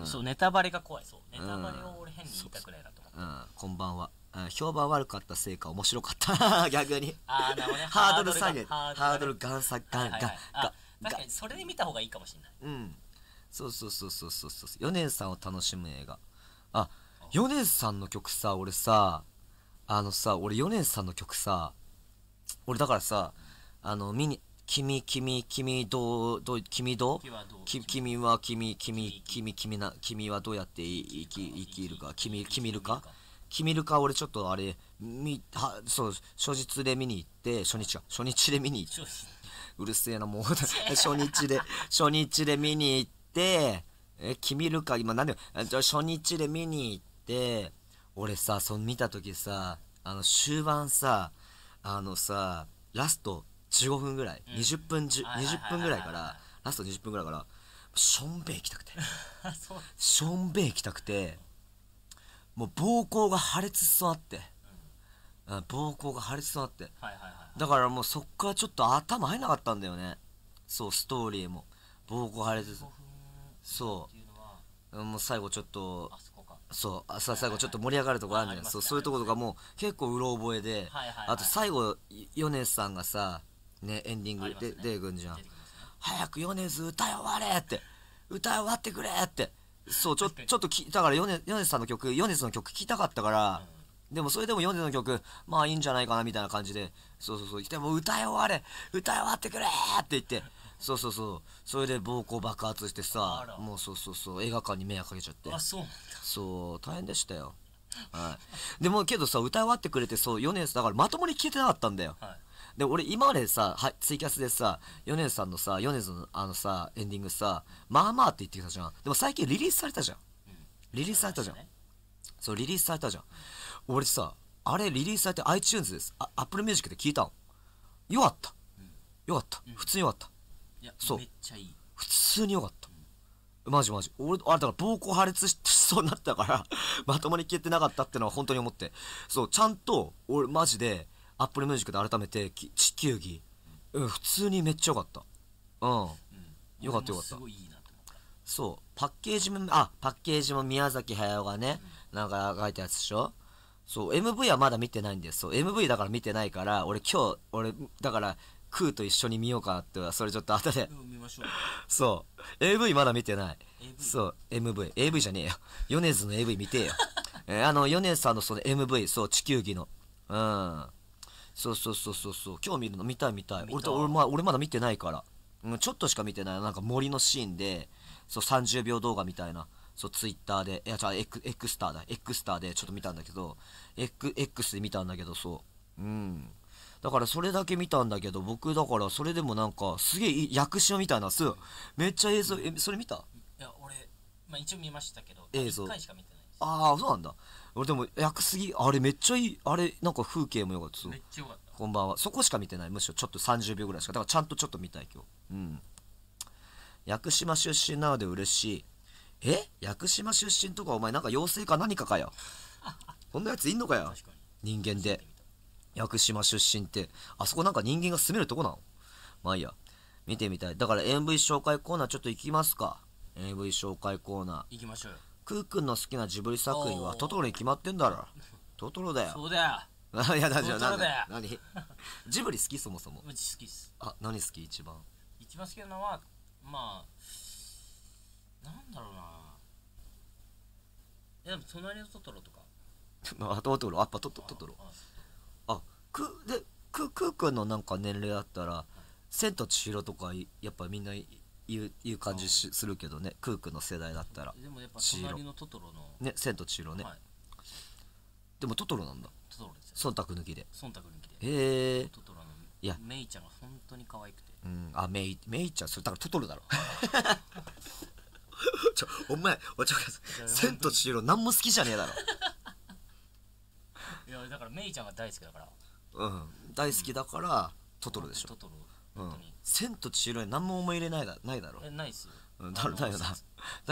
そう、ネタバレが怖い。そう、ネタバレを俺変に言いたくないなと思って。こんばんは。評判悪かったせいか面白かった。逆に。ハードル下げ。ハードルガンサガンガン。確かにそれで見た方がいいかもしれない。そう。ヨネンさんを楽しむ映画。ヨネンさんの曲さ、俺ヨネンさんの曲さ、俺だからさ、君はどうやって生きるか、君いるか、俺ちょっとあれ、初日で見に行って、うるせえな、もう、初日で見に行って、君いるか、今、なんで、初日で見に行って、俺さ、見たときさ、終盤さ、ラスト15分ぐらい、ラスト20分ぐらいから、しょんべん行きたくて、もう膀胱が破裂しそうなって、だからもうそっからちょっと頭入んなかったんだよね。そう、ストーリーも膀胱破裂、もう最後ちょっと最後ちょっと盛り上がるとこあるんじゃないですか。そういうとことかも結構うろ覚えで、あと最後米津さんがさね、エンディングで出てくるんじゃん。早く米津歌い終わってくれって。そう、ちょっとだから米津の曲聴きたかったから、でもそれでも米津の曲、まあいいんじゃないかなみたいな感じで、でも歌い終わってくれーって言って、それで膀胱爆発してさ、もう映画館に迷惑かけちゃって。大変でしたよ。でもけどさ、歌い終わってくれて、米津、だからまともに聴けてなかったんだよ。で、俺今までさ、ツイキャスでさ、米津のエンディングさ、まあまあって言ってきたじゃん。でも最近リリースされたじゃん。俺さ、あれリリースされて iTunes です。Apple Music で聞いたの。よかった。普通によかった。めっちゃいい。普通によかった。マジ。俺、あれだから膀胱破裂しそうになったから、まともに聞けてなかったってのは本当に思って。そう、ちゃんと、俺マジで、Apple Music で改めて球技、うん、普通にめっちゃ良かった。うん、うん、よかったよかった。すごいいいなと思った。そう、パッケージも宮崎駿がね、うん、なんか書いたやつでしょ。そう MV はまだ見てないんです。そう MV だから見てないから、俺だからクーと一緒に見ようかってそれちょっと後で。見ましょう。そう、AV まだ見てない。そう、MV、AV じゃねえよ。米津の AV 見てよ。米津さんのその MV、そう地球儀の、うん、そう今日見るの見たい。俺まだ見てないから。うん、ちょっとしか見てない。なんか森のシーンでそう30秒動画みたいな、そうツイッターで、いやじゃあ Xスターでちょっと見たんだけど、 X で見たんだけど、そう、うん、だからそれだけ見たんだけど、僕だからそれでもなんかすげえ薬師を見たいな、すめっちゃ映像、それ見た？いや俺、まあ、一応見ましたけど1回しか見てない。ああそうなんだ。俺でも薬すぎ、あれめっちゃいい、あれなんか風景もよかった。めっちゃよかった。こんばんは。そこしか見てない。むしろちょっと30秒ぐらいしか、だからちゃんとちょっと見たい今日。うん、屋久島出身なので嬉しい。え、屋久島出身とかお前なんか妖精か何かかよこんなやついんのかよ。確かに人間で屋久島出身って、あそこなんか人間が住めるとこなの。まあいいや、見てみたい。だから MV 紹介コーナーちょっと行きますか。 MV 紹介コーナー行きましょうよ。クーくんの好きなジブリ作品はトトロに決まってんだろ。トトロだよ。そうだよ。いやだじゃあ何ジブリ好き？そもそもうち好きっす。あ、何好き？一番好きなのはまあなんだろうな。でも隣のトトロとかあトトロ、やっぱトトロあクーくんのなんか年齢だったら千と千尋とかやっぱみんないう感じするけどね、クークの世代だったら。でもやっぱ隣のトトロのね、千と千尋ね。でもトトロなんだ。トトロです。忖度抜きで。へえ。トトロのメイちゃんが本当に可愛くて。あ、メイちゃんそれだからトトロだろ。お前千と千尋何も好きじゃねえだろ。いやだからメイちゃんが大好きだから、うん、大好きだからトトロでしょ。千と千尋に何も思い入れないだろ。ないっすよ。だ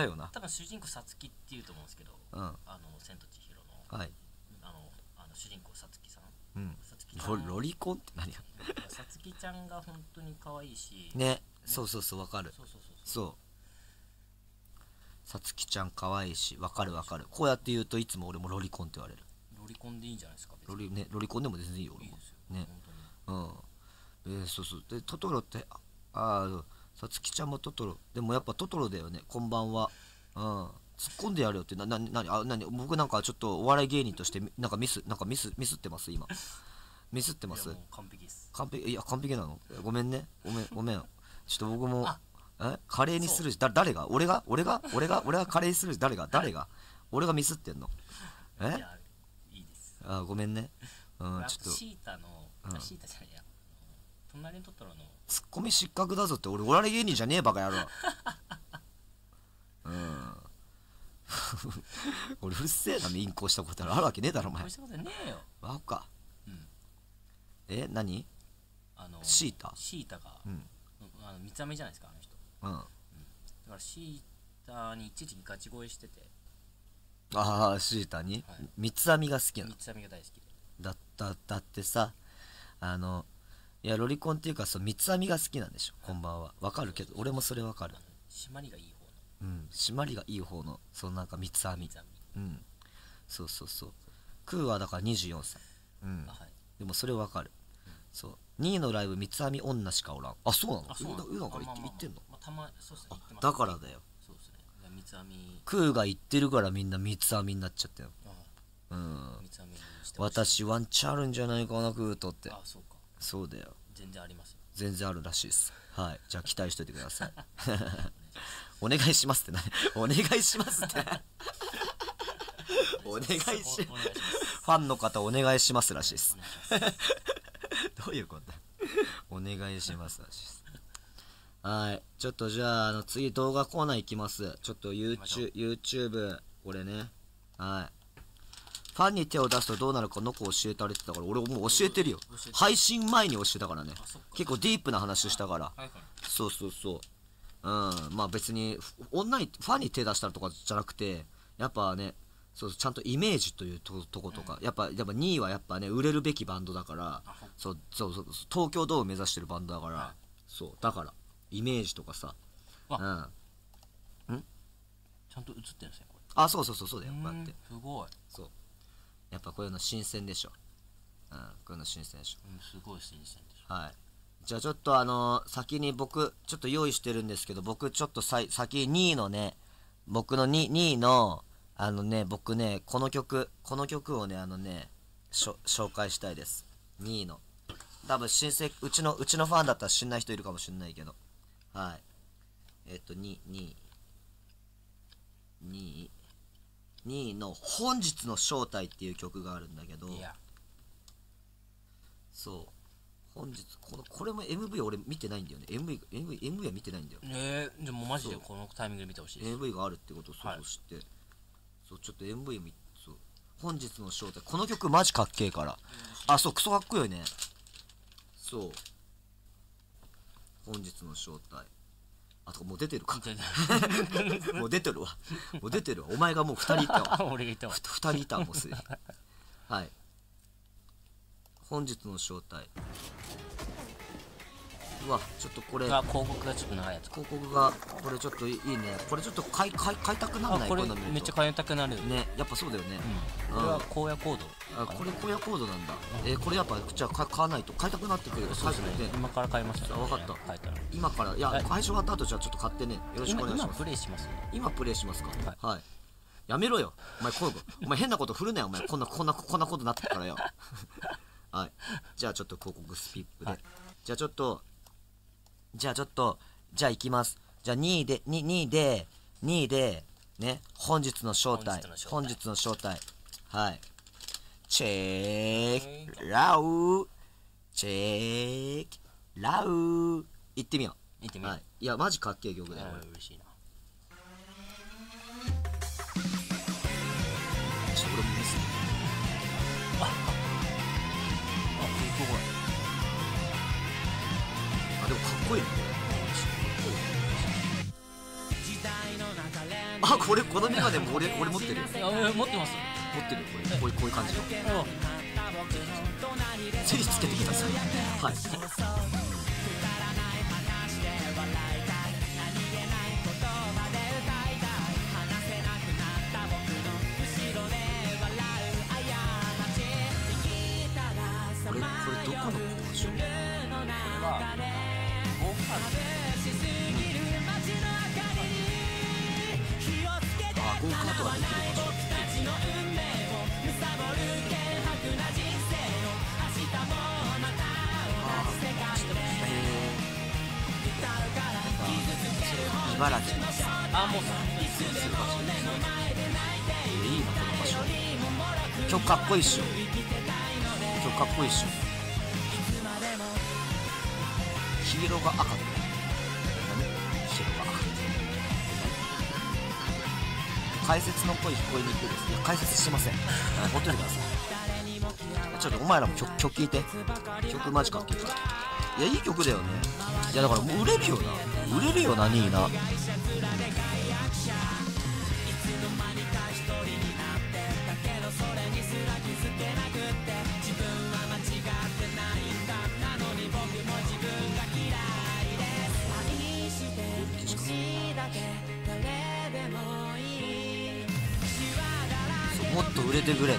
よな多分主人公さつきっていうと思うんですけど、千と千尋の主人公さつきさん、ロリコンって何や。さつきちゃんが本当に可愛いしね。そうわかる。そうさつきちゃん可愛いし、わかる。こうやって言うといつも俺もロリコンって言われる。ロリコンでいいんじゃないですか。ロリコンでも全然いいよ。俺もね、うんでトトロって、ああさつきちゃんもトトロでもやっぱトトロだよね。こんばんは、うん、突っ込んでやるよってなに僕なんかちょっとお笑い芸人としてなんかミスってます今。ミスってます。完璧です。完璧なの。ごめんね。ごめんちょっと僕もカレーにするし、誰が俺がカレーにするし、誰が俺がミスってんの。いいです。あごめんね。うんちょっとシータじゃないや、隣トトロのツッコミ失格だぞって。俺おられ芸人じゃねえバカ野郎。うん俺うるせえな。インコしたことあるわけねえだろお前。したことねえよバカ。え何シータが見た目じゃないですかあの人。だからシータにいちいちガチ恋してて。ああシータに三つ編みが好きなの。三つ編みが大好きで。だってさいやロリコンっていうか三つ編みが好きなんでしょ。こんばんは。わかるけど俺もそれわかる。締まりがいい方のそのなんか三つ編み。うんそうクーはだから24歳。うんでもそれわかる。そうニーのライブ三つ編み女しかおらん。あそうなの。うだから言ってんの。だからだよ。クーが言ってるからみんな三つ編みになっちゃったよ。私ワンチャンあるんじゃないかなクーとって。あそうか。そうだよ。全然あります。全然あるらしいです。はい。じゃあ期待しといてください。お願いしますって何？お願いしますって。お願いします。ファンの方お願いしますらしいです。どういうこと？お願いしますらしいです。はい。ちょっとじゃあ次動画コーナー行きます。ちょっと YouTube これね。はい。ファンに手を出すとどうなるかの子教えてあれってたから、俺もう教えてるよ。配信前に教えたからね。結構ディープな話したから。そう。うん。まあ別に、ファンに手出したらとかじゃなくて、やっぱね、そうちゃんとイメージというとことか、やっぱニーはやっぱね売れるべきバンドだから、そう東京ドーム目指してるバンドだから、そうだからイメージとかさ、うんちゃんと映ってるんですねこれ。あそうだよ、こうやってすごい、そうやっぱこういうの新鮮でしょ、こういうの新鮮でしょ、すごい新鮮でしょ。はい、じゃあちょっと先に僕ちょっと用意してるんですけど、僕ちょっと先に僕の2位の僕ねこの曲をね紹介したいです。2位の多分親戚うちのファンだったら知んない人いるかもしんないけど、はい2位の「本日の正体」っていう曲があるんだけど、そう本日これも MV 俺見てないんだよね。 MV は見てないんだよ。じゃあもうマジでこのタイミングで見てほしいです。 MV があるってことを知って、そうちょっと MV 見て、そう本日の正体、この曲マジかっけえから、そうクソかっこいいよね。そう本日の正体、とかもう出てるかもう出てるわ、お前がもう2人いたわ、俺がいたわ、2人いたもうすでに。はい、本日の正体、うわちょっとこれ広告がちょっと長いやつ、広告がこれちょっといいね、これちょっと買いたくならない？これめっちゃ買いたくなるね、やっぱそうだよね。これは荒野行動、これ荒野行動なんだ。これやっぱじゃあ買わないと、買いたくなってくるよ。そうですね、今から買いますね。分かった、今から、いや配信終わった後じゃあちょっと買ってね、よろしくお願いします。今プレイします、か、はい、やめろよお前、お前変なこと振るなよお前、こんなことになってるからよ。はい、じゃあちょっと広告スキップで、じゃあ行きます。じゃあ2位でね、本日の正体、はいチェックラウ、行ってみよう、はい、いやマジかっけえ曲だよ、嬉しいな。ちょっと俺も見せて、でもかっこいいねこれ。これこのメガネも俺持ってるよ。持ってます。持ってるよこれ、こういう感じの。ぜひつけてください。はい。これどこの工場？ゴーカートができる場所。茨城。もうすぐ場所です。いいなこの場所。今日かっこいいっしょ。黄色が赤だね。解説の声聞こえにくいです。いや解説してません、ほっといてください。ちょっとお前らも曲聴いて、曲マジかっけえから、いやいい曲だよね。いやだからもう売れるよなニーな。もっと売れてくれ。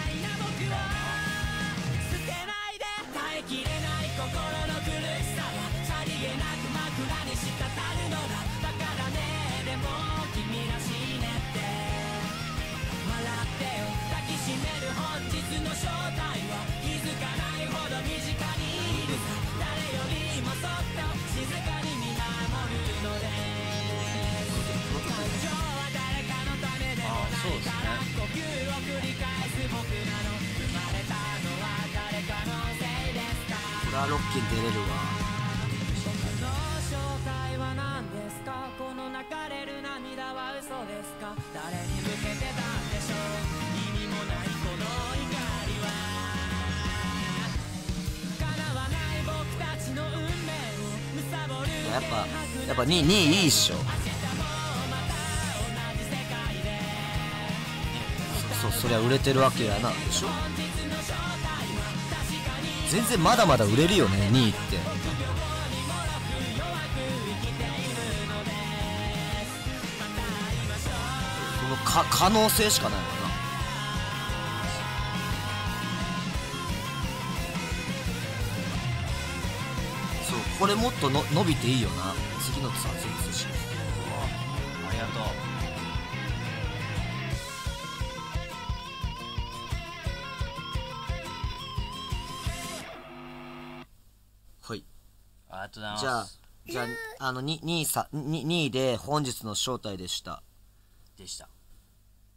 そうですね、これはロッキン出れるわ。やっぱ2位いいっしょ。そうそうそりゃ売れてるわけやな。でしょ、全然まだまだ売れるよね、ニーって。その可能性しかないわな。そう、これもっとの伸びていいよな。次のツアー全部しよう。ありがとう。じゃあ2位で本日の招待でした。でした。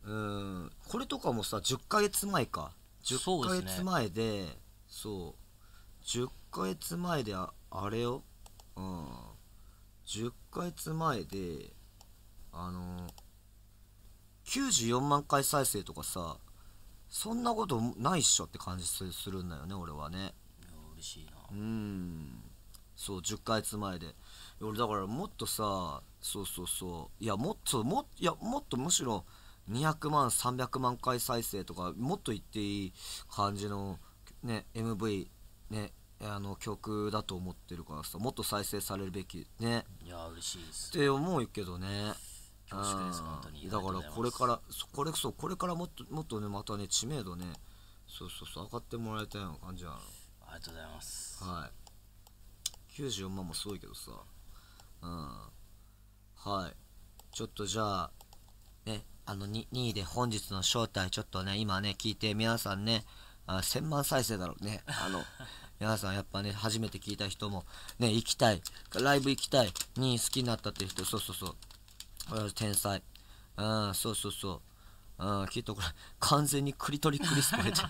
これとかもさ、10ヶ月前か。10ヶ月前で、そう。10ヶ月前で、あれよ。10ヶ月前で、94万回再生とかさ、そんなことないっしょって感じするんだよね、俺はね。嬉しいな。そう、10ヶ月前で。俺だからもっとさ、いや、もっとむしろ200万、300万回再生とか、もっといっていい感じの、ね、MV、ね、曲だと思ってるからさ、もっと再生されるべき、ね。いや、嬉しいです。って思うけどね。恐縮です、本当に。だからこれから、これからもっとね、またね、知名度ね、上がってもらいたいような感じなの。ありがとうございます。はい。94万もすごいけどさ。はい。ちょっとじゃあ、ね、2位で本日の招待、ちょっとね、今ね、聞いて、皆さんね、1000万再生だろうね。皆さんやっぱね、初めて聞いた人も、ね、行きたい。ライブ行きたい。2位好きになったって人、天才。きっとこれ、完全にクリトリクリスこれじゃん。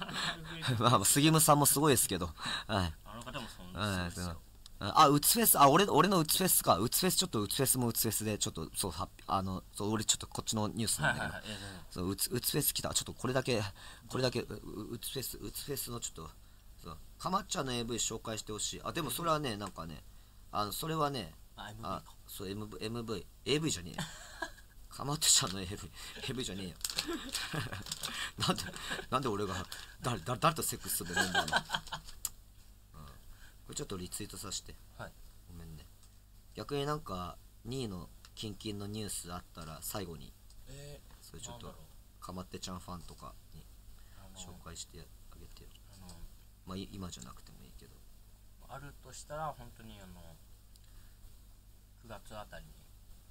まあ、杉村さんもすごいですけど。はい。あの方もそんなですよ。あ、うつフェス、あ、俺のうつフェスか。うつフェス、ちょっとうつフェスもうつフェスで、ちょっと、俺ちょっとこっちのニュースなんだけど、そう、うつフェス来た。ちょっとこれだけ、うつフェスのちょっと、そう、かまっちゃんの AV 紹介してほしい。あ、でもそれはね、なんかね、それはね、あ、そう、AV じゃねえよ。かまっちゃんの AV じゃねえよ。なんで俺が、誰とセックスするんだよ。これちょっとリツイートさせて。はい。ごめんね。逆になんか、2位のキンキンのニュースあったら、最後に、それちょっと、かまってちゃんファンとかに紹介してあげてよ。まあ、今じゃなくてもいいけど。あるとしたら、本当に9月あたりに、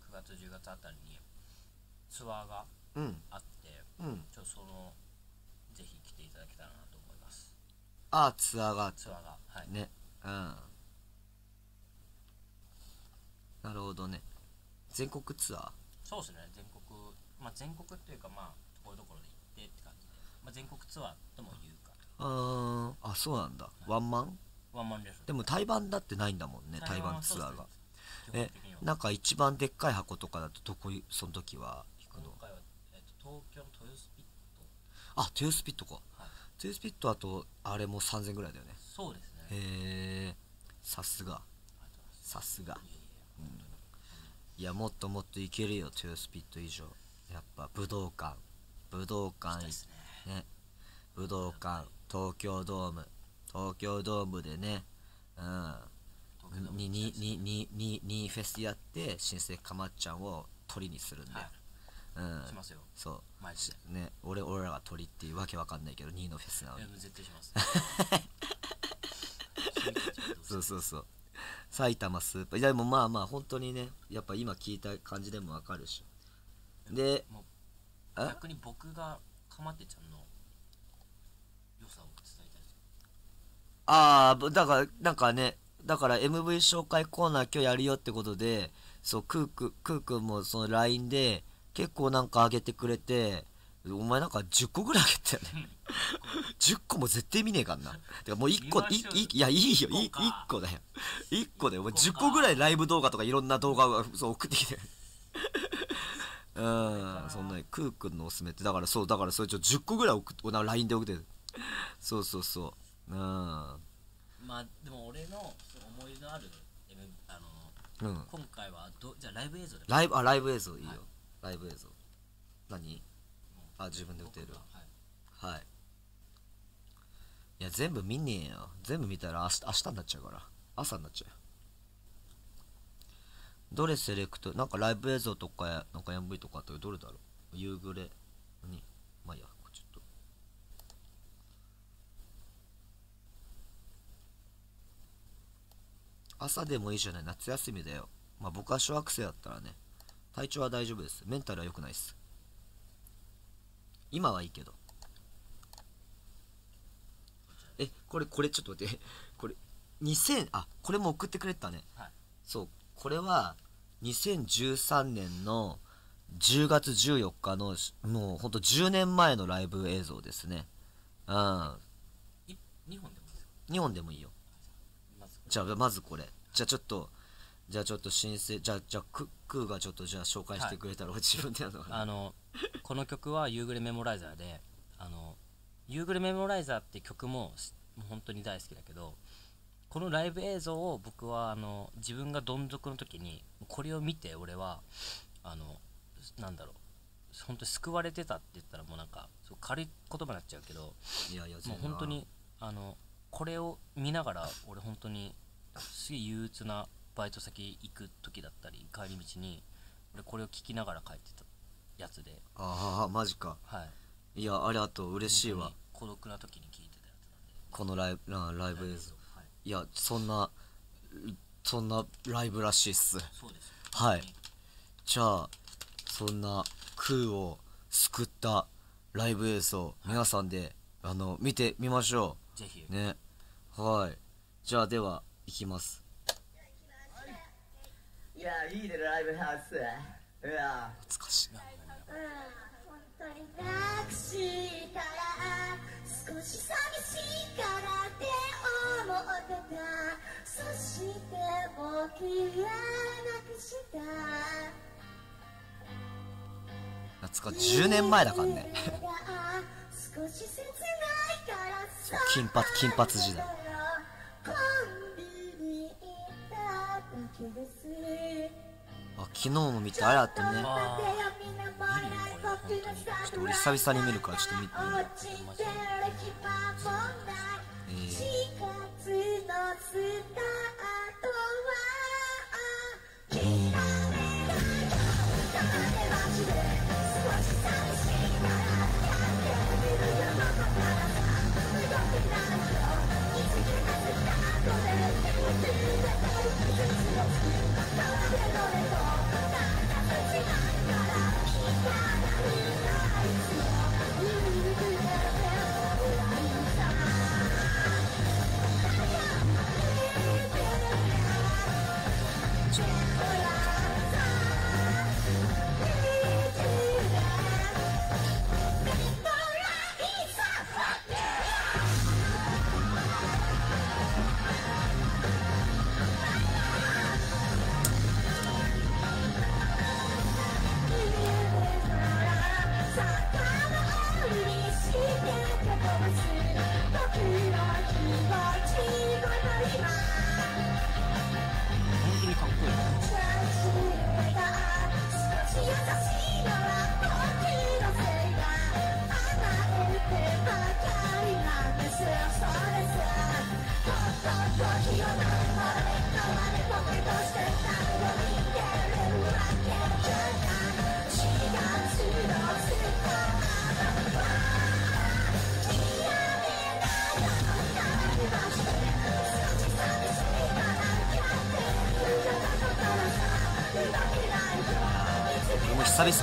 9月、10月あたりに、ツアーがあって、ぜひ来ていただけたらなと思います。ああ、ツアーが。はい。ね。なるほどね。全国ツアー？そうですね、全国っていうか、ところどころで行ってって感じで、全国ツアーとも言うか。あ、そうなんだ。ワンマン？ワンマンです。でも対バンだってないんだもんね、対バンツアーが。なんか一番でっかい箱とかだと、その時は行くの？今回は東京の豊洲ピット。あ、豊洲ピットか。豊洲ピットだと、あれも3000ぐらいだよね。そうですね。さすが。いや、もっともっといけるよ、豊洲ピット以上。やっぱ武道館、ね、武道館、東京ドームでね、にフェスやって新生かまっちゃんを鳥にするんだよ。しますよ。そうね、俺らが鳥っていうわけわかんないけど、2のフェスなのに絶対します。埼玉スーパー。いや、でもまあ本当にね、やっぱ今聞いた感じでもわかるし。で、逆に僕がかまってちゃんの良さを伝えたいです。ああ、だからなんかね、だから MV 紹介コーナー今日やるよってことで、そう、クークもその LINE で結構なんか上げてくれて、お前なんか10個ぐらいあげたよね。10個も絶対見ねえかんな。てかもう1個、いや、いいよ、1個だよ。1個だよ。もう10個ぐらいライブ動画とかいろんな動画を送ってきて。そんなに、クーくんのおすすめって、だからそれ10個ぐらいLINE で送ってる。まあ、でも俺の思いのある、今回は、じゃあライブ映像で。ライブ映像いいよ。ライブ映像。何？あ、自分で打てる。はい。いや全部見ねえよ。全部見たら明日になっちゃうから、朝になっちゃう。どれセレクト、なんかライブ映像とかなんか MV とかあったけど、どれだろう。夕暮れに、まあいいや、ちょっと朝でもいいじゃない、夏休みだよ。まあ僕は小学生だったらね、体調は大丈夫です。メンタルは良くないです。今はいいけど。え、これちょっと待って。これ2000、あ、これも送ってくれたね、はい、そう、これは2013年の10月14日の、もうほんと10年前のライブ映像ですね。うん。2本でもいいですか？ 2 本でもいいよ。じゃあ、まずこれ。じゃあちょっと、申請、じゃあクーがちょっと、じゃあ紹介してくれたら、はい、自分でやるのかな。この曲は夕暮れメモライザーで、夕暮れメモライザーって曲も本当に大好きだけど、このライブ映像を僕は、自分がどん底の時に、これを見て俺は、なんだろう、本当に救われてたって言ったらもうなんか軽い言葉になっちゃうけど、もう本当にこれを見ながら俺本当にすげえ憂鬱なバイト先行く時だったり帰り道に俺これを聞きながら帰ってたやつで。ああマジか。はい、いやありがとう、嬉しいわ。孤独な時に聞いてたやつなんで、このライブ映像。はい、いやそんなライブらしいっす。そうです。はい、じゃあそんなクーを救ったライブ映像、皆さんで見てみましょう。ぜひね。はい、じゃあでは行きます。いやいいね、ライブハウス。いや懐かしいな。本当になくしたら少し寂しいからって思ってた。そして僕はなくした。懐かしい。10年前だからね。金髪時代。あ、昨日も見て、あれあったね。見るよこれ、本当に。ちょっと俺久々に見るから、ちょっと見てみて。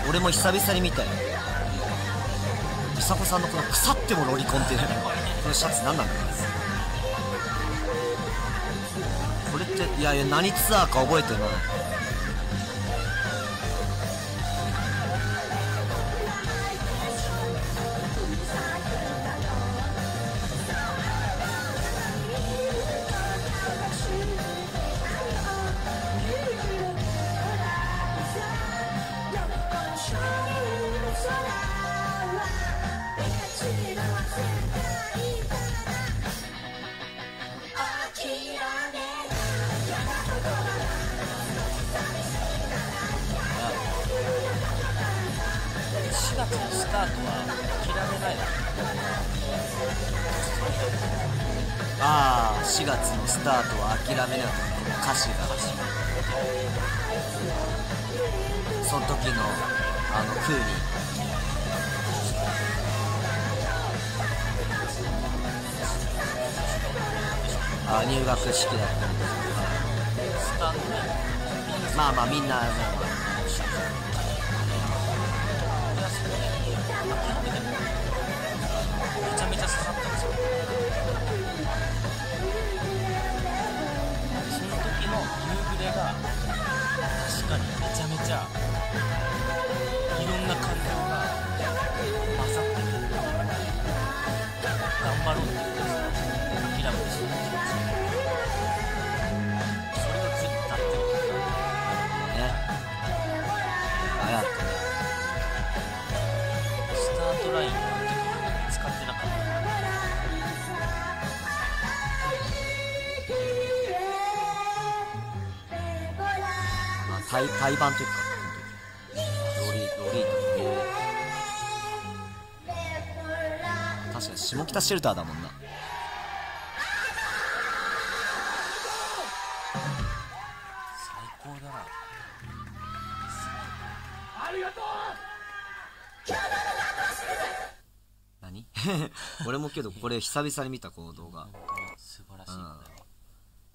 俺も久々に見たよ。美佐子さんのこの腐ってもロリコンっていうこのシャツ何なんだろう。これっていや何ツアーか覚えてない。スタートは諦めない。ああ、4月のスタートは諦めなくて歌詞が始まる。その時のクーリー、ああ、入学式だったりとか、まあまあみんなめちゃめちゃ刺さったんですよ。その時の夕暮れが確かにめちゃめちゃいろんな感情が混ざってて、頑張ろうって言ったんですよ。諦めてしまったんですよ。それがずっとあってるスタートライン対バンというか、ロリータ、確かに下北シェルターだもんな。最高だな。ありがとう。何？俺もけどこれ久々に見たこの動画。素晴らし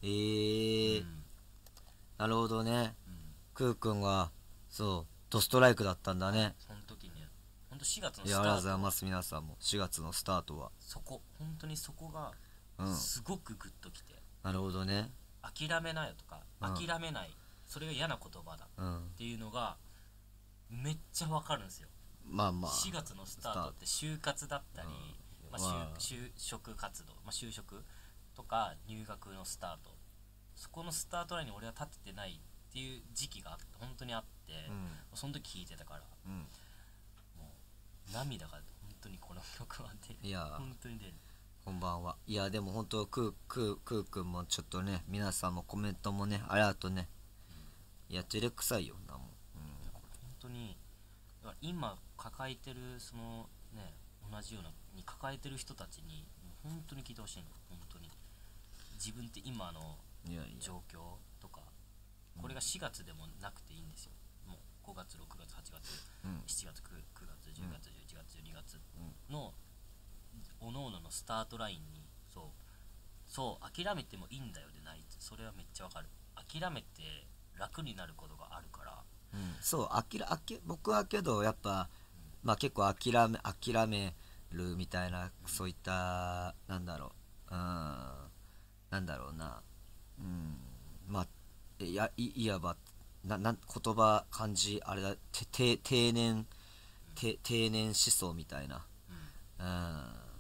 い。なるほどね。クー君はそうドストライクだったんだね。その時ね、本当4月のスタート。いや、ありがとうございます皆さんも。4月のスタートはそこ、本当にそこがすごくグッときて、なるほどね。諦めないよとか、諦めない、それが嫌な言葉だっていうのがめっちゃわかるんですよ。まあまあ4月のスタートって就活だったり、就職活動、就職とか入学のスタート、そこのスタートラインに俺は立ててないっていう時期が本当にあって、その時聴いてたから、もう涙が本当にこの曲は出る。本当に出る。こんばんは。いやでも本当クー君もちょっとね、皆さんもコメントもね、ありがとうね。いや照れくさいよな、もう。これ本当に今抱えてるそのね、同じようなに抱えてる人たちに本当に聴いてほしいの。本当に自分って今の状況とか。これが4月でもなくていいんですよ。もう5月、6月、8月、7月、9月、10月、11月、12月のおのおののスタートラインに、そう諦めてもいいんだよでない。それはめっちゃわかる。諦めて楽になることがあるから。そう、僕はけどやっぱ、まあ結構諦めるみたいな、そういったなんだろうな、まあ。いわば言葉、漢字、あれだ、定年思想みたいな、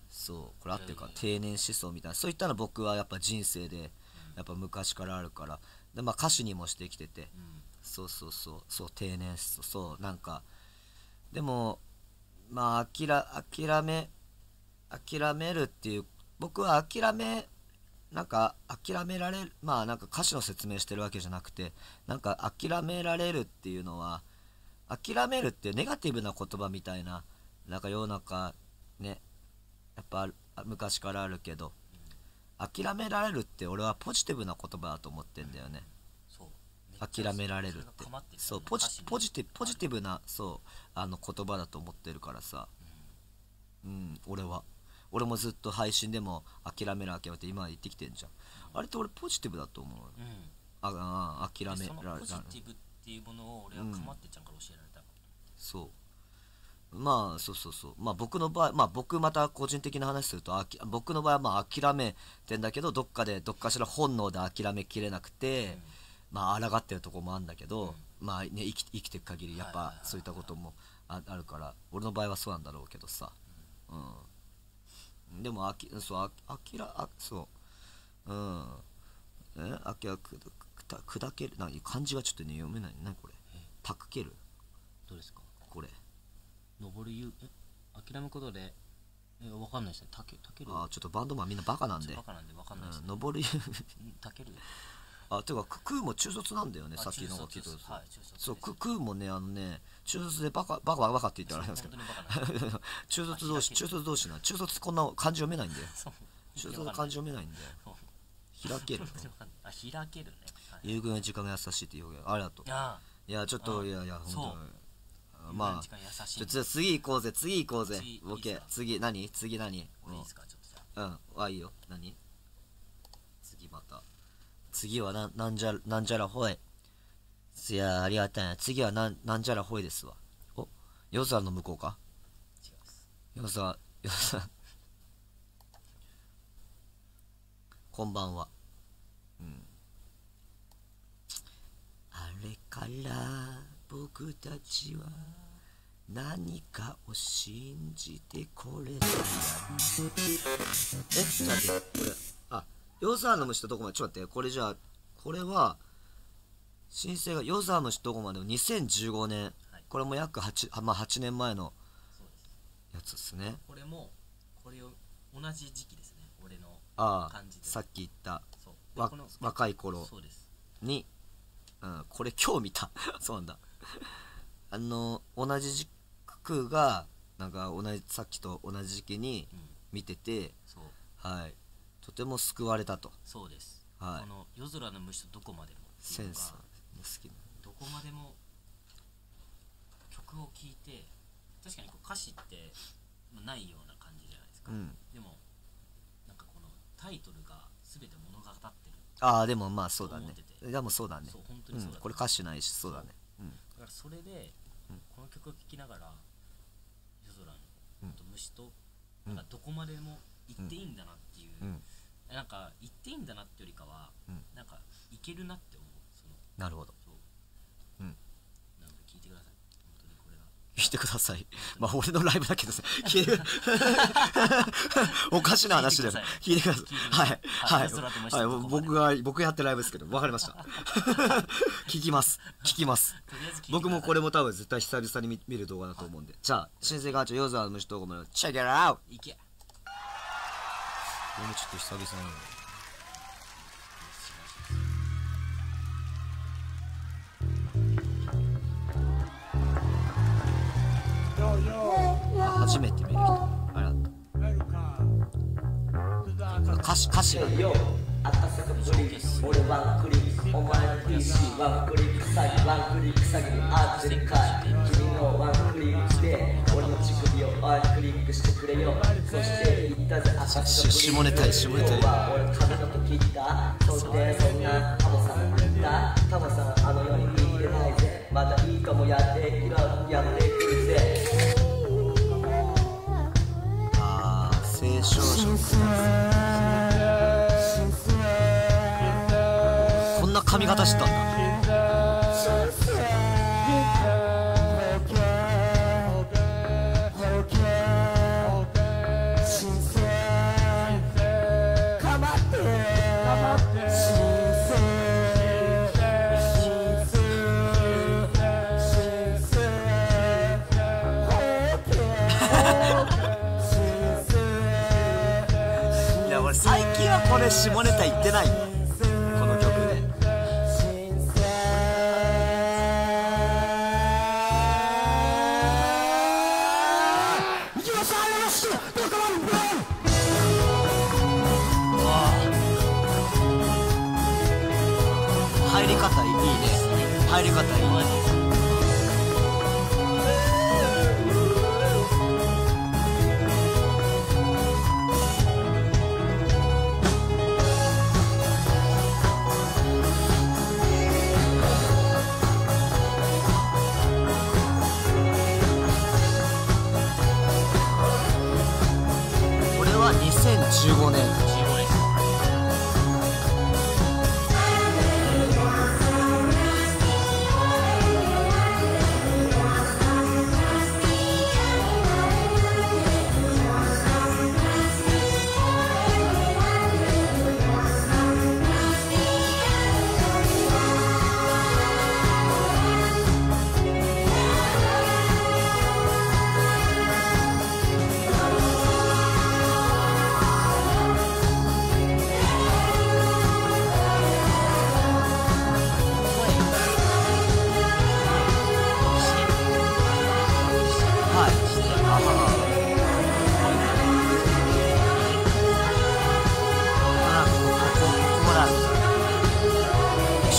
そう、これ合ってるか、定年思想みたいな、そういったの僕はやっぱ人生でやっぱ昔からあるから、でまあ歌手にもしてきてて、そう定年思想、そうなんかでもまあ諦めるっていう、僕はなんか諦められる、まあなんか歌詞の説明してるわけじゃなくて、なんか諦められるっていうのは、諦めるってネガティブな言葉みたいな、なんか世の中ね、やっぱ昔からあるけど、諦められるって俺はポジティブな言葉だと思ってんだよね。諦められるってそうポジティブな、そう言葉だと思ってるからさ、俺は。俺もずっと配信でも諦めるって今まで言ってきてんじゃん。あれって俺ポジティブだと思う。諦められる。そのポジティブっていうものを俺はかまってちゃんから教えられた。そう。まあそう。まあ僕の場合、まあ僕また個人的な話すると、僕の場合はまあ諦めてんだけど、どっかしら本能で諦めきれなくて、まあ抗ってるとこもあるんだけど、まあね生きていく限りやっぱそういったこともあるから、俺の場合はそうなんだろうけどさ。でも砕ける、漢字がちょっとね読めないねこれ。たくける。どうですか。これ。登る諦めことでわかんないですね。たける。ああちょっとバンドマンみんなバカなんで。登るたける。あ、ていうかクーも中卒なんだよね、さっきのが聞いた。そうクーもね、あのね、中卒でバカって言ったらあれなんですけど、中卒同士な、中卒こんな漢字読めないんだよ。中卒の漢字読めないんだよ。開ける。あ、開けるね。夕暮れの時間が優しいって言うよ。ありがとう。いやちょっといや本当に。まあちょっと次行こうぜ。オッケー。次何？俺いいですかちょっとじゃあ。うん。あ、いいよ。何？次また。次はなんじゃらほい。いやありがたい。次はなんじゃらほいですわ。お、よさの向こうか。違います。よさ。こんばんは。うん。あれから僕たちは何かを信じてこれた。ちょっと待って、これ。あ、ヨザーの虫とどこまで、ちょっと待って、これじゃあ、これは、申請がヨザーの虫とどこまでの2015年、はい、これも約8年前のやつですね。これも、これを同じ時期ですね、俺の。ああ、さっき言った若い頃に、うん、これ今日見たそうなんだ同じ時期がなんかさっきと同じ時期に見てて、うん、はい、とても救われたと。そうです。はい、この夜空の虫とどこまでもセンサーも好きなどこまでも曲を聴いて、確かにこう歌詞ってないような感じじゃないですか、うん、でもタイトルが全て物語ってる。ああ、でもまあそうだね。でもそうだね。これ歌詞ないし、そうだね。だからそれで、この曲を聴きながら、夜空の虫と、なんかどこまでも行っていいんだなっていう、なんか行っていいんだなってよりかは、なんか行けるなって思う。なるほど。うん。なので聴いてください。聞いてください。まあ俺のライブだけどさ、おかしな話でも聞いてください。はい、僕やってライブですけど、わかりました。聞きます。僕もこれも多分絶対久々に見る動画だと思うんで。じゃあ新生ガチョヨーザーの虫とごめん。チェックアウト。いけ。俺もちょっと久々に。初めて見る人。あら。歌詞が。こんな髪型してたんだ。これ下ネタ言ってないの。この曲で入り方いいね。入り方いい。2015年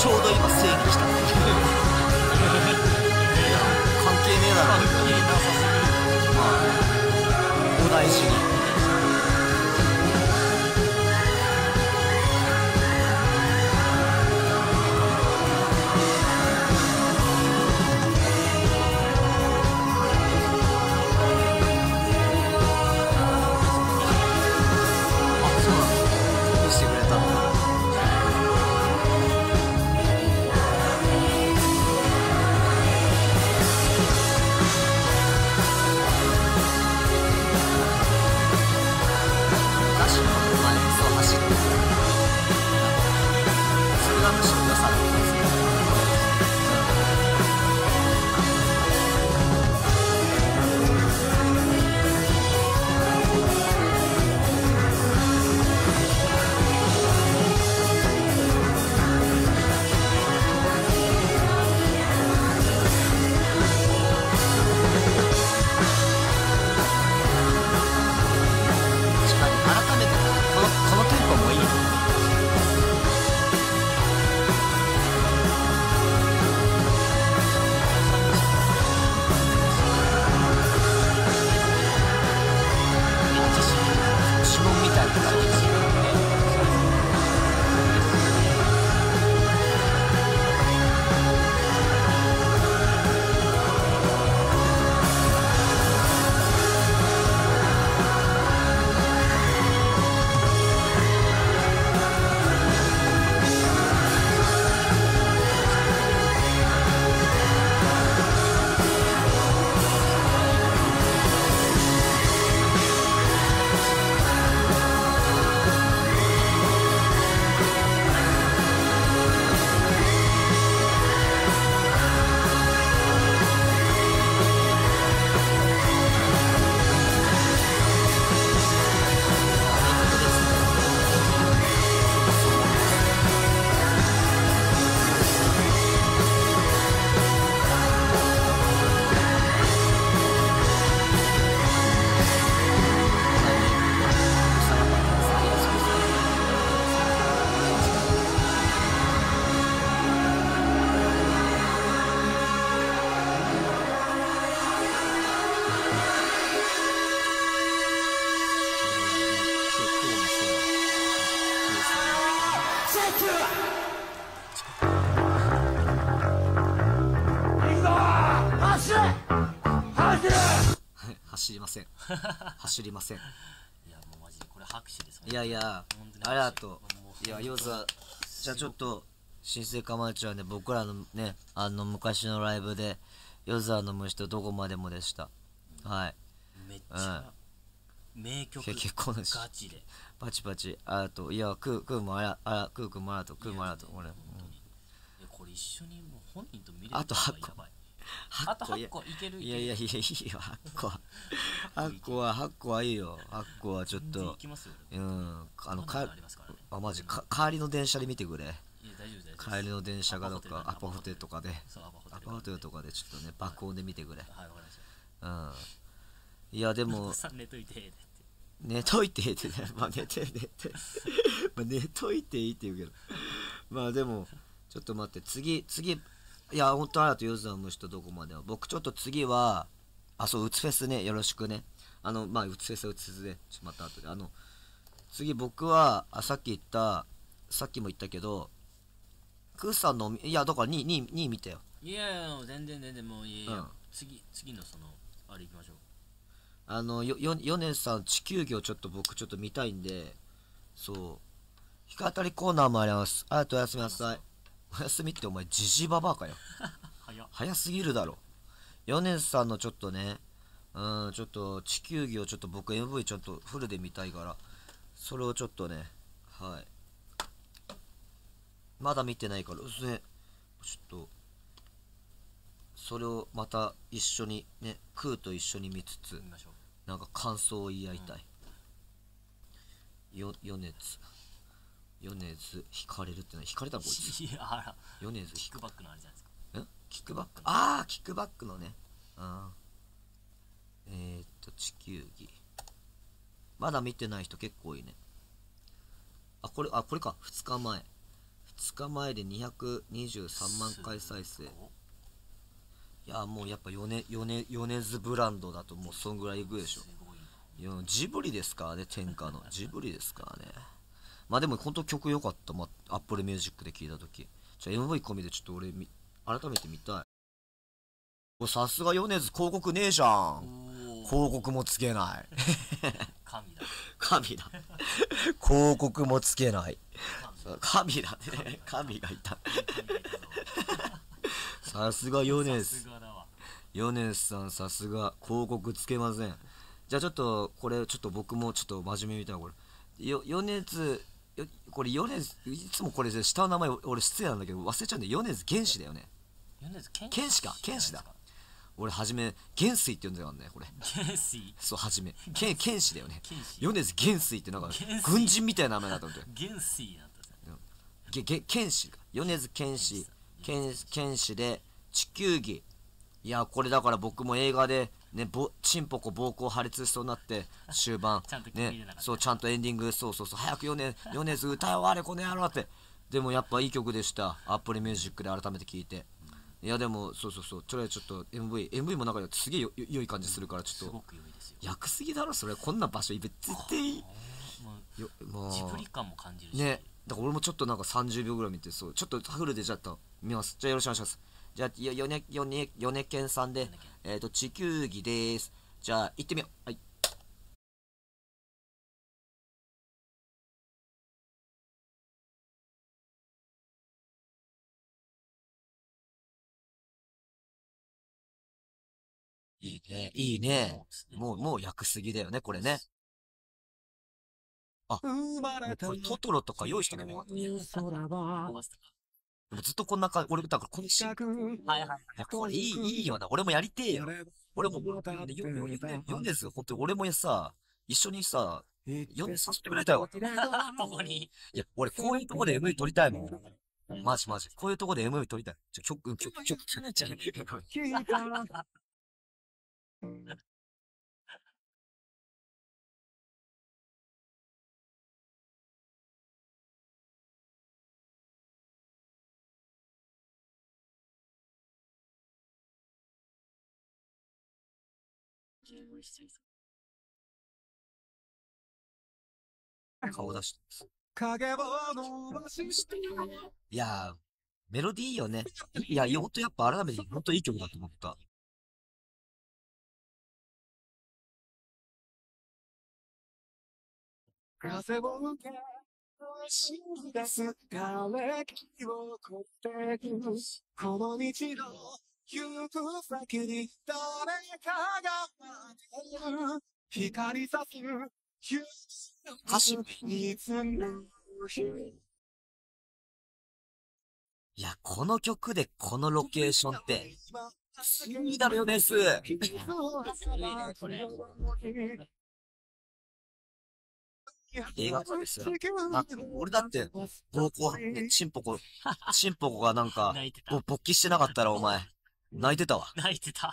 ちょうど今正義来た。いや関係ねえだろ。関係なさすぎる。まあお大事に。走りません。いやもうマジでこれ拍手です。いやいやありがとう。いや要はじゃあちょっと新生かまちゃんで僕らのね昔のライブで夜空の虫とどこまでもでした。はい。めっちゃ名曲。結構ガチで。パチパチあといやクーもあらクーくんもあらとクーもあらと俺。これ一緒にもう本人と見れるのがやばい。あと8個いける。いやいやいやいいよ8個はいいよ。8個はちょっとあマジ帰りの電車で見てくれ。帰りの電車がどっかアパホテルとかでちょっとね爆音で見てくれ。いやでも寝といてってねまあ寝といていいって言うけどまあでもちょっと待って次いや本当あらと夜空の虫とどこまでも僕ちょっと次はあそううつフェスねよろしくねまあうつフェスはうつフェスでちょっとまた後で次僕はさっきも言ったけどクーさんのいやだから2見たよ。いや全然もういいや次のそのあれ行きましょう。米さん地球儀を僕ちょっと見たいんでそう日当たりコーナーもあります。あらとおやすみなさい。おやすみってお前ジジババアかよ早すぎるだろ。米津さんのちょっとねちょっと地球儀を僕 MV ちょっとフルで見たいからそれをちょっとねはいまだ見てないからそれちょっとそれをまた一緒にねクーと一緒に見つつなんか感想を言い合いたい。米津引かれるってのは引かれたこいつ。いやあら米津キックバックのあれじゃないですか。んキックバックああキックバックのね地球儀まだ見てない人結構いいね。これか2日前2日前で223万回再生。いやもうやっぱ米津ブランドだともうそんぐらいいくでしょ。いやジブリですからね、天下のジブリですからね。まあでも本当曲良かった、まあ、Apple Music で聴いたとき。じゃあ MV 込みでちょっと俺改めて見たい。さすが米津、広告ねえじゃん。広告もつけない神だ神だ広告もつけない神だね、神がいたさすがヨネス、ヨネスさん、さすが広告つけません。じゃあちょっとこれちょっと僕もちょっと真面目みたいな、これヨネス、これヨネス、いつもこれ下の名前俺失礼なんだけど忘れちゃうんで、ヨネス原始だよね。原始か、原始だ。俺はじめ元帥って呼んでたからね、これ元帥、そうはじめ剣士だよね。米津元帥ってなんか軍人みたいな名前だったんで元帥なんだね。剣士か、米津剣士、剣士で地球儀。いやこれだから僕も映画でね、チンポコ膀胱破裂しそうになって終盤ね、そうちゃんとエンディング、そうそうそう、早く米津歌い終われこの野郎って。でもやっぱいい曲でした、アップルミュージックで改めて聴いて。いやでもそうそうそう、とりあえずちょっと MV もなんかすげえ良い感じするから、ちょっと役すぎだろそれ、こんな場所絶対ジブリ感も感じるしね。だから俺もちょっとなんか30秒ぐらい見て、そうちょっとフルでちゃった見ます。じゃあよろしくお願いします。じゃあ米健さんで地球儀でーす。じゃあ行ってみよう。はい、いいね、いいね。もう役すぎだよね、これね。あ、これトトロとか用意してないね。ずっとこんな感じ、俺、だからこのシーン。はいはい。これいいよな、俺もやりてえよ。俺も、ヨネズ、ほんと俺もさ、一緒にさ、ヨネズさせてくれたよ。いや、俺こういうとこで MV 撮りたいもん。マジマジ。こういうとこで MV 撮りたい。曲。顔出していやーメロディーよね。いやほんとやっぱ改めてほんといい曲だと思った。風を受け、走り出す枯れ木を越えてく。この道の行く先に誰かが待ってる。光さす夕日の沈む日。いや、この曲でこのロケーションって、いいだろよです。映画館ですよ。俺だって、チンポコがなんか、勃起してなかったらお前、泣いてたわ。泣いてた。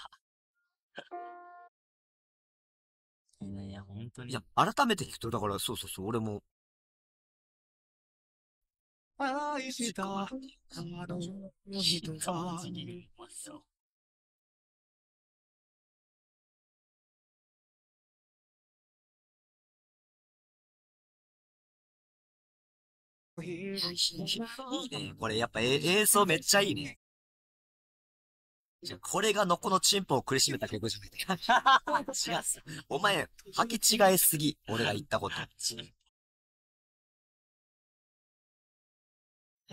いや、本当に。いや、改めて聞くと、だから、そうそうそう、俺も。愛した、あの人は。いいね、これやっぱ映像めっちゃいいね。じゃこれがのこのチンポを苦しめた曲じゃない違う。お前、履き違えすぎ。俺が言ったこと。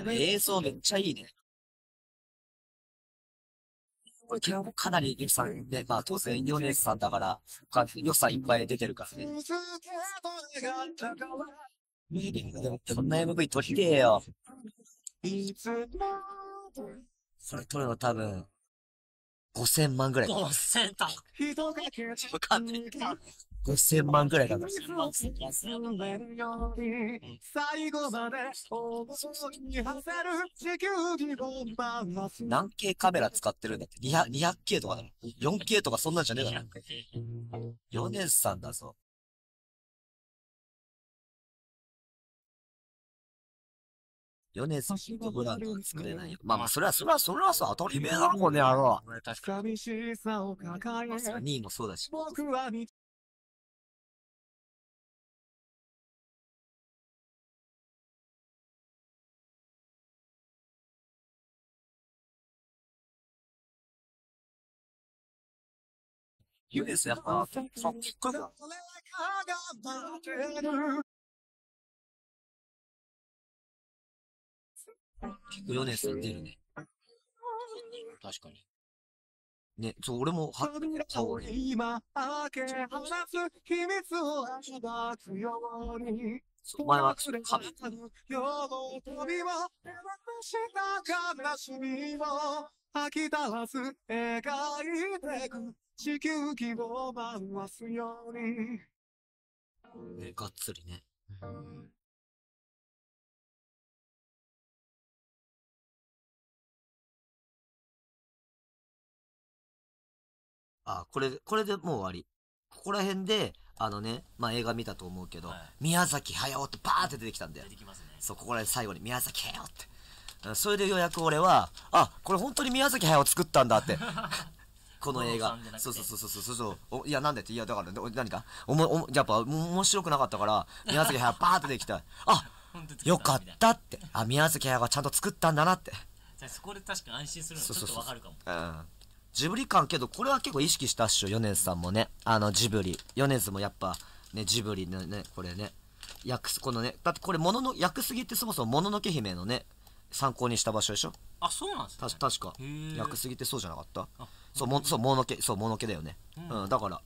映像めっちゃいいね。これ今日もかなり予算で、まあ当然ヨネスさんだから、予算いっぱい出てるからね。そんな MV 撮りてえよ。それ撮るの多分、5000万ぐらい。5000だ。わかんない。5000万ぐらいだ。何 K カメラ使ってるんだって。200K とかだもん。4K とかそんなんじゃねえだろ。ヨネズさんだぞ。米津ヒットブランドは作れないよ。まあまあ、それはさ、当たり前だろ、この野郎。寂しさを抱え、ニーもそうだし。僕はユネスやっぱ、TikTok 結構ヨネス出るね。確かに。ね、俺も、はっ、お前は、地球儀を回すように。ね、がっつりね。あ、これでもう終わり。ここら辺で、まあ、映画見たと思うけど、はい、宮崎駿ってバーって出てきたんだよ。出てきますね。そう、ここら辺最後に宮崎駿って。それでようやく俺は、あ、これ本当に宮崎駿作ったんだって。この映画。そう。いや、なんでって、いや、だから、何かやっぱ、面白くなかったから、宮崎駿バーってできた。あ、よかったって。あ、宮崎駿がちゃんと作ったんだなって。そこで確かに安心するのちょっとわかるかも。うん。ジブリ感けど、これは結構意識したっしょ、米津さんもね。ジブリ。米津もやっぱ、ね、ジブリのね、これね。このね、だってこれ、訳すぎってそもそももののけ姫のね、参考にした場所でしょ。あ、そうなんですね。確か。訳すぎってそうじゃなかった？そう、ものけだよね。うん、だから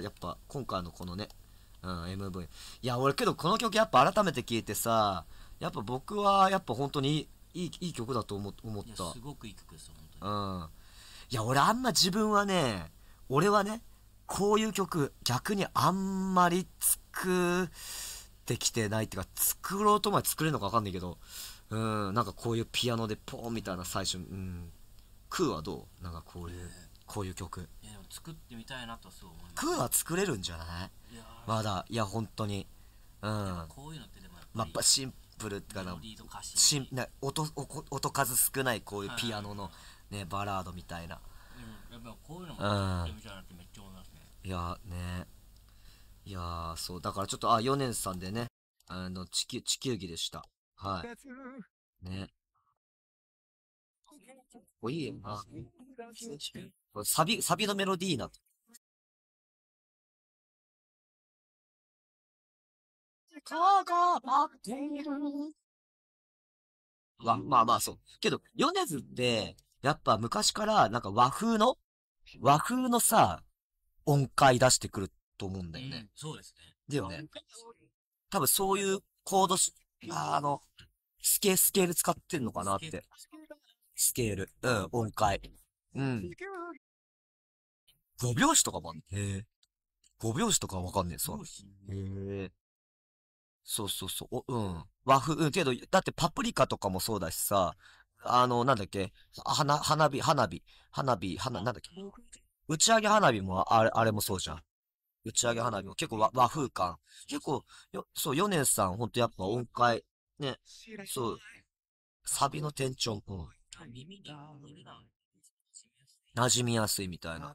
やっぱ、今回のこのね、MV。いや、俺けどこの曲やっぱ改めて聴いてさ、やっぱ僕はやっぱ本当にいい曲だと思った。いや、すごくいい曲ですよ、本当に。うん。いや、俺はね、こういう曲、逆にあんまり作ってきてないっていうか、作ろうとまで作れるのかわかんないけど、なんかこういうピアノでポーンみたいな最初、クーはどう？なんかこういう曲。いや、でも作ってみたいなとそう思います。クーは作れるんじゃない？まだ、いや、本当に。こういうのってでもやっぱり。まあ、シンプルかな。音数少ないこういうピアノのね、バラードみたいな。やっぱこういうのも作ってみたいなってめっちゃ思いますね。いや、ね。いや、そう、だからちょっと、ヨネズさんでね、地球儀でした。はい。ね。お、いいよな。サビのメロディーな。まあそう。けど、米津って、やっぱ昔から、なんか和風のさ、音階出してくると思うんだよね。そうですね。だよね。多分そういうコードスケール使ってんのかなって。スケール。音階。5拍子とかもあんね。5拍子とかわかんねえ、そう。そう。和風、けど、だってパプリカとかもそうだしさ、なんだっけ、なんだっけ。打ち上げ花火も、あれもそうじゃん。打ち上げ花火も結構和風感。結構、そう、ヨネさん、ほんとやっぱ音階、ね、そう、サビのテンション、馴染みやすいみたいな。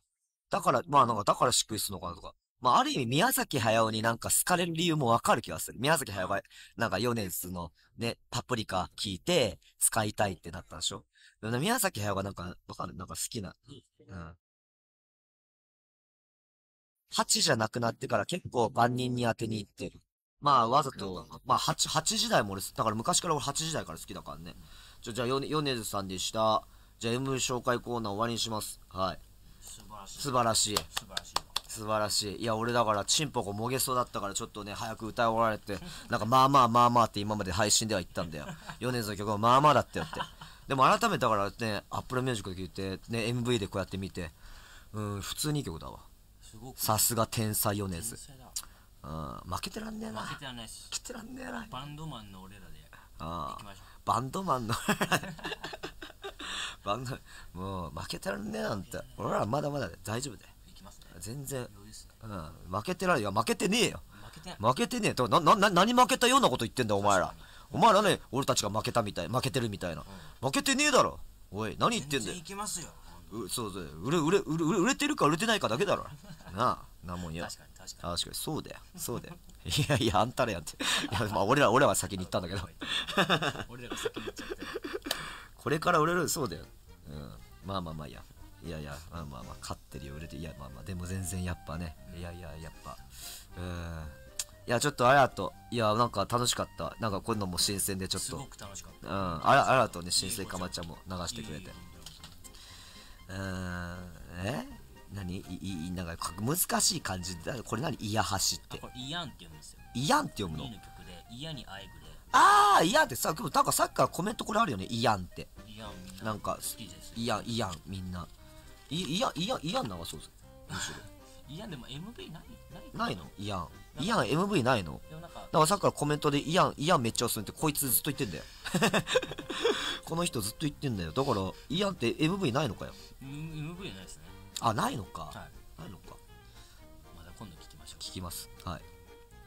だから、まあなんか、だからしっくりするのかなとか。まあある意味、宮崎駿になんか好かれる理由もわかる気がする。宮崎駿が、なんか米津のね、パプリカ聞いて、使いたいってなったんでしょ。宮崎駿がなんか、わかる？なんか好きな。8じゃなくなってから結構万人に当てに行ってる。まあわざと、まあ8時代も俺、だから昔から俺8時代から好きだからね。じゃあ、米津さんでした。じゃあ、MV 紹介コーナー終わりにします。はい。素晴らしい。いや、俺だから、チンポコもげそうだったから、ちょっとね、早く歌い終わられて、なんか、まあまあって今まで配信では言ったんだよ。米津の曲はまあまあだったよって。でも改めてだからね、Apple Music で聞いて、ね、MV でこうやって見て、普通にいい曲だわ。さすが天才米津。負けてらんねえな。負けてらんねえな。バンドマンの俺らで行きましょう。バンドマンのもう負けてらんねえなんて。俺らまだまだ大丈夫だよ。全然。負けてらんねえよ。負けてねえよ。負けてねえ。何負けたようなこと言ってんだお前ら。お前らね、俺たちが負けたみたい、負けてるみたいな。負けてねえだろ。おい、何言ってんだよ。全然いけますよ。そうそう、売れてるか売れてないかだけだろ。なあ、なもんよ。確かに、確かに。確かに、そうだよ。そうだよ。いやいや、あんたらやんって。いや、まあ、俺らは先に行ったんだけど。俺らが先に行っちゃって。これから売れる、そうだよ。うん。まあまあまあ、いや。いやいや、まあまあまあ、勝ってるよ、売れてる。いや、まあまあ、でも全然やっぱね。いやいや、やっぱ。いや、ちょっとあやと、いや、なんか楽しかった。なんか、こういうのも新鮮で、ちょっと。すごく楽しかった。うん。あやとね、新鮮かまちゃんも流してくれて。何なんか難しい感じで、これ何イヤハシって。これイヤンって読むんですよ。イヤンって読むの？ニーの曲で、イヤにあえぐで。あー、イヤンってさ、なんかさっきからコメントこれあるよね、イヤンって。イヤンみんな。なんか、好きです。イヤンみんな。イヤン流そうぜ。イヤンでも MV ないのイヤン。イヤン MV ないのなんかさっきからコメントでイヤンめっちゃおすすめってこいつずっと言ってんだよ。この人ずっと言ってんだよ。だから、イヤンって MV ないのかよ。MV ないですね。あ、ないのか。はい。ないのか。まだ今度聞きましょう。聞きます。は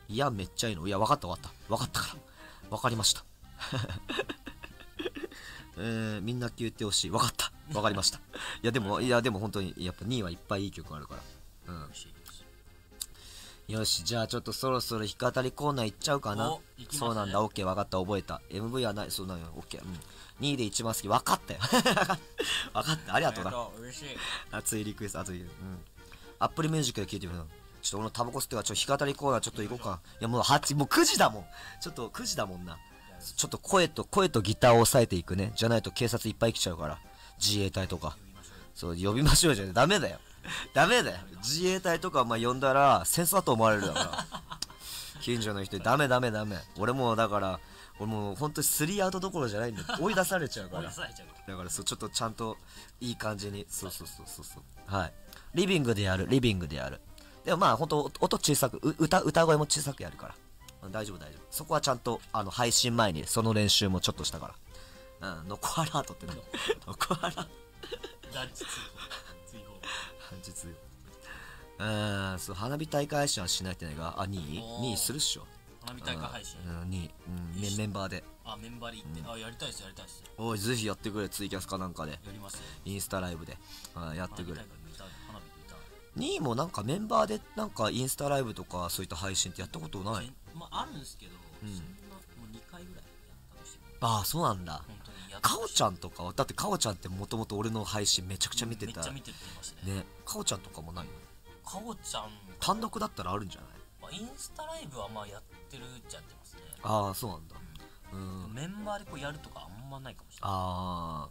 い。イヤンめっちゃいいの。いや、わかったわかった。わかったから。わかりました。みんな言ってほしい。わかった。わかりました。いや、でも本当に、やっぱ2位はいっぱいいい曲あるから。うん。よし、じゃあちょっとそろそろ弾き語りコーナー行っちゃうかな。そうなんだ、OK、わかった、覚えた。MV はない、そうなんよ、OK。2位で一番好き、わかったよ。わかった、ありがとうな。熱いリクエスト、熱いリクエスト。Apple Music で聴いてみよう。ちょっと俺のタバコ吸っては、ちょっと弾き語りコーナーちょっと行こうか。いや、もう9時だもん。ちょっと9時だもんな。ちょっと声とギターを抑えていくね。じゃないと警察いっぱい来ちゃうから。自衛隊とか。そう、呼びましょうじゃん。ダメだよ。ダメだよ。自衛隊とかまあ呼んだら戦争だと思われるだから。近所の人にダメ。俺も本当に3アウトどころじゃないんだ。追い出されちゃうから。だからそうちょっとちゃんといい感じに。そう。はい。リビングでやる。でもまあ本当音小さく歌声も小さくやるから。大丈夫。そこはちゃんと配信前にその練習もちょっとしたから。うん。ノコアラートって何？ノコアラート。実よ。そう、花火大会配信はしないってないが、あ、2位するっしょ。花火大会配信 ?2位。メンバーで。あ、メンバーで行って。あ、やりたいっす。おい、ぜひやってくれ、ツイキャスかなんかで。やりますよ。インスタライブで。やってくれ。2位もなんかメンバーで、なんかインスタライブとか、そういった配信ってやったことない？まあ、あるんですけど、そんな、もう2回ぐらいやったとしても。ああ、そうなんだ。かおちゃんとかは、だってかおちゃんってもともと俺の配信めちゃくちゃ見てた。めっちゃ見てるって言いましたね。かおちゃんとかもないの？かおちゃん単独だったらあるんじゃない？インスタライブはまあやってるっちゃやってますね。ああ、そうなんだ。メンバーでこうやるとかあんまないかもしれない。ああ。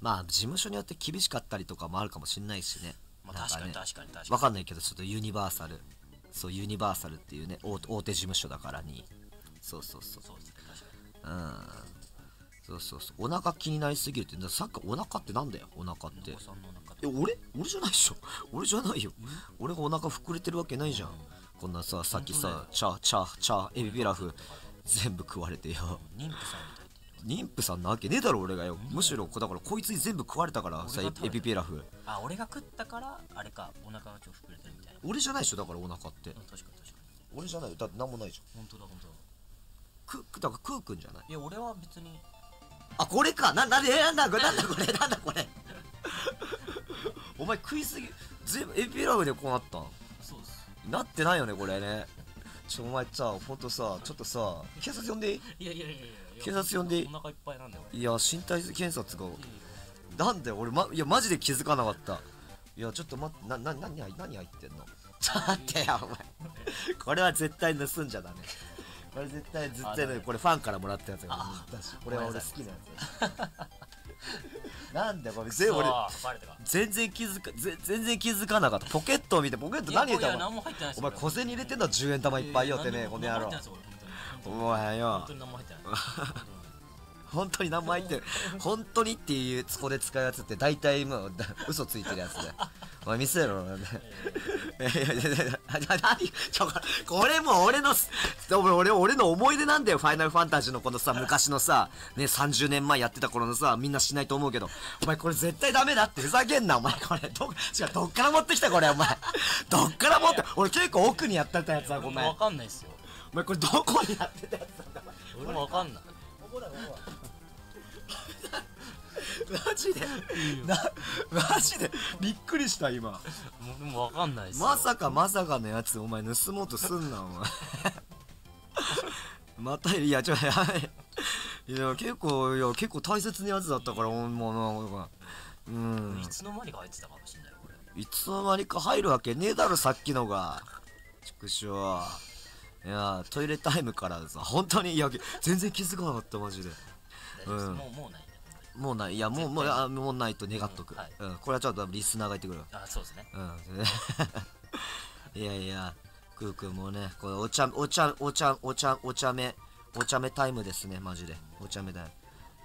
まあ事務所によって厳しかったりとかもあるかもしれないしね。まあ確かに。わかんないけど、ちょっとユニバーサルっていうね、大手事務所だからに。そう。そうですね、確かに。そう。お腹気になりすぎるって。さっきお腹ってなんだよ、お腹って。俺じゃないでしょ。俺じゃないよ。俺がお腹膨れてるわけないじゃん。こんなさ、さっきさ、チャー、エビピラフ、全部食われてよ。妊婦さんなわけねえだろ、俺がよ。むしろ、だからこいつに全部食われたからさ、エビピラフ。あ、俺が食ったから、あれか、お腹がちょっと膨れてるみたいな。俺じゃないでしょ、だからお腹って。確かに。俺じゃないよ、だってなんもないじゃん。ほんとだ。だからクーくんじゃない。いや、俺は別に。あ、これか。なんだこれ。お前食いすぎ、全部エピラブでこうなった。そうです。なってないよね、これね。お前さ、ほんとさ、ちょっとさ、警察呼んでいい？いや。警察呼んでいい？お腹いっぱいなんだよ。いや、身体検査使う。なんだよ、俺、いや、マジで気づかなかった。いや、ちょっと待って、何入ってんの？ちょっと待ってよ、お前。これは絶対盗んじゃダメ。これ絶対ね、これファンからもらったやつが出たし、これは俺好きなやつ。なんだこれ、全然気づかなかった。ポケットを見て、ポケット何入れたの？お前小銭入れてんだ、10円玉いっぱいよってね、この野郎。お前よ。本当に何も入ってる。本当にっていうそこで使うやつって大体もう嘘ついてるやつで。お前見せろ。これも俺の思い出なんだよ。ファイナルファンタジーのこのさ、昔のさ、ね、30年前やってた頃のさ、みんなしないと思うけど、お前これ絶対ダメだって、ふざけんな、お前これ。どっから持ってきたこれ、お前。どっから持って、俺結構奥にやってたやつだ、ごめん。わかんないっすよ。お前これどこにやってたやつなんだ、俺もわかんない。マジでマジでびっくりした今。もうでも分かんないっすよ。まさかまさかのやつお前盗もうとすんなお前。またいやちょっとやめ。いや結構大切なやつだったからほんまな。うん。いつの間にか入ってたかもしれないこれ。いつの間にか入るわけねえだろさっきのが。畜生。いやトイレタイムからさ本当にいや全然気づかなかったマジで。うん。もうない。もうない、いや、もうないと願っとく。これはちょっとリスナーが言ってくるわ。あ、そうですね。うん。いやいや、クーくんもね、これお茶目、タイムですね、マジで。お茶目タイ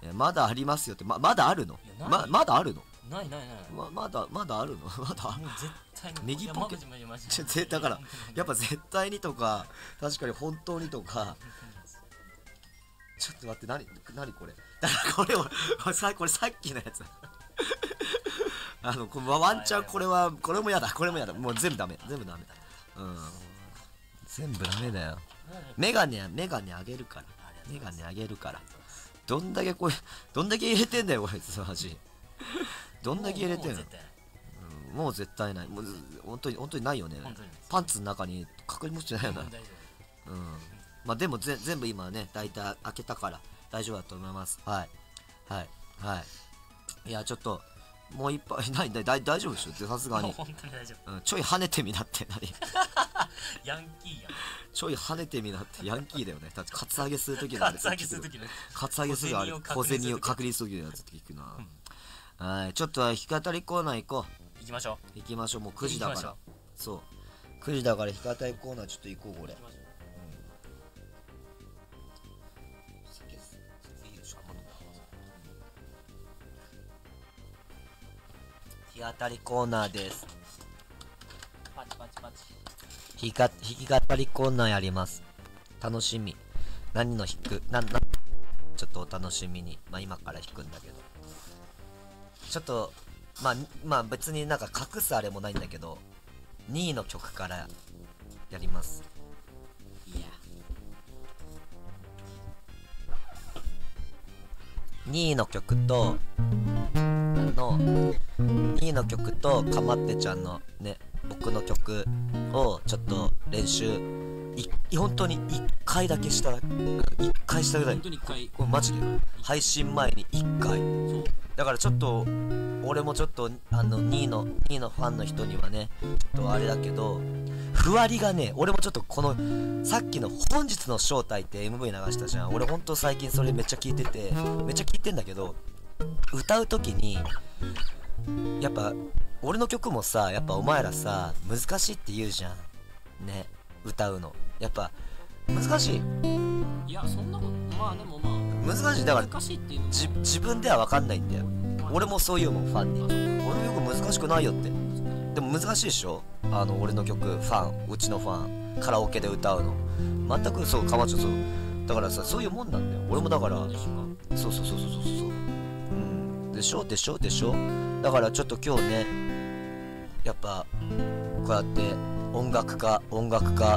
ム。まだありますよって、まだあるの？まだあるの？ないないない。まだあるの？まだあるの？右ポケット。だから、やっぱ絶対にとか、確かに本当にとか。ちょっと待って、何これ。だからこれさっきのやつ。ワンチャンこれもやだ、もう全部ダメ、うん。全部ダメだよ。メガネあげるから。どんだけ入れてんだよ、こいつの話。どんだけ入れてんのもう絶対ない。もう本当にないよね。パンツの中に確認もしてないよな。うん。まあでも全部今ね、大体開けたから大丈夫だと思います。はい。いや、ちょっと、もう一杯、大丈夫でしょさすがに。本当に大丈夫。うん、ちょい跳ねてみなって、ヤンキーやん。ちょい跳ねてみなって、ヤンキーだよね。だって、カツアゲするときのあれ。カツアゲするあれ。小銭を確認するときのやつって聞くな。はい、ちょっと弾き語りコーナー行こう。行きましょう。もう9時だから。そう。9時だから弾き語りコーナーちょっと行こう、これ。弾き語りコーナーです。弾き語りコーナーやります。楽しみ。何の弾く？ちょっとお楽しみに。まあ今から弾くんだけど。ちょっと、まあ別になんか隠すあれもないんだけど、ニーの曲からやります。いや。ニーの曲と、ニーの曲とかまってちゃんのね僕の曲をちょっと練習本当に1回だけした1回したぐらいこれマジで配信前に1回だからちょっと俺もちょっとニーのファンの人にはねちょっとあれだけどふわりがね俺もちょっとこのさっきの本日の正体って MV 流したじゃん俺ほんと最近それめっちゃ聞いててめっちゃ聞いてんだけど歌うときにやっぱ俺の曲もさやっぱお前らさ難しいって言うじゃんね歌うのやっぱ難しいいやそんなことまあでもまあ難しいだから自分では分かんないんだよ俺もそういうもんファンに俺の曲難しくないよってでも難しいでしょ俺の曲ファンうちのファンカラオケで歌うの全くそうかまちょそうだからさそういうもんなんだよ俺もだからそうでしょだからちょっと今日ねやっぱこうやって音楽家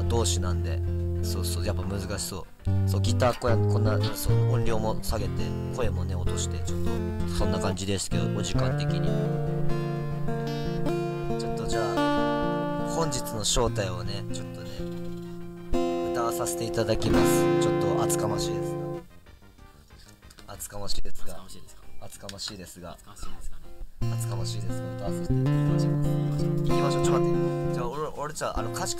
同士なんでやっぱ難しそうギターこんな音量も下げて声もね落としてちょっとそんな感じですけどお時間的にちょっとじゃあ本日の正体をねちょっとね歌わさせていただきますちょっと厚かましいですが歌わせていただきますいきましょうちょっと待ってじゃあ俺じゃあ歌詞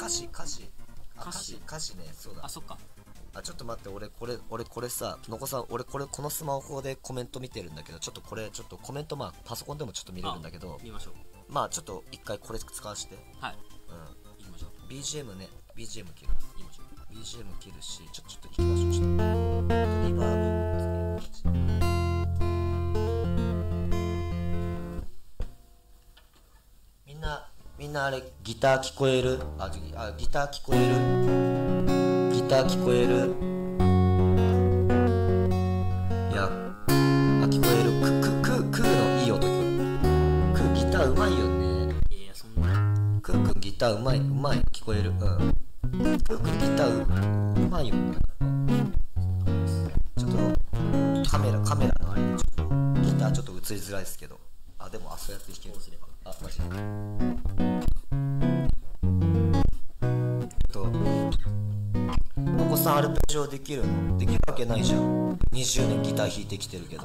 ねそうだあそっかあちょっと待って俺これさのこさん俺このスマホでコメント見てるんだけどちょっとこれちょっとコメントパソコンでもちょっと見れるんだけど見ましょうちょっと一回これ使わせてはい行きましょう BGM ね BGM 切る BGM 切るしちょっと行きましょうちょっとリバーブつけますみんなあれギター聞こえるいや聞こえるクーのいい音クーギターうまいよねいやそんなクーくんギターうまい聞こえるクーくんギターうまいよねちょっとカメラのあれでちょっとギターちょっと映りづらいですけど、あ、でもあ、そうやって弾ける。あ、マジお子さんアルペジオできるの？できるわけないじゃん。20年ギター弾いてきてるけど、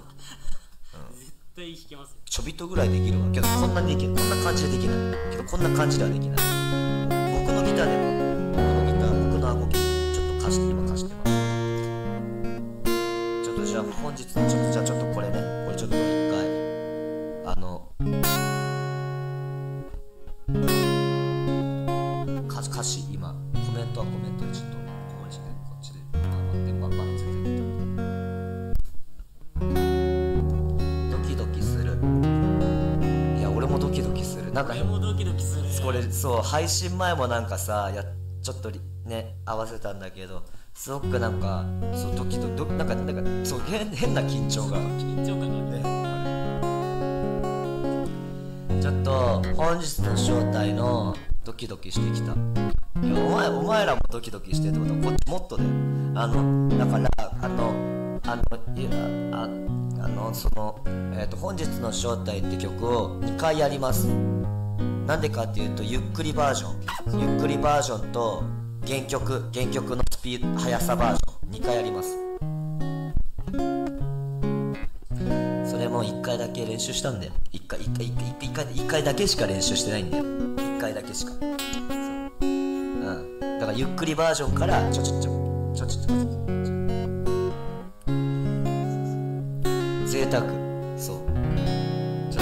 絶対弾けますよ。ちょびっとぐらいできるわけど、こんなにできる、こんな感じでできないけど、こんな感じではできない。僕のギターでも、僕のギター、僕の顎ギターちょっと貸して、今貸してます。ちょっとじゃあ本日の、じゃあちょっとこれね、これちょっと一回歌詞、今コメントはコメントでちょっとこうして、こっちで待って、まんまの全然。ドキドキする。いや俺もドキドキする。なんか俺もドキドキする。これそう、配信前もなんかさ、ちょっとね合わせたんだけど、すごくなんかそうドキドキ、なんかそう変な緊張がね。ちょっと本日の正体のドキドキしてきた。いやお前らもドキドキしてってことは、こっちもっとだよ。だから本日の正体って曲を2回やります。なんでかっていうと、ゆっくりバージョン、ゆっくりバージョンと原曲のスピード速さバージョン2回やります。それも1回だけ練習したんだよ。1回だけしか練習してないんだよ。1回だけしか。うん。だからゆっくりバージョンからちょ贅沢、そう。ちょ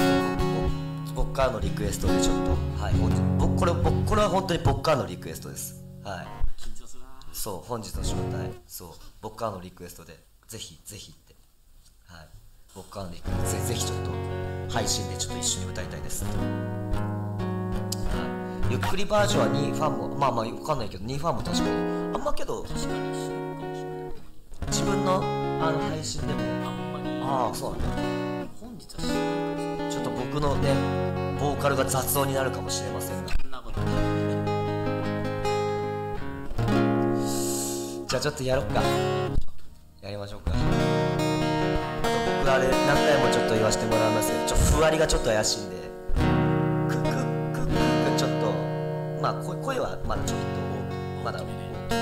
っと僕からのリクエストでちょっと、はい、これは本当に僕からのリクエストです。はい。緊張するな。そう、本日の正体、そう、僕からのリクエストで、ぜひって、はい、僕からのリクエスト、ぜひちょっと配信でちょっと一緒に歌いたいです。ゆっくりバージョンは2ファンも、まあまあ分かんないけど、2ファンも確かにあんまけど、確かに自分の配信でもあんまり、ああそうなんだ、ね、本日は知らない。ちょっと僕のねボーカルが雑音になるかもしれませんが、じゃあちょっとやろっか、やりましょうか。あと僕あれ何回もちょっと言わせてもらいますけど、ふわりがちょっと怪しいんで、まあ声はまだちょっとまだ大きいので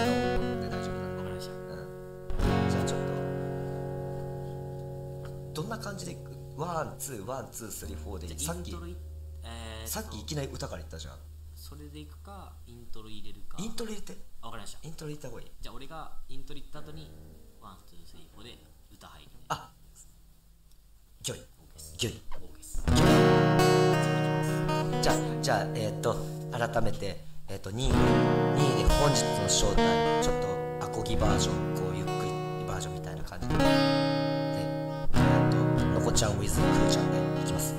大丈夫なので、じゃあちょっとどんな感じでワンツーワンツースリーフォーで、さっきいきなり歌から言ったじゃん。それでいくか、イントロ入れるか。イントロ入れて。わかりました。イントロ入れた方がいい。じゃあ俺がイントロ入った後にワンツースリーフォーで歌入る。あ、ギョイギョイギョイ。じゃあ改めて、ニーで本日の正体、ちょっとアコギバージョン、こうゆっくりバージョンみたいな感じで、のこちゃん with くーちゃんでいきます。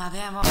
でも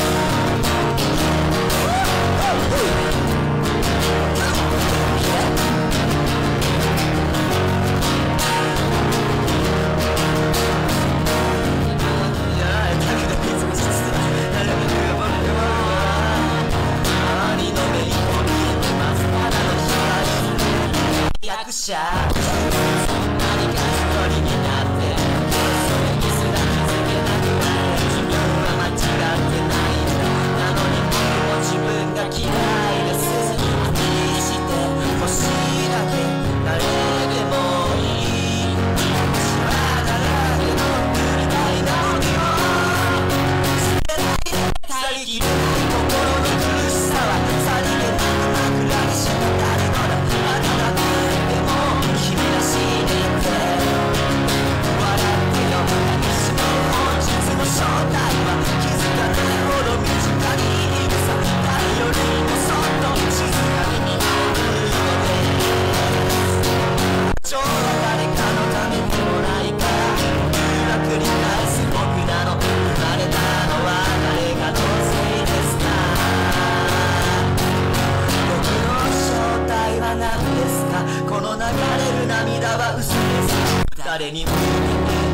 誰にも言え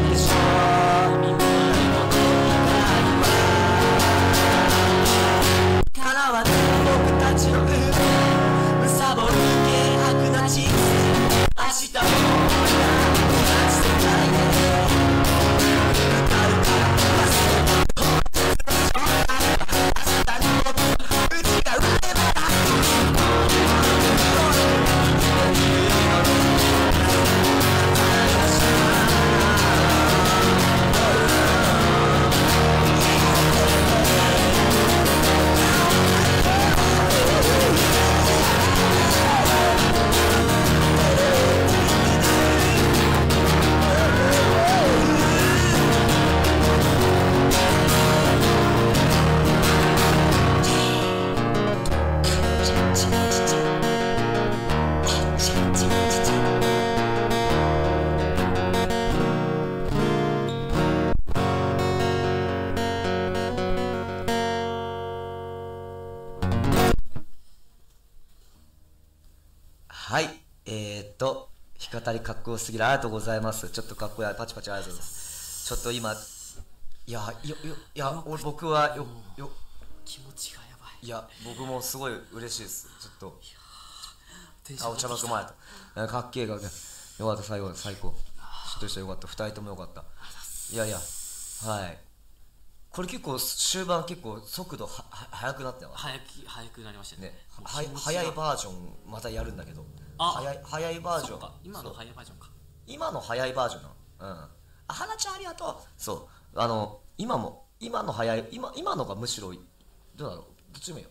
ないでしょう。みんなにも言いたいわ。からわず僕たちの運命むさぼる軽薄な人生。明日も語りかっこよすぎる。ありがとうございます。ちょっとかっこいい。パチパチありがとうございます。ちょっと今いや俺僕はよ気持ちがやばい。いや僕もすごい嬉しいです。ちょっとあお茶爆前とかっけえがよかった。最後最高。しっとりしたよかった。2人ともよかった。いやいやはい。これ結構終盤結構速度速くなったよ。速くなりましたね。速いバージョンまたやるんだけど。早いバージョンか。今の早いバージョンか。今の早いバージョンなの。うん。あはなちゃんありがとう。そう今の早い今のがむしろどうだろう。どっちもよ。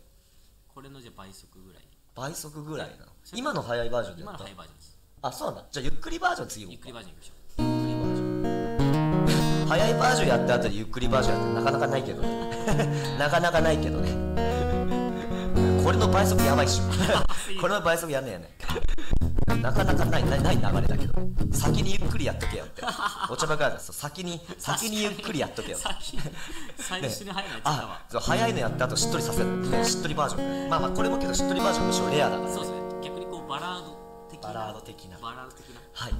これのじゃ倍速ぐらい。倍速ぐらいなの。今の早いバージョンでやった。今の早いバージョンです。あそうなんだ。じゃあゆっくりバージョン次。ゆっくりバージョンいきましょう。ゆっくりバージョン。早いバージョンやった後でゆっくりバージョンやってなかなかないけどね。なかなかないけどね。これの倍速やばいっしょ。これの倍速やんねえやね。なかなかない流れだけど先にゆっくりやっとけよってお茶ばかりだと先にゆっくりやっとけよ最初に早いのやったわ。早いのやった後しっとりさせるね。しっとりバージョンまあまあこれもけどしっとりバージョンむしろレアだからそうですね。逆にこうバラード的なはい。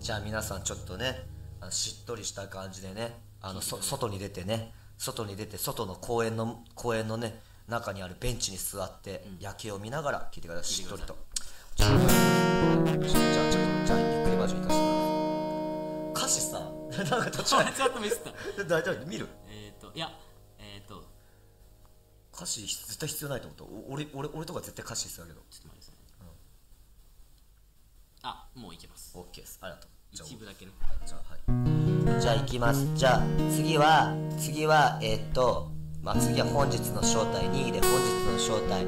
じゃあ皆さんちょっとねしっとりした感じでね外に出てね外の公園のね中にあるベンチに座って夜景を見ながら聴いてください。しっとりとじゃあゆっくりバージョンいかせてもらう。歌詞さなんか途中ちょっとミスった。大丈夫見る？歌詞絶対必要ないと思った。俺とか絶対歌詞必要だけど。ちょっと待ってください。あもういけます。オッケーです。ありがとう。一部だけね。じゃあいきます。じゃあ次は次は本日の正体2位で本日の正体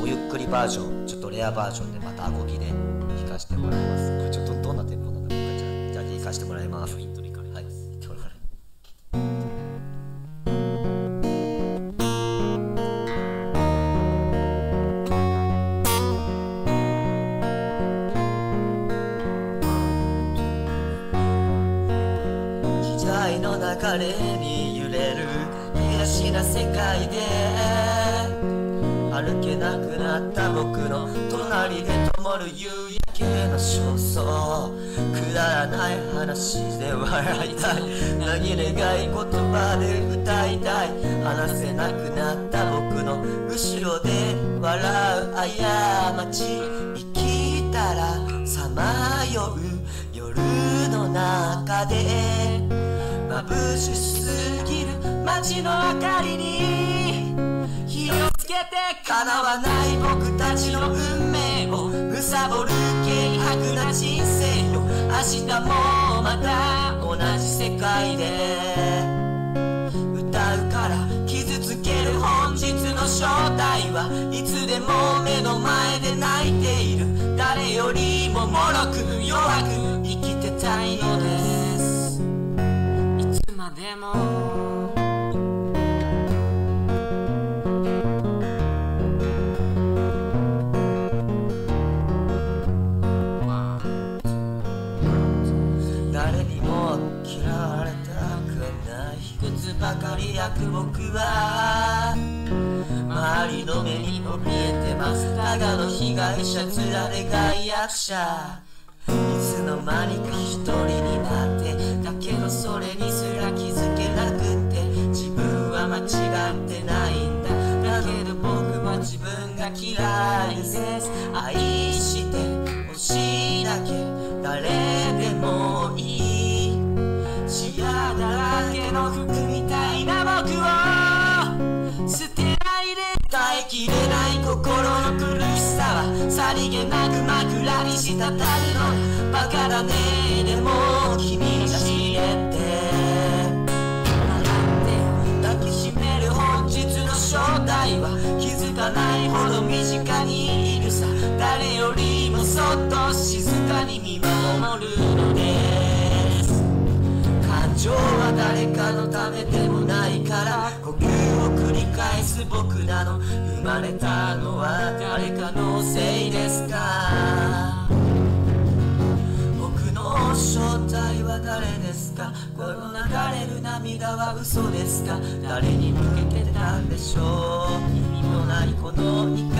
ごゆっくりバージョンちょっとレアバージョンでまたアコギで弾かせてもらいます。これちょっとどんなテンポなんだろう。じゃあ弾かせてもらいます。イントロからはい。機材の流れに揺れる不思議な世界で歩けなくなった僕の隣で灯る夕焼けの焦燥くだらない話で笑いたい何気ない言葉で歌いたい話せなくなった僕の後ろで笑う過ち生きたらさまよう夜の中で眩しすぎる街の明かりに火をつけて叶わない僕たちの運命を貪る軽薄な人生よ明日もまた同じ世界で歌うから傷つける本日の正体はいつでも目の前で泣いている誰よりも脆く弱く生きてたいのですいつまでもばかり焼く僕は周りの目にも見えてますただの被害者面で害悪者つの間にか一人になって、だけどそれにすら気づけなくて、自分は間違ってないんだ、だけど僕も自分が嫌いです。愛してほしいだけ、誰でもいい、視野だらけの服みたいな僕を捨てないで、耐えきれない心の苦しさはさりげなく枕に滴るの、バカだね、でも君が知れて笑って抱きしめる本日の正体は気づかないほど身近にいるさ、誰よりもそっと静かに見守るのです。感情は誰かのためでもないから、呼吸を繰り返す僕なの、生まれたのは誰かのせいですか？僕の正体は誰ですか？この流れる涙は嘘ですか？誰に向けてたんでしょう？意味のないこの怒りは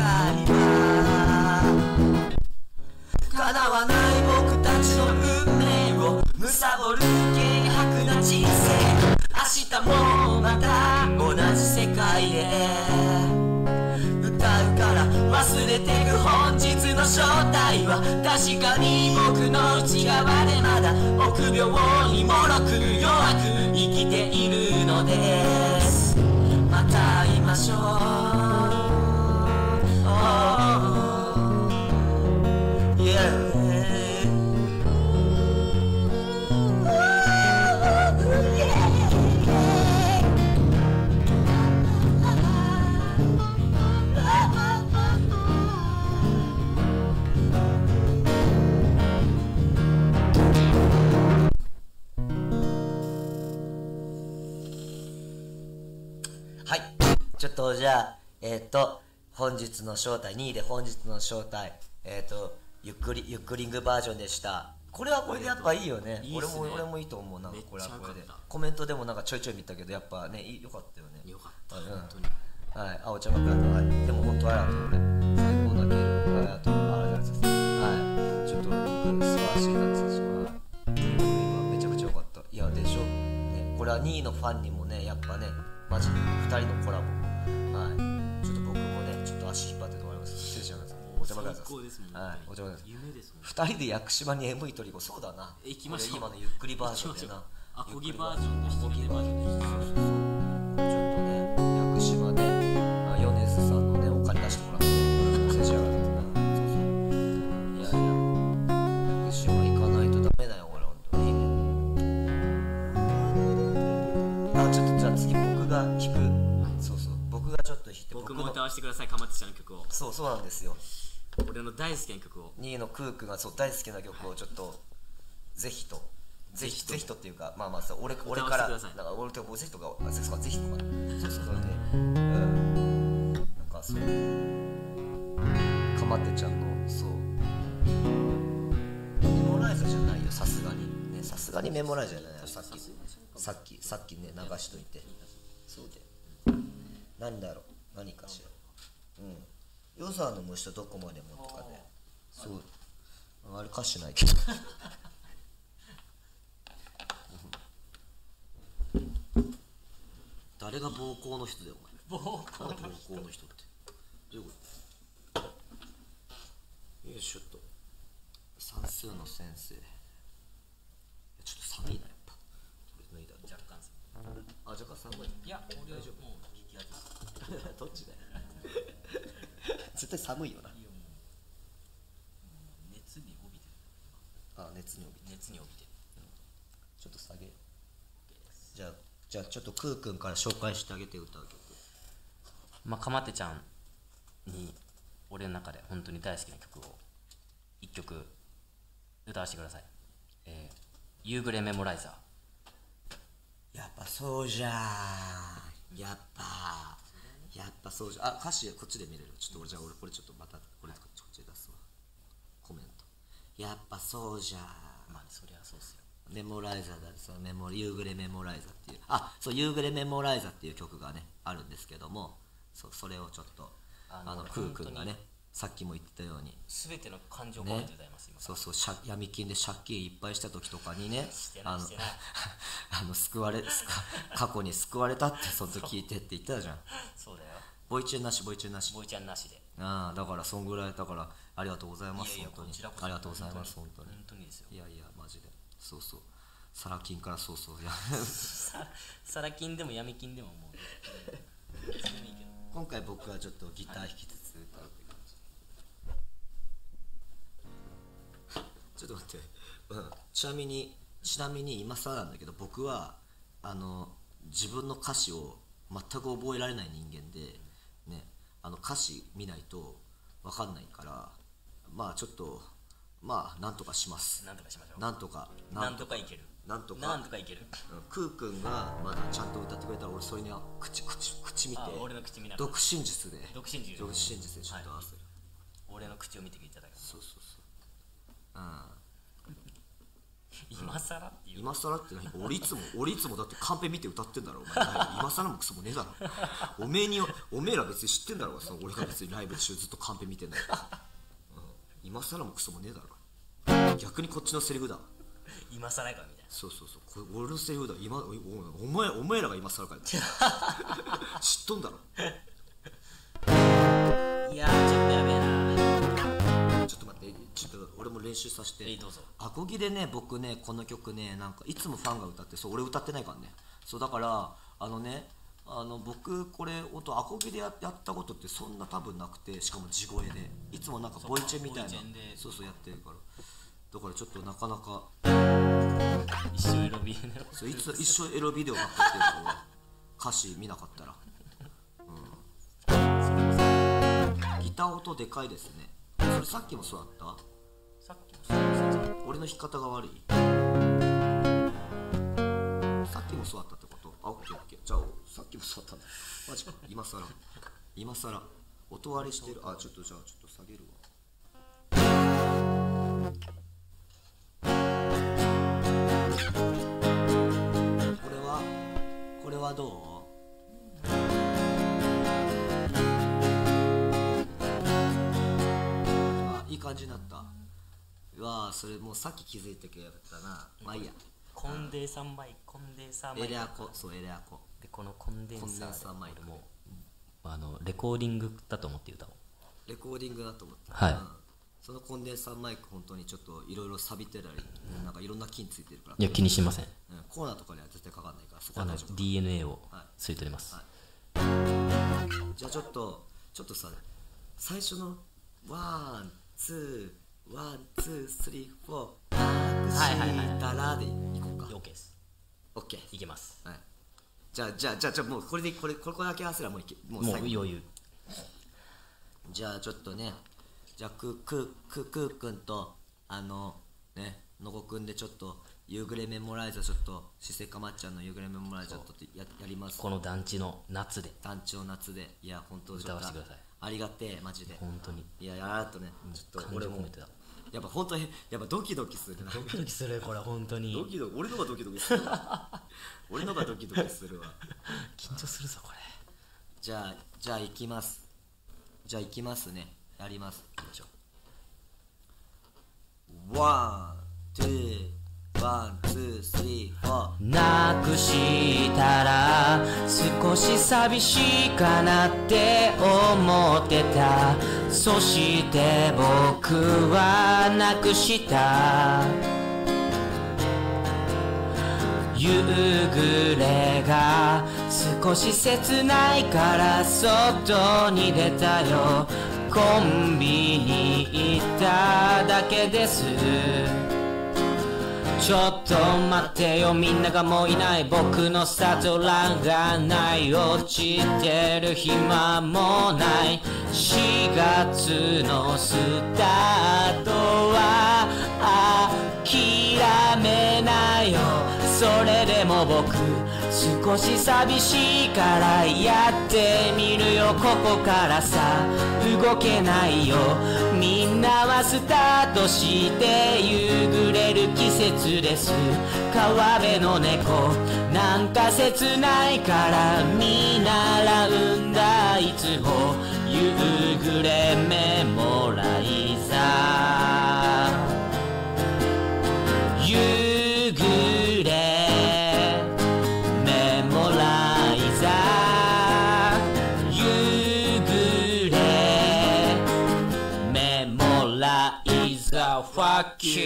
叶わない僕たちの運命を貪る軽薄な人生、明日もまた同じ世界へ歌うから、忘れてく本日の正体は確かに僕の内側で、まだ臆病にもろく弱く生きているのです。また会いましょう、oh, yeah.ちょっとじゃあ、本日の正体、ニーで本日の正体、ゆっくりんぐバージョンでした。これはこれでやっぱいいよね。俺もいいと思う。なんかこれはこれで。コメントでもなんかちょいちょい見たけど、やっぱね、よかったよね。よかった、本当に。はい、あおちゃんがくれた。でも本当ありがとう、俺。最高だけど、ありがとう。ありがとうございます。はい、ちょっと僕、素晴らしいなって言ってしまう。めちゃくちゃよかった。いや、でしょ。ね、これはニーのファンにもね、やっぱね、マジで2人のコラボ。はい、ちょっと僕もね、ちょっと足引っ張ってと思います。失礼します。お邪魔ください。最高ですもんね。はい、お邪魔ください。夢ですもんね。2人で屋久島に MV 取り行こう。そうだな。行きましょう。今のゆっくりバージョンでな。アコギバージョンとして。アコギバージョンで。ちょっとね、屋久島で、ヨネズさんのね、お金出してもらって、失礼します。歌わせてください、かまってちゃんの曲を。そうなんですよ。俺の大好きな曲を。ニーのクークがそう大好きな曲をちょっと、はい、ぜひとっていうか、まあまあさ、俺からだから俺とぜひとかぜひとか、そうで、なんかそうかまってちゃんのそうメモライズじゃないよ、さすがにね、さすがにメモライズじゃないよ、さっきね流しといて、そうで、なんだろう。何かしら、うん、よさの虫とどこまでもとかね、そう、あれ歌詞ないけど誰が暴行の人だよ、お前。暴行の人ってどういうこと？よいしょっと、算数の先生。ちょっと寒いな、やっぱ。脱いだ若干寒い。あ、若干寒い。いや、俺大丈夫、もう引き当てた。どっちだよ絶対寒いよな。いいよ、もう熱に帯びてる。あ、熱に帯びてる、うん、ちょっと下げよ。じゃあちょっとクーくんから紹介してあげて、歌う曲。まあ、かまってちゃんに俺の中で本当に大好きな曲を1曲歌わせてください。夕暮れメモライザー。やっぱそうじゃん、やっぱそうじゃん。あ、歌詞こっちで見れる。ちょっと俺、じゃあ俺これちょっとまた俺こっちで出すわ、コメント。やっぱそうじゃん。まあそりゃそうっすよ。メモライザーだ、その夕暮れメモライザーっていう、あ、そう、夕暮れメモライザーっていう曲がねあるんですけども、それをちょっとクーくんがねさっきも言ったように全ての感情を込めて歌います、ね、今そうそう、闇金で借金いっぱいした時とかにね過去に救われたってその時聞いてって言ってたじゃん。そうだよ、ボイチュンなしボイチュンなしボイチュンなしで、ああだからそんぐらいだからありがとうございます。いやいや本当にありがとうございます本当に本当にですよ。いやいやマジでそうそう、サラ金からそうそうサラ金でも闇金でももう今回僕はちょっとギター弾きつつ歌うって感じ、はい、ちょっと待ってちなみに今更なんだけど、僕は自分の歌詞を全く覚えられない人間で、ね、歌詞見ないと分かんないから、まあちょっとまあなんとかします。なんとかしましょう。なんとかいける。なんとかいける。クー君がまだちゃんと歌ってくれたら、俺それには口見て、俺の口見ながら独身術でちょっと合わせる、はい、俺の口を見ていただけます。そうそうそう、うん、今更って言う。今更って何？俺いつもだってカンペ見て歌ってんだろお前今更もクソもねえだろおめえら別に知ってんだろその俺が別にライブ中ずっとカンペ見てんだよ今更もクソもねえだろ。逆にこっちのセリフだ今更かみたいな。そうそうそう、これ俺のセリフだ。今お前らが今更かよ知っとんだろいやーちょっとやべえな。ちょっと待って、ちょっと俺も練習させて。どうぞ。アコギでね、僕ねこの曲ね、なんかいつもファンが歌って、そう俺歌ってないからね。そうだから僕これ音アコギでやったことってそんな多分なくて、しかも地声でいつもなんかボイチェンみたいなそうそうやってるから、だからちょっとなかなか一生エロビデオそう一生エロビデオばっかっていうの歌詞見なかったら、うん、ギター音でかいですね。それさっきもそうだった。さっきもそうだった。俺の弾き方が悪い。さっきもそうだったってこと。あ、オッケーオッケー。じゃあさっきも座ったんだ。マジか。今更音割れしてる。あ、ちょっとじゃあちょっと下げるわ。これはどう？あ、いい感じになった。うわー、それもうさっき気づいてくれたな。まあいいや。コンデンサーマイクエレアコ。そうエレアコで、このコンデンサーマイクもレコーディングだと思って歌おう。レコーディングだと思って、はい、うん、そのコンデンサーマイク本当にちょっといろいろ錆びてたり、うん、なんかいろんな菌ついてるから。いや気にしません、うん、コーナーとかには絶対かかんないから、そこは大丈夫。DNA を吸い取ります、はいはい、じゃあちょっとさ、最初のワンツーワンツースリーフォーしたらでいこうか。オッケーです。オッケー。いけます。はい。じゃあもうこれでこれだけ合わせらもういけもう余裕。じゃあちょっとね、じゃあくーくんとねのこくんでちょっと夕暮れメモライザー、ちょっとしせかまっちゃんの夕暮れメモライザーちょっとやります。この団地の夏でいや本当歌わせてください。ありがてえマジで。本当に。いややらっとね、ちょっと俺も。やっぱ本当にやっぱドキドキする。ドキドキするこれ本当に。俺のがドキドキするわ。俺のがドキドキするわ。緊張するぞこれ。じゃあ行きます。じゃあ行きますね。やります。行きましょう。ワンツーワンツースリーフォー。なくしたら少し寂しいかなって思ってた。そして僕はなくした夕暮れが少し切ないから外に出たよ。コンビニ行っただけです。ちょっと待ってよ、みんながもういない。僕のスタートランがない。落ちてる暇もない。4月のスタートは諦めなよ。それでも僕少し寂しいからやってみるよ。ここからさ動けないよ。みんなはスタートして夕暮れる季節です。川辺の猫なんか切ないから見習うんだいつも夕暮れメモ So fuck you.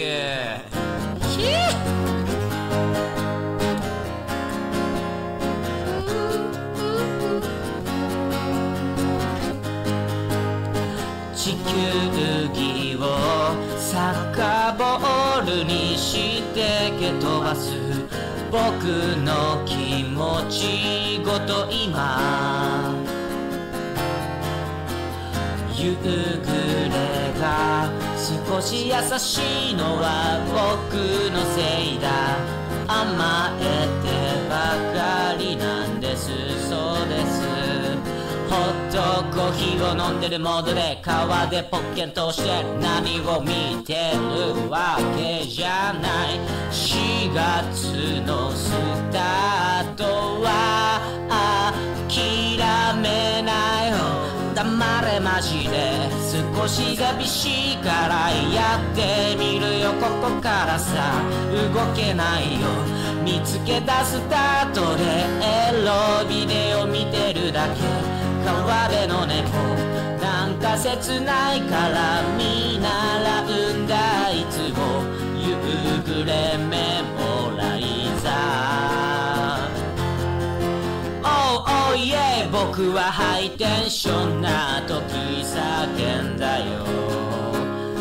地球儀をサッカーボールにして蹴飛ばす僕の気持ちごと今夕暮れが少し優しいのは僕のせいだ甘えてばかりなんですそうですホットコーヒーを飲んでるモードで川でポッケンとしてる波を見てるわけじゃない4月のスタートは諦めないよ黙れマジで少し寂しいからやってみるよここからさ動けないよ見つけ出すスタートでエロビデオ見てるだけ川辺の猫なんか切ないから見習うんだいつも夕暮れメモライザー Oh oh yeah 僕はハイテンションな時叫んだよ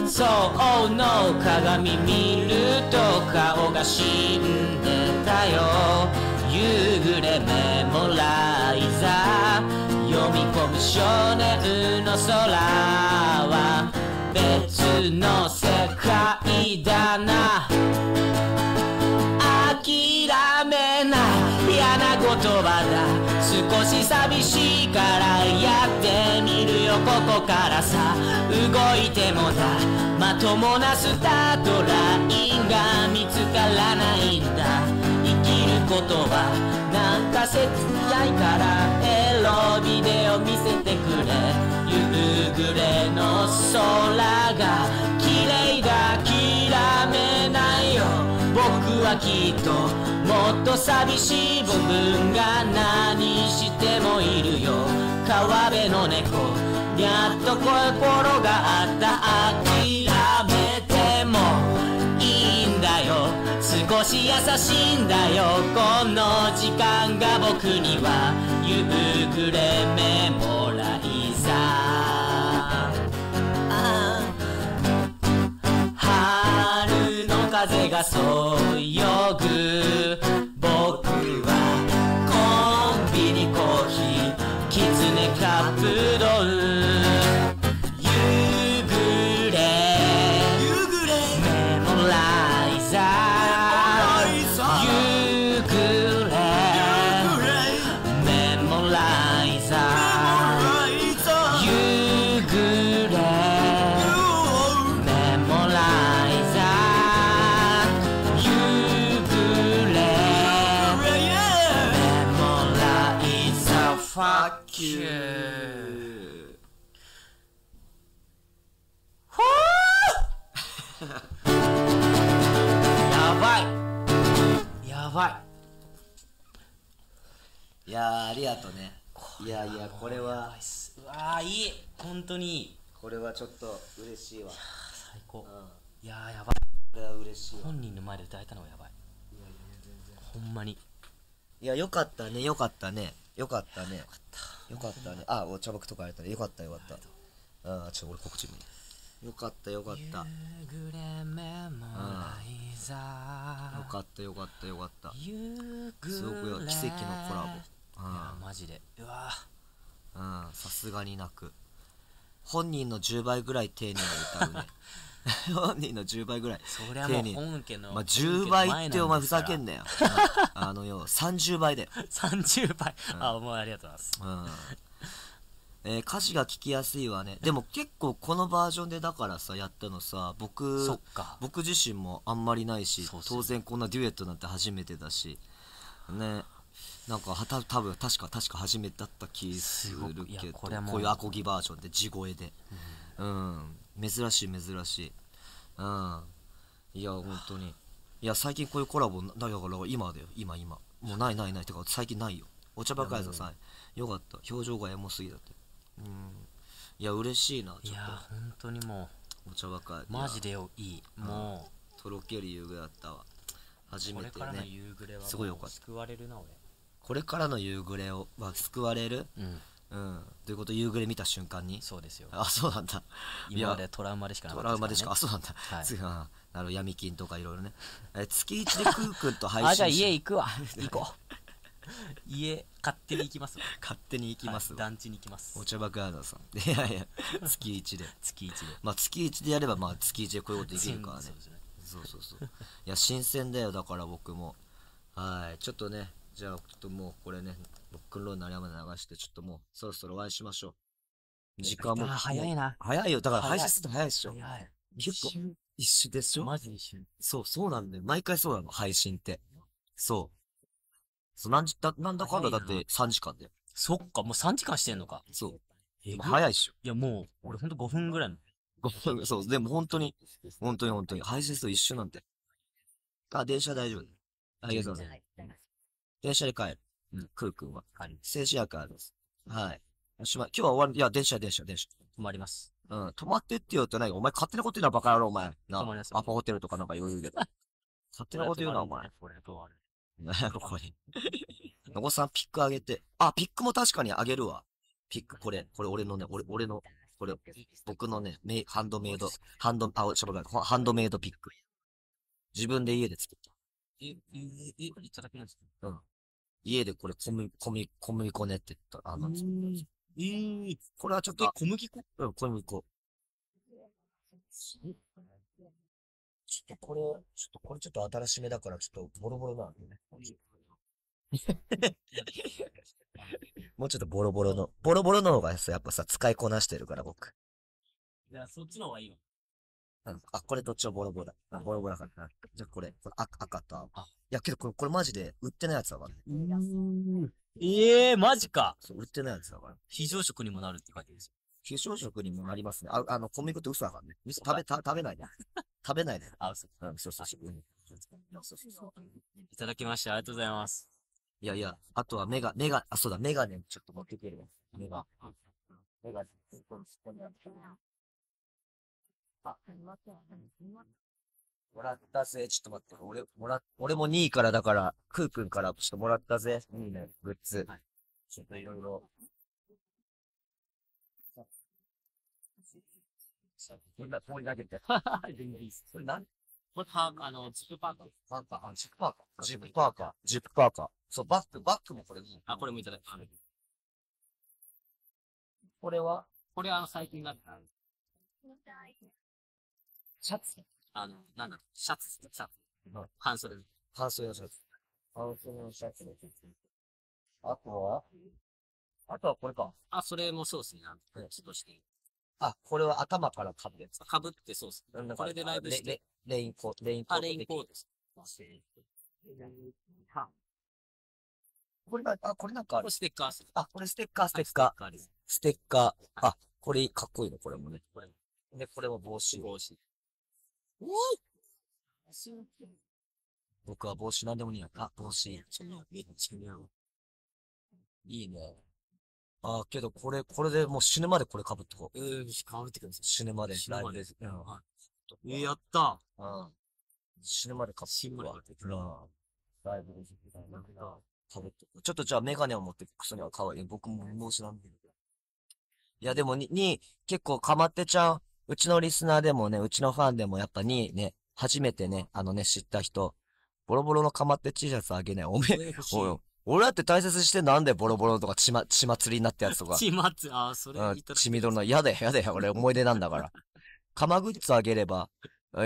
So oh no 鏡見ると顔が死んでたよ夕暮れメモライザー読み込む少年の空は別の世界だな諦めない嫌な言葉だ少し寂しいからやってみるよここからさ動いてもだまともなスタートラインが見つからないんだことはなんか切ないからエロビデオ見せてくれ夕暮れの空が綺麗だ諦めないよ僕はきっともっと寂しい部分が何してもいるよ川辺の猫やっと心があった諦めてもいいんだよ少し優しいんだよこの時間が僕には夕暮れメモライザー春の風がそよぐ僕はコンビニコーヒーキツネカップドルいやありがとねいやいやこれはうわーいい本当にいいこれはちょっと嬉しいわいや最高、うん、いやーやばいこれは嬉しい本人の前で歌えたのはやばいいやいや全然ほんまにいやよかったねよかったねよかったねよかったねあお茶僕とかやれたねよかったよかったああちょっと俺告知もよかったよかった夕暮れメモライザーよかったよかったよかったすごくよ奇跡のコラボいやマジでうわうんさすがに泣く本人の10倍ぐらい丁寧に歌うね本人の10倍ぐらいそりゃもう本家のまあ10倍ってお前ふざけんなよよ30倍だよ30倍あお前ありがとうございます歌詞が聞きやすいわねでも結構このバージョンでだからさやったのさ僕自身もあんまりないし当然こんなデュエットなんて初めてだしねなんか多分確か初めてだった気するけどこういうアコギバージョンで地声でうん珍しい珍しいうんいや本当にいや最近こういうコラボだから今だよ今もうないってか最近ないよお茶ばかりさよかった表情がエモすぎだってうんいや嬉しいなちょっといや本当にもうお茶ばっかマジでよいい、もうとろける夕暮れだったわ。初めてね、これからの夕暮れはすごいよかった。救われるな俺。これからの夕暮れは救われる。うんということ、夕暮れ見た瞬間に。そうですよ。あ、そうなんだ。今までトラウマでしかなかった。トラウマでしか。あ、そうなんだ。次はなる闇金とかいろいろね。月一でクーくんと配信。あ、じゃあ家行くわ。行こう。家勝手に行きます。勝手に行きます。団地に行きます。お茶ばくアナさん。いやいや、月一で。月一で。まあ月一でやれば、まあ月一でこういうことできるからね。そうそうそう。いや新鮮だよ、だから僕も。はい、ちょっとね、じゃあちょっともうこれね、ロックンロールのあれまで流して、ちょっともうそろそろお会いしましょう。時間も早いな。早いよ、だから配信すると早いでしょ。早い。結構一瞬でしょ。マジで一瞬。そうそうなんだよ。毎回そうなの配信って。そう。なんだかんだだって3時間で。そっか、もう3時間してんのか。そう。早いっしょ。いやもう、俺ほんと5分ぐらいの。5分、そう、でも本当に、配信と一緒なんて。あ、電車大丈夫。ありがとうございます。電車で帰る。うん、クーくんは。静止薬あります。はい。今日は終わる。いや、電車。止まります。うん、止まってってよってないお前勝手なこと言うな、バカ野郎、お前。な、アパホテルとかなんか余裕で。勝手なこと言うな、お前。これ。のこさん、ピックあげて。あ、ピックも確かにあげるわ。ピック、これ俺のね、俺の、これ、僕のね、ハンドメイドピック。自分で家で作った。いただけないですか？うん。家でこれ、小麦粉ねって言った。あ、なんつうの？これはちょっと、小麦粉？うん、小麦粉。ちょっとこれちょっと新しめだから、ちょっとボロボロなんでね。もうちょっとボロボロの方がさ、やっぱさ、使いこなしてるから、僕。じゃあ、そっちの方がいいよ。あ、これどっちもボロボロだ。あ、ボロボロだから。じゃあ、これ赤と青。いや、けどこれマジで、売ってないやつだからね。ええ、マジか。そう、売ってないやつだから。非常食にもなるって書いてるんですよ。非常食にもなりますね。あの、小麦粉って嘘だからね。食べないね。食べないね。あ、嘘。うん、そう。いただきました。ありがとうございます。いやいや、あとはあ、そうだ、メガネちょっと持ってきてる。メガネ。あ、もらったぜ。ちょっと待って。俺も2位からだから、クーくんからちょっともらったぜ。いいね、グッズ。ちょっといろいろ。みんな通り投げて。それ何？これジップパーカー。ジップパーカー。そう、バッグもこれ。あ、これもいただきます。これは最近だった。シャツ。半袖のシャツ。あとはこれか。あ、それもそうですね。ちょっとして。あ、これは頭から被るやつ。被ってそうっす。これでライブして。レインコート。あ、レインコートです。これなんかある。これステッカー。あ、これかっこいいの、これもね。で、これも帽子。僕は帽子なんでも似合う。あ、帽子。いいね。ああ、けど、これでもう死ぬまでこれ被ってこう。被ってくるんですよ。死ぬまで。ライブです。やったー。死ぬまで被ってこう。ライブです。被ってこう。ちょっとじゃあメガネを持ってくそには可愛い。僕も申しなんでる。いや、でもに、結構かまってちゃん、うちのリスナーでもね、うちのファンでもやっぱにね、初めてね、知った人、ボロボロのかまって T シャツあげない。おめえ、おい。俺だって大切にしてなんでボロボロとか血祭りになったやつとか。血祭り、あ、それ言ったら。血みどろの、やだよ、俺思い出なんだから。かまグッズあげれば、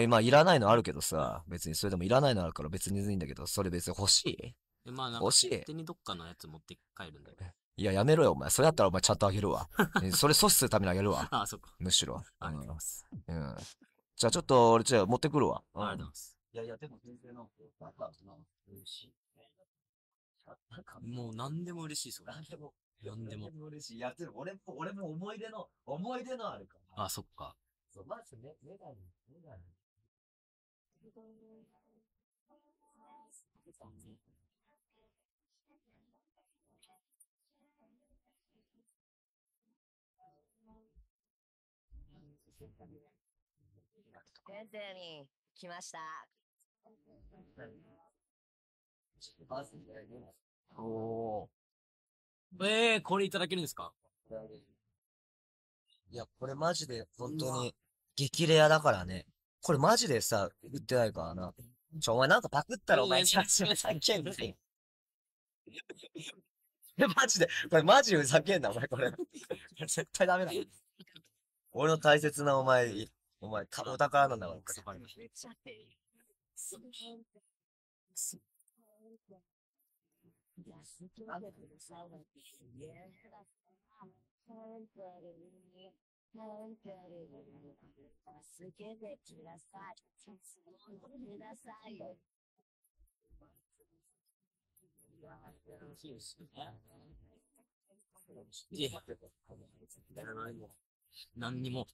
今いらないのあるけどさ、別にそれでもいらないのあるから別にいいんだけど、それ別に欲しい？え、まあなんか、勝手にどっかのやつ持って帰るんだよ。いや、やめろよ、お前。それだったらお前ちゃんとあげるわ。それ阻止するためにあげるわ。あ、そっか。むしろ。ありがとうございます。うん。じゃあちょっと、俺、持ってくるわ。ありがとうございます。いやいや、でも全然の、なんか、嬉しい。もう何でも嬉しいですよ。何でも嬉しい。いや、でも俺も思い出のあるから。あ、そっか。そう、まずね、メガネ。先生に来ました。おー。これいただけるんですか？いや、これマジで本当に激レアだからね。これマジでさ、売ってないからな。お前なんかパクったらお前さっきふざけんな。マジで、これマジふざけんな、お前これ。絶対ダメだ。俺の大切なお前、お宝なんだから。いや、何にも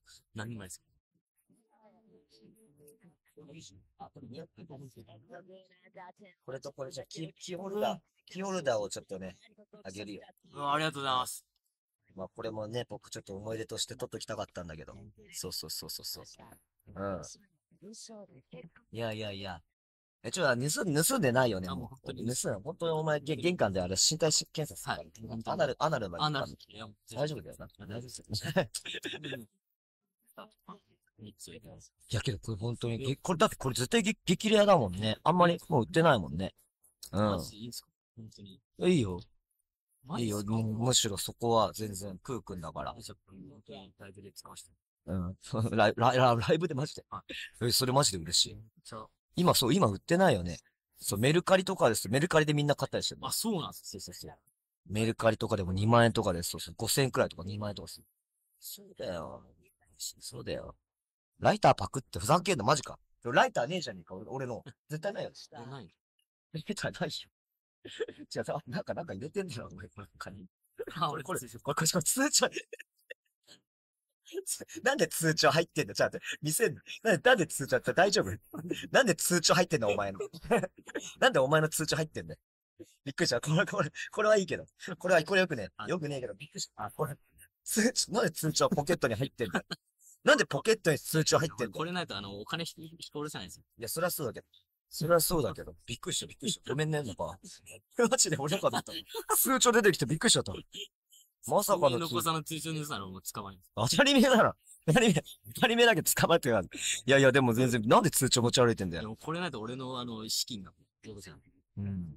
です。これとこれじゃキーホルダーをちょっとね、あげるよ。ありがとうございます。まあこれもね、僕ちょっと思い出として取っときたかったんだけど。そう。うん。いや。ちょっと盗んでないよね。もう本当にお前、玄関であれ、身体検査さ、アナルまで。大丈夫だよな。大丈夫。いやけど、これ本当に、これだってこれ絶対激レアだもんね。あんまりもう売ってないもんね。うん。いいよ。むしろそこは全然クー君だから。うん。ライブでマジで。それマジで嬉しい。今売ってないよね。そう、メルカリとかです。メルカリでみんな買ったりしてる。あ、そうなんですよ。メルカリとかでも2万円とかです。そうそう。5000円くらいとか2万円とかする。そうだよ。ライターパクってふざけんのマジか。ライターねえじゃねえか、俺の。絶対ないよ。ない。ライターないよ。違う、なんか入れてんだろ、お前、なんかに。俺これ、通帳なんで通帳入ってんの？ちょっと待って、見せんの。なんで通帳って大丈夫？なんで通帳入ってんのお前の。なんでお前の通帳入ってんの？びっくりした。これはいいけど。これよくね。よくねえけど、びっくりした。これ、なんで通帳ポケットに入ってんの？なんでポケットに通帳入ってんの？これないと、お金引き下ろせないですよ。いや、そりゃそうだけど。びっくりした。ごめんね、なんか。マジで俺のかだった。通帳出てきてびっくりしちゃった。まさかの。のこさんの通帳盗んだらもう捕まえる。当たり目だけど捕まえてる。いや、でも全然、なんで通帳持ち歩いてんだよ。これないと俺の、資金が。うん。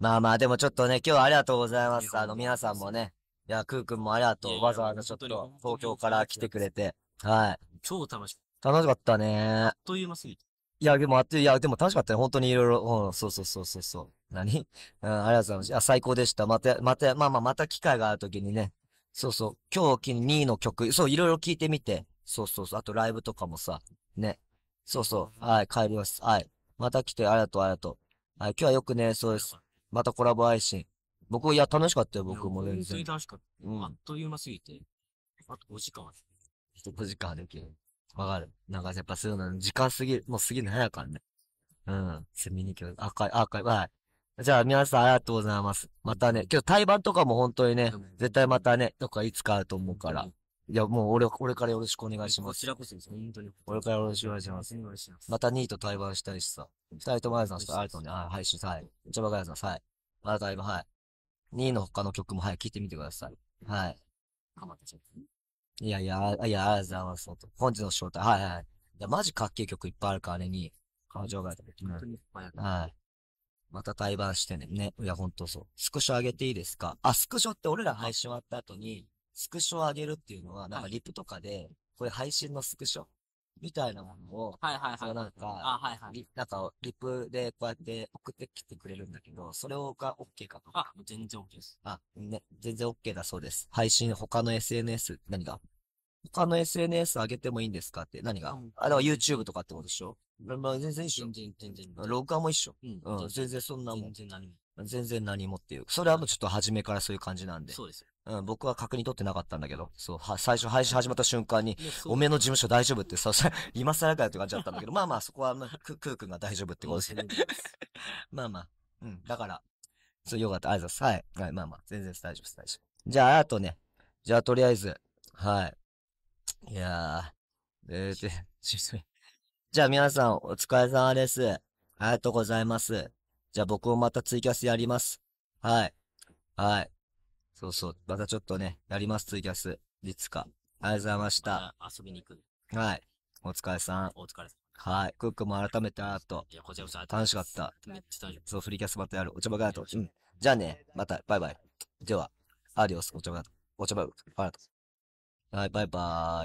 まあ、でもちょっとね、今日はありがとうございます。皆さんもね。いや、クー君もありがとう。わざわざちょっと、東京から来てくれて。はい。超楽しかった。楽しかったね。あっという間すぎて。いや、でも楽しかったね。本当にいろいろ。うん、そう。何？うん、ありがとうございます。あ、最高でした。また機会があるときにね。そう。今日、ニーの曲、そう、いろいろ聞いてみて。そう。あとライブとかもさ、ね。そう。はい、帰ります。はい。また来て、ありがとう。はい、今日はよくね、そうです。またコラボ配信。いや、楽しかったよ、僕もね。本当に楽しかった。うん。あっという間すぎて。あと5時間は。5時間できる。わかる。なんかやっぱそういうの、時間過ぎるの早いからね。うん。見に行きます。アーカイブ、はい。じゃあ皆さんありがとうございます。またね、今日対バンとかも本当にね、絶対またね、どっかいつかあると思うから。いや、もう俺からよろしくお願いします。こちらこそです。本当に。俺からよろしくお願いします。またニーと対バンしたいしさ。二人ともあやさんとあるとね、配信さ、はい。めちゃばかやさんさ、はい。また対バン、はい。ニーの他の曲も、はい、聴いてみてください。はい。かまってちゃって。いや、ありがとうございます。本日の招待。はい。いや、マジかっけえ曲いっぱいあるからね、に、彼女がやった時に。はい。また対バンしてね。いや、ほんとそう。スクショ上げていいですか？あ、スクショって俺ら配信終わった後に、スクショ上げるっていうのは、なんかリプとかで、これ配信のスクショみたいなものを、なんか、リプでこうやって送ってきてくれるんだけど、それが OK かとか。あ、全然 OK です。あ、ね、全然 OK だそうです。配信、他の SNS、何が？他の SNS 上げてもいいんですかって、何が？あ、だから YouTube とかってことでしょ？全然一緒。全然。録画も一緒。うん、全然そんなもん。全然何もっていう。それはもうちょっと初めからそういう感じなんで。そうです。うん、僕は確認取ってなかったんだけど、そう、最初配信始まった瞬間に、おめえの事務所大丈夫ってさ、今更かよって感じだったんだけど、まあそこは、クー君が大丈夫ってことですね。まあ、うん、だから、そう、よかった、ありがとうございます。はい、まあ、全然大丈夫。じゃあ、あとね、とりあえず、はい。いやー、じゃあ皆さんお疲れ様です。ありがとうございます。じゃあ僕もまたツイキャスやります。はい。はい。そうそう。またちょっとね、やりますツイキャス。いつか。ありがとうございました。また遊びに行く。はい。お疲れさん。お疲れさん。はい。クックも改めてあと。いや、こちらこそ楽しかった。めっちゃ楽しかった。そう、フリーキャスまたやる。お茶ばかりと。うん。じゃあね、また、バイバイ。では、アディオス、お茶ばかりと。お茶ばかりと。はい、バイバーイ。